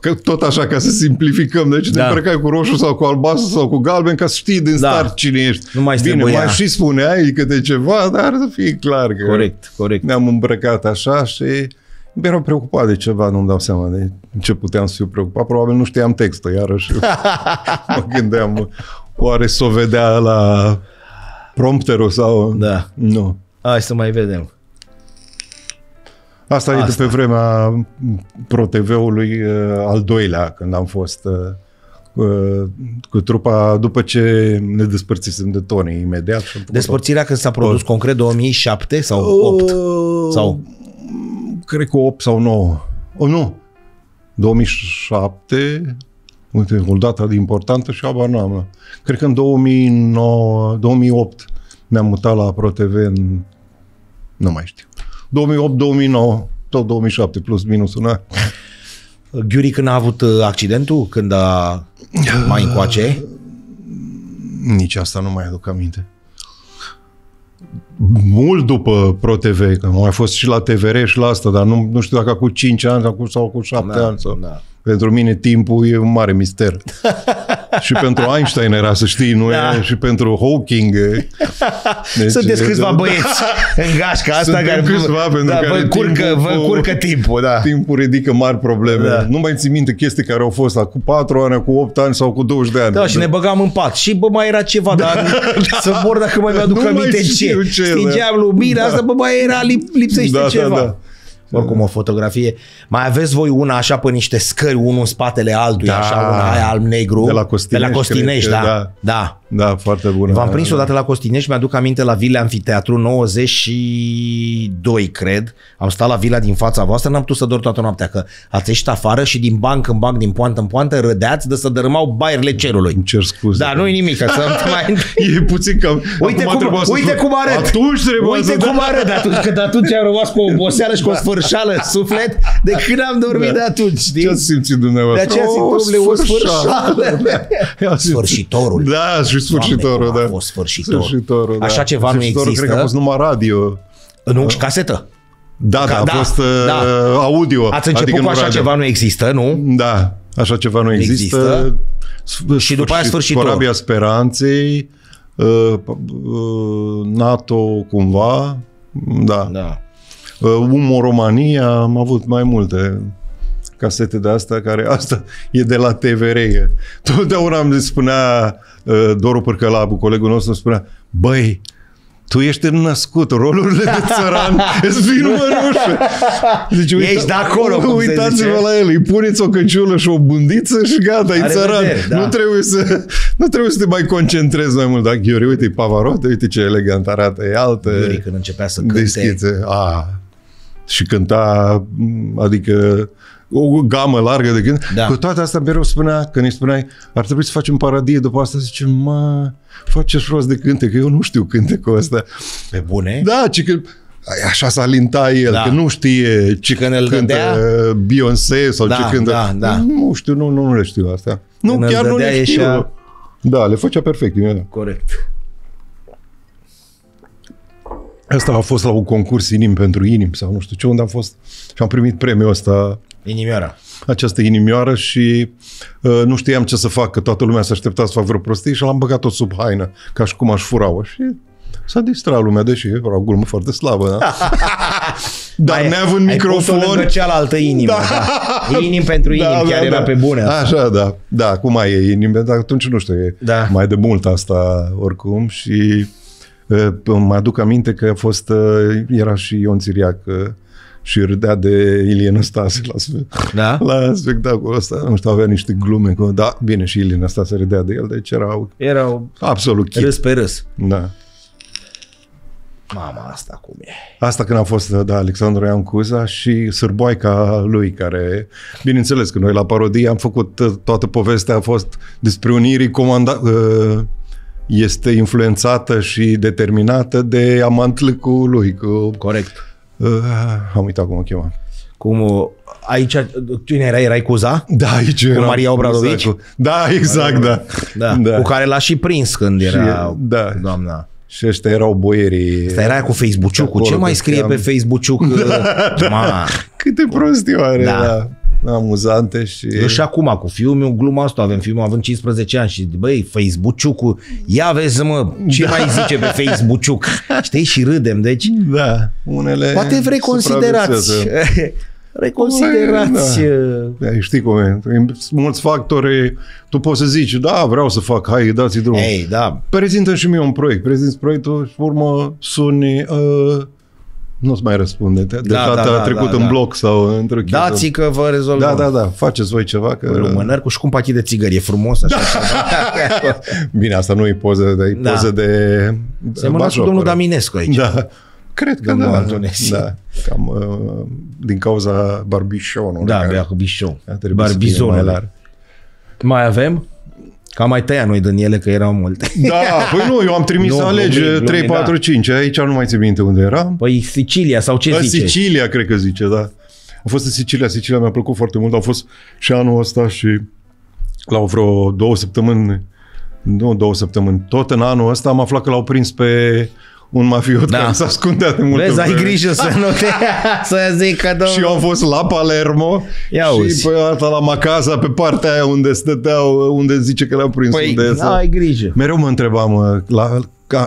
că tot așa, ca să simplificăm. Deci te îmbrăcai cu roșu sau cu albastru sau cu galben, ca să știi din start cine ești. Nu mai bine, mai și spuneai câte ceva, dar să fie clar că corect. Ne-am îmbrăcat așa și... Eram preocupat de ceva, nu-mi dau seama de ce puteam să fiu preocupat. Probabil nu știam textul, iarăși. Mă gândeam, oare s-o vedea la prompterul sau... Da. Nu. Hai să mai vedem. Asta e de pe vremea Pro TV-ului al doilea, când am fost cu trupa, după ce ne despărțisem de Toni imediat. Despărțirea când s-a produs concret 2007 sau 8? Sau... Cred că 8 sau 9. O, nu. 2007. Uite, o dată importantă și abar n-am. Cred că în 2009, 2008 ne-am mutat la Pro TV în... Nu mai știu. 2008, 2009, tot 2007 plus minus una. Ghiuri când a avut accidentul? Când a mai încoace? Nici asta nu mai aduc aminte. Mult după Pro TV, că am mai fost și la TVR și la asta, dar nu știu dacă cu 5 ani sau cu 7 ani. Sau... Da. Pentru mine timpul e un mare mister. Și pentru Einstein era, să știi, nu era, și pentru Hawking. Deci, sunteți câțiva băieți în gașca asta. Suntem care vă curcă timpul. Da. Timpul ridică mari probleme. Da. Nu mai țin minte chestii care au fost cu 4 ani, cu 8 ani sau cu 20 de ani. Da, și ne băgam în pat. Și bă, mai era ceva, dar să mor dacă mai mi-aduc aminte ce. Stingeam lumina asta, bă, mai era, lipsește ceva. Da. Oricum o fotografie. Mai aveți voi una așa pe niște scări, unul în spatele altuia, așa, una aia alb-negru. De la Costinești, da, foarte bună. V-am prins odată la Costinești, mi-aduc aminte la Vila Amfiteatru, 92, cred. Am stat la vila din fața voastră, n-am putut să dorm toată noaptea, că ați ieșit afară și din banc în banc, din poantă în poantă, râdeați de să dărâmau baierile cerului. Îmi cer scuze. Da, nu-i nimic. E puțin cam... Uite cum arăt atunci, că de atunci am rămas cu oboseală și cu o sfârșală suflet, de când am dormit de atunci, știi? Ce ați simțit dumneavoastră? De aceea sfârșitorul. Da, și sfârșitorul, da. A fost sfârșitorul. Așa ceva nu există. Cred că a fost numai radio. Nu, și casetă. Da, a fost audio. Ați început cu așa ceva nu există, nu? Da, așa ceva nu există. Și după aia sfârșitorul. Corabia Speranței, NATO cumva, da. Umoromania, am avut mai multe casete de astea, care asta e de la TVR. Totdeauna îmi spunea Doru Pârcălabu, colegul nostru, îmi spunea, băi, tu ești născut, rolurile de țăran îți vin mărușă. Deci, ești de acolo, uitați-vă la el, îi puneți o căciulă și o bundiță și gata, e țăran. Nu trebuie să te mai concentrezi mai mult. Da, Ghiori, uite, Pavarotti, uite ce elegant arată, e altă. Ghiori când începea să cânte. Deschițe. Și cânta, adică o gamă largă de gând. Da. Cu toate astea mereu spunea, când îi spuneai ar trebui să facem parodie, după asta zice, mă, faceți rost de cântec, că eu nu știu cântecul ăsta. Pe bune? Da, ci că așa s-alinta el, că nu știe ce cântă Beyoncé sau ce cântă. Da. Nu știu, nu le știu astea. Nu, când chiar nu le știu. Așa... Da, le făcea perfect. Corect. Asta a fost la un concurs Inim pentru Inim sau nu știu ce, unde am fost și am primit premiul ăsta. Inimioara. această inimioară și nu știam ce să fac, că toată lumea se aștepta să fac vreo prostie și l-am băgat-o sub haină, ca și cum aș fura-o. Și s-a distrat lumea, deși era o glumă foarte slabă. Da? Dar neavând microfon... Ai pus-o lângă cealaltă inimă. Da. Da. Inim pentru inim, da, chiar da, era da. Pe bune. Asta. Așa, da. Da, acum e inimă, dar atunci nu știu, e da. Mai de mult asta oricum și... Mă aduc aminte că a fost, era și Ion Țiriac și râdea de Ilie Năstase la spectacolul ăsta. Nu știu, avea niște glume. Da, bine, și Ilie Năstase râdea de el, deci erau absolut chit. Râs pe râs. Da. Mama, asta cum e? Asta când a fost, da, Alexandru Ioan Cuza și sârboaica lui, care, bineînțeles că noi la parodie am făcut, toată povestea a fost despre unirii este influențată și determinată de amantlăcul lui. Cu... Corect. Am uitat cum o chema. Cum aici, cine era? Erai Cuza? Da, aici era. Cu Maria Obradovici? Da, exact, da. Da. Da. Cu care l-a și prins când era și, da. Doamna. Și ăștia erau boierii. Asta era cu Facebook-ul. Ce mai scrie pe Facebook-ul? Da. Câte prostioare. Da. Da. Amuzante și... Eu și acum cu fiul meu gluma asta avem, fiul meu având 15 ani și băi, Facebook-ul, ia vezi mă, ce da. Mai zice pe Facebook, știi? Și râdem, deci... Da, unele... Poate reconsiderați... Da. Da, știi cum e, mulți factori, tu poți să zici, da, vreau să fac, hai, dați-i drumul. Hey, da. Prezintă-mi și mie un proiect, prezinți proiectul și urmă suni... Nu-ți mai răspunde. De data a trecut în bloc sau într-o chită. Dați-i că vă rezolvăm. Da, da, da. Faceți voi ceva. Că... Lumânări cu și cu un pachet de țigări. E frumos așa. Da. Bine, asta nu e poză de... Da. Poză de... Semăna cu domnul Daminescu aici. Da. Cred că domnul Antonesei. Da. Cam din cauza barbișonului. Da, barbișon. Barbizonul. Mai avem? Cam mai tăia noi din ele, că erau multe. Da, păi nu, eu am trimis să alege 3, 4, 5. Aici nu mai țin minte unde era. Păi Sicilia sau ce zice? Sicilia, cred că zice, da. A fost în Sicilia. Sicilia mi-a plăcut foarte mult. Au fost și anul ăsta și la vreo 2 săptămâni, nu 2 săptămâni, tot în anul ăsta am aflat că l-au prins pe un mafiot da. Care s-a ascundea de multe. Vezi, ai grijă să nu te... să zic că... Domnul... Și eu am fost la Palermo și pe alta la Macaza, pe partea aia unde stăteau, unde zice că le-au prins. Păi, unde ai grijă. Mereu mă întrebam,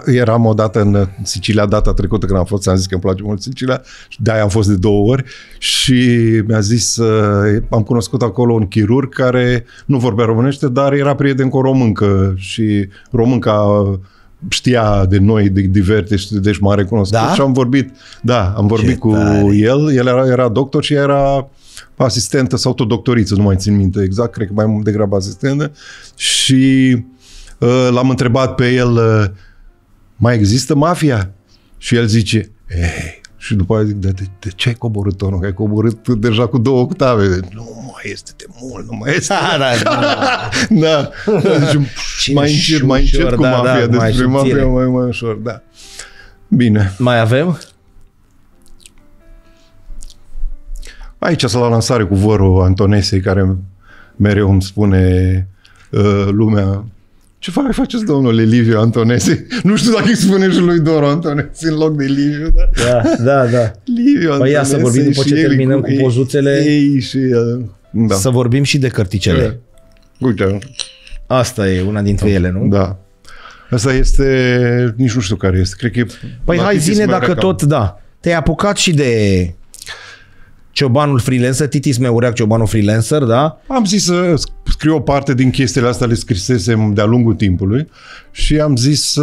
eram odată în Sicilia, data trecută când am fost, ți-am zis că îmi place mult Sicilia, de-aia am fost de 2 ori și mi-a zis, am cunoscut acolo un chirurg care nu vorbea românește, dar era prieten cu o româncă și românca... știa de noi, de Divertis, deci m-a recunoscut da? Și am vorbit, da, am vorbit ce cu tare. El, era doctor și era asistentă sau tot doctoriță, nu mai țin minte exact, cred că mai mult degrabă asistentă și l-am întrebat pe el, mai există mafia? Și el zice, ei, și după aia zic, de ce ai coborât tonul? Că ai coborât deja cu 2 octave. Deci, nu mai este de mult, nu mai este. Da. Deci, mai încet cu mafia, da, despre mafia mai ușor, da. Bine. Mai avem? Aici s-a la lansare cu Doru Antonesei, care mereu îmi spune lumea, ce faceți, domnule Liviu Antonesei? Nu știu dacă îi spune și lui Doru Antonesei în loc de Liviu, dar... Da. Liviu Antonesei. Păi ia să vorbim după ce terminăm cu pozuțele. Ei și... Da. Să vorbim și de cărticele. Uite. Asta e una dintre ele, nu? Da. Asta este... Nici nu știu care este. Cred că e... Păi hai zine dacă tot, da. Te-ai apucat și de... Ciobanul freelancer, Titis Meureac, Ciobanul freelancer, da? Am zis să scriu o parte din chestiile astea, le scrisesem de-a lungul timpului și am zis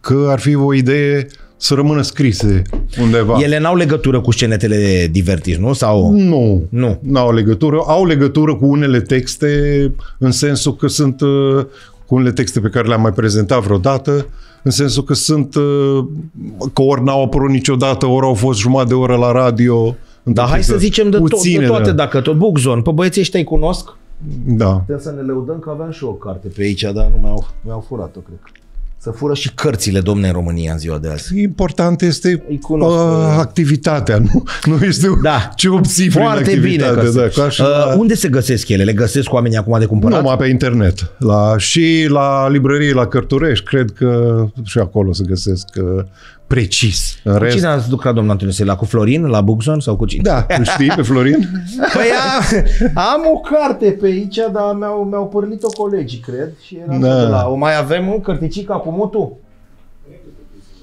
că ar fi o idee să rămână scrise undeva. Ele n-au legătură cu scenetele de Divertis, nu? Sau... Nu. N-au legătură. Au legătură cu unele texte, în sensul că sunt cu unele texte pe care le-am mai prezentat vreodată, în sensul că sunt, că ori n-au apărut niciodată, ori au fost jumătate de oră la radio. Dar hai să zicem de toate, dacă tot. Bookzone, pe băieții ăștia îi cunosc. Da. Putem să ne leudăm că aveam și o carte pe aici, dar nu mi-au furat-o, cred. Să fură și cărțile, domne, în România în ziua de azi. Important este activitatea, nu? Nu este ce obții prin activitate. Bine că unde se găsesc ele? Le găsesc oamenii acum de cumpărat? Numai pe internet. Și la librărie, la Cărturești, cred că și acolo se găsesc precis. În rest... Cine ați lucrat, domnul Antonesei? La cu Florin? La Buxon? Sau cu cine? Da, tu știi pe Florin? Păi am o carte pe aici, dar mi-au pornit-o colegii, cred. Și era da. O mai avem un cărticica cu Mutu?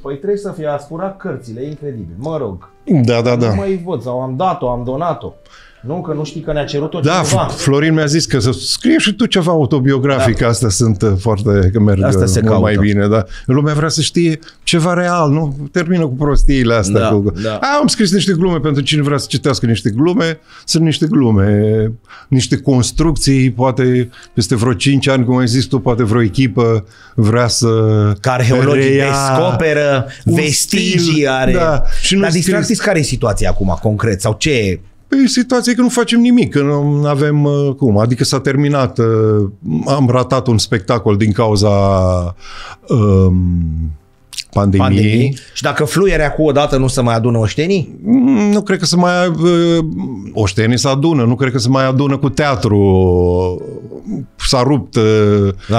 Păi trebuie să fie, a spurat cărțile, incredibil. Mă rog. Da, da, da. Nu mai văd, sau am dat-o, am donat-o. Nu, că nu știi că ne-a cerut-o da, cineva. Florin mi-a zis că să scrie și tu ceva autobiografic, da. Astea sunt foarte, că merg mult mai bine. Da. Lumea vrea să știe ceva real, nu? Termină cu prostiile astea. Da, cu... Da. Am scris niște glume pentru cine vrea să citească niște glume, sunt niște glume, niște construcții, poate peste vreo 5 ani, cum ai zis tu, poate vreo echipă vrea să... Că arheologii descoperă vestigii are. Da. Dar distractiți care e situația acum, concret, sau ce... Păi situația e că nu facem nimic, că nu avem cum, adică s-a terminat, am ratat un spectacol din cauza pandemiei. Și dacă fluierea cu odată nu se mai adună oștenii? Nu cred că se mai... Oștenii se adună, nu cred că se mai adună cu teatru. S-a rupt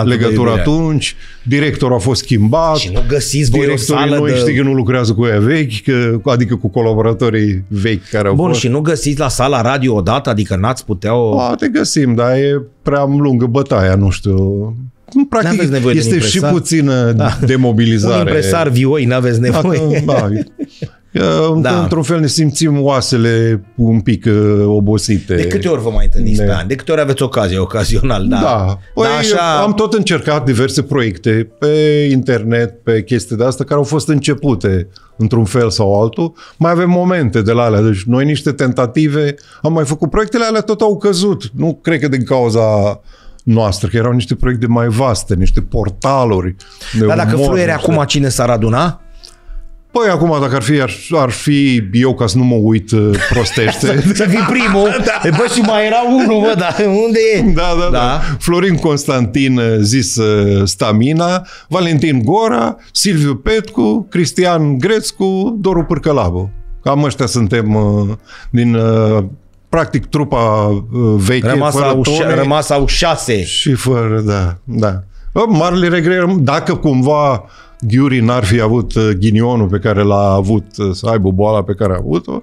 legătura atunci, directorul a fost schimbat. Și nu găsiți voi o sală noi de... știi că nu lucrează cu ei vechi, adică cu colaboratorii vechi care au Bun, fost. Și nu găsiți la sala radio odată, adică n-ați putea o... Poate găsim, dar e prea lungă bătaia, nu știu... Practic, este și puțină demobilizare. Un impresar vioi, n-aveți nevoie. Da. Într-un fel ne simțim oasele un pic obosite. De câte ori vă mai întâlniți pe an? De câte ori aveți ocazie, ocazional? Da. Da. Păi, da, așa... Am tot încercat diverse proiecte pe internet, pe chestii de astea, care au fost începute într-un fel sau altul. Mai avem momente de la alea. Deci noi niște tentative am mai făcut. Proiectele alea tot au căzut. Nu cred că din cauza... noastră, că erau niște proiecte mai vaste, niște portaluri. Dar dacă fluierea acum, cine s-ar aduna? Păi acum, dacă ar fi eu, ca să nu mă uit prostește. Să fii primul. Da. Bă, și mai era unul, bă, dar unde e? Da. Florin Constantin, zis Stamina, Valentin Gora, Silviu Petcu, Cristian Grecu, Doru Pârcălabu. Cam ăștia suntem din... Practic, trupa veche, rămas au 6. Și fără, da. Marele regret, dacă cumva Ghiuri n-ar fi avut ghinionul pe care l-a avut, să aibă boala pe care a avut-o,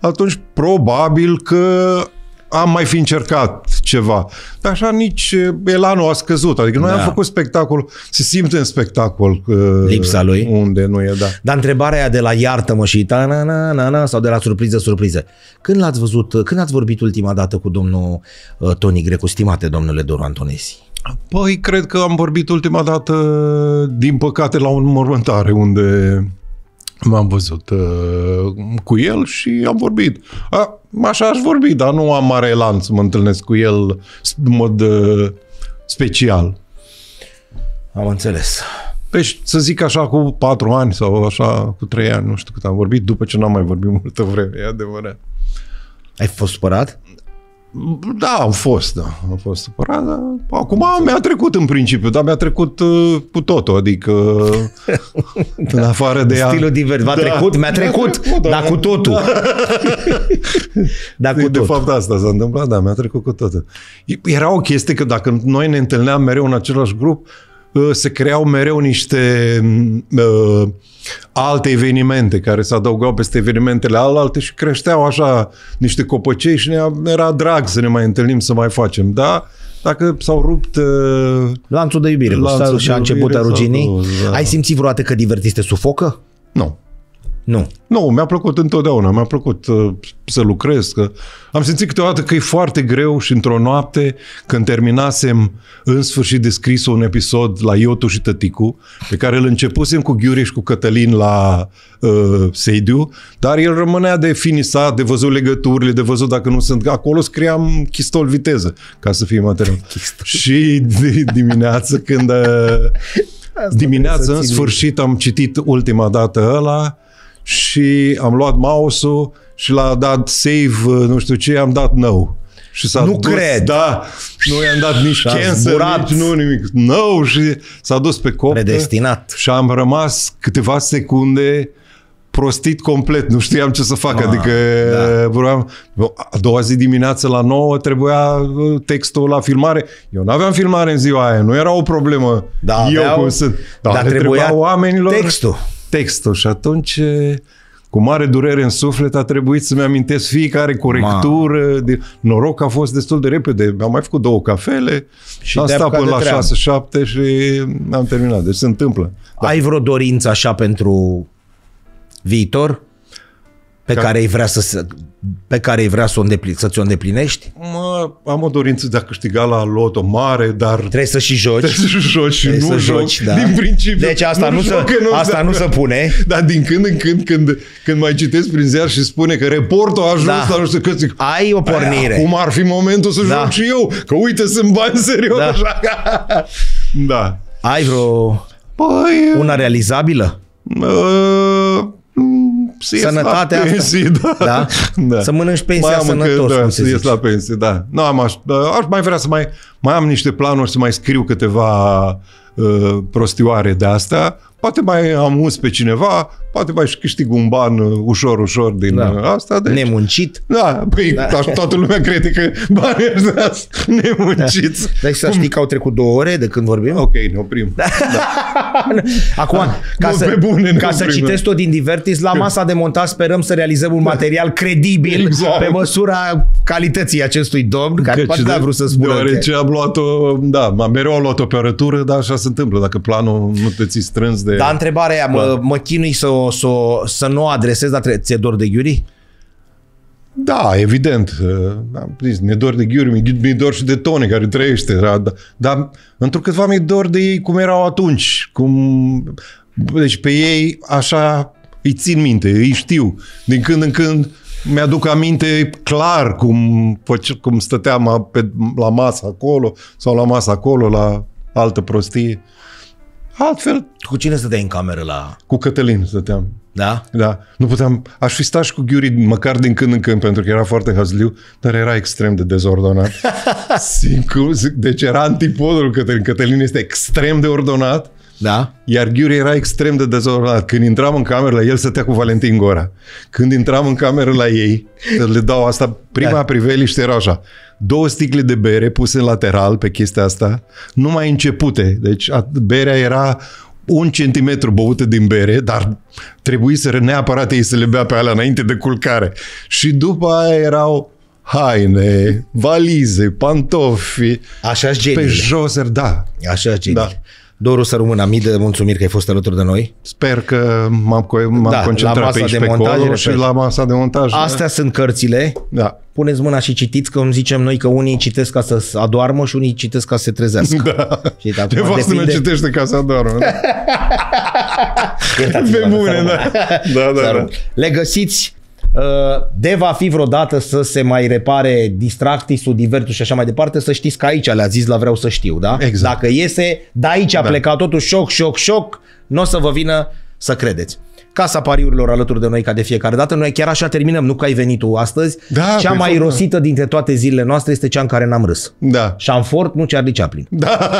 atunci probabil că am mai fi încercat ceva. Dar așa nici elanul a scăzut. Adică noi am făcut spectacol, se simte în spectacol lipsa lui. Unde nu e, da. Dar întrebarea aia de la iartă-mă și ta-na-na-na-na sau de la surpriză-surpriză. Când l-ați văzut, când ați vorbit ultima dată cu domnul Toni Grecu, stimate domnule Doru Antonesei? Păi, cred că am vorbit ultima dată, din păcate, la o înmormântare unde... M-am văzut cu el și am vorbit. Așa aș vorbi, dar nu am mare elan să mă întâlnesc cu el în mod special. Am înțeles. Deci, să zic așa, cu 4 ani sau așa, cu 3 ani, nu știu cât am vorbit, după ce n-am mai vorbit multă vreme, e adevărat. Ai fost supărat? Da, am fost supărat, dar acum mi-a trecut în principiu, dar mi-a trecut cu totul, adică în afară de ea. Stilul divers, mi-a trecut, dar cu totul. Da. De fapt asta s-a întâmplat, da, mi-a trecut cu totul. Era o chestie că dacă noi ne întâlneam mereu în același grup, se creau mereu niște alte evenimente care se adăugau peste evenimentele alte și creșteau așa niște copăcei și era drag să ne mai întâlnim, să mai facem. Da? Dacă s-au rupt... lanțul de iubire. Lanțul și a început a ruginii. Da. Ai simțit vreodată că Divertis te sufocă? Nu. Nu. Nu, mi-a plăcut întotdeauna. Mi-a plăcut să lucrez. Că... Am simțit câteodată că e foarte greu și într-o noapte, când terminasem în sfârșit de scris un episod la Iotu și Tăticu, pe care îl începusem cu Ghiure și cu Cătălin la sediu, dar el rămânea de finisat, de văzut legăturile, de văzut dacă nu sunt... Acolo scriam chistol viteză, ca să fie material. Și de dimineață când... dimineață, în sfârșit, am citit ultima dată ăla, și am luat mouse-ul și l-a dat save, nu știu ce, am dat no. Și s-a dus, cred. Da, nu i-am dat nici cancel, nici nu nimic. No, și s-a dus pe coptă. Predestinat. Și am rămas câteva secunde prostit complet, nu știam ce să fac, adică vreau, a doua zi dimineață la 9 trebuia textul la filmare. Eu n-aveam filmare în ziua aia, nu era o problemă. Da, dar trebuia oamenilor textul. textul și atunci cu mare durere în suflet a trebuit să-mi amintesc fiecare corectură. Noroc a fost destul de repede. Am mai făcut 2 cafele și am stat până la 6-7 și am terminat. Deci se întâmplă. Da. Ai vreo dorință așa pentru viitor? Pe care îi vrea să o îndeplinești? Mă, am o dorință de a câștiga la loto mare, dar... Trebuie să și joci. Trebuie să joci și nu joci, da. Din principiu. Deci asta nu se pune. Dar din când în când, când mai citesc prin ziar și spune că reportul a ajuns, da, la nu știu cât, zic, ai o pornire. Acum ar fi momentul să, da, joc și eu, că uite, sunt bani serios. Da. Așa. Da. Ai vreo... Păi, una realizabilă? Sănătatea la pensie, asta. Da. Da? Da. Să mănânci pensia sănătos, da, cum se zice. La pensie, da. Nu am aș mai vrea să mai am niște planuri, să mai scriu câteva prostioare de astea. Poate mai amuz pe cineva, poate mai câștig un ban ușor, ușor din, da, asta. Deci... Nemuncit. Da, păi, da. Toată lumea crede că banii ăștia sunt nemunciți. Da. Deci să știi că au trecut 2 ore de când vorbim? Ok, ne oprim. Da. Da. Acum, ca să citesc tot din Divertis, la masa de montaj sperăm să realizăm un material credibil, exact, pe măsura calității acestui domn, care poate n-a vrut să spună. Deoarece am luat-o, da, mereu am luat-o pe arătură, dar așa se întâmplă, dacă planul nu te ții strâns de... Dar întrebarea aia, mă chinui să nu o adresez, dar ți-e dor de Ghiuri? Da, evident. Am zis, mi-e dor de Ghiuri, mi-e dor și de Toni care trăiește. Dar întrucâtva mi-e dor de ei cum erau atunci. Deci pe ei așa îi țin minte, îi știu. Din când în când mi-aduc aminte clar cum stăteam la masă acolo sau la masă acolo, la altă prostie. Altfel... Cu cine stăteai în cameră la... Cu Cătălin stăteam. Da? Da. Nu puteam... Aș fi stat și cu Ghiuri măcar din când în când, pentru că era foarte hazliu, dar era extrem de dezordonat. Deci era antipodul Cătălin. Cătălin este extrem de ordonat, da, iar Ghiuri era extrem de dezordonat. Când intram în cameră la el, stătea cu Valentin Gora. Când intram în cameră la ei, să le dau asta, prima, da, priveliște era așa. 2 sticle de bere puse lateral pe chestia asta, numai începute. Deci berea era 1 centimetru băută din bere, dar trebuie să neapărat ei să le bea pe alea înainte de culcare. Și după aia erau haine, valize, pantofi. Așa-s genile. Pe jos, da. Așa-s genile. Da. Doru, să rămână mii de mulțumiri că ai fost alături de noi. Sper că m-am concentrat pe aici, pe acolo și la masa de montaj. Astea sunt cărțile. Da. Puneți mâna și citiți, că îmi zicem noi că unii citesc ca să adoarmă și unii citesc ca să se trezească. Da. De fapt, nu citește ca să adoarmă. Pe bune, da. Da, da. Le găsiți. De va fi vreodată să se mai repare Distractisul, Divertisul și așa mai departe, să știți că aici le-a zis la Vreau să știu, da? Exact. Dacă iese, de aici a plecat totul, șoc, șoc, șoc, nu o să vă vină să credeți. Casa Pariurilor alături de noi ca de fiecare dată. Noi chiar așa terminăm, nu că ai venit tu astăzi. Da, cea mai irosită dintre toate zilele noastre este cea în care n-am râs. Da. Șamfort, nu Charlie Chaplin. Da.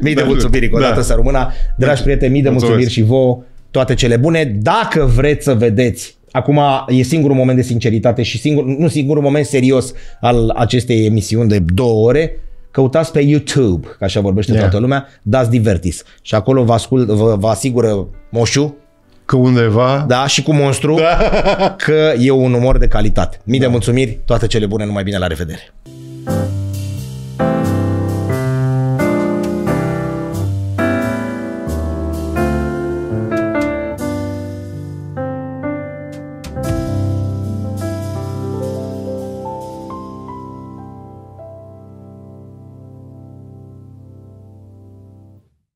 Mii de mulțumiri încă o dată, să rămână. Dragi prieteni, mii de mulțumiri și vouă, toate cele bune. Dacă vreți să vedeți, acum e singurul moment de sinceritate și singurul moment serios al acestei emisiuni de 2 ore, căutați pe YouTube, că așa vorbește toată lumea, dați Divertis. Și acolo vă asigură Moșu că undeva, da, și cu monstru, da, că e un umor de calitate. Mii de mulțumiri, toate cele bune, numai bine, la revedere!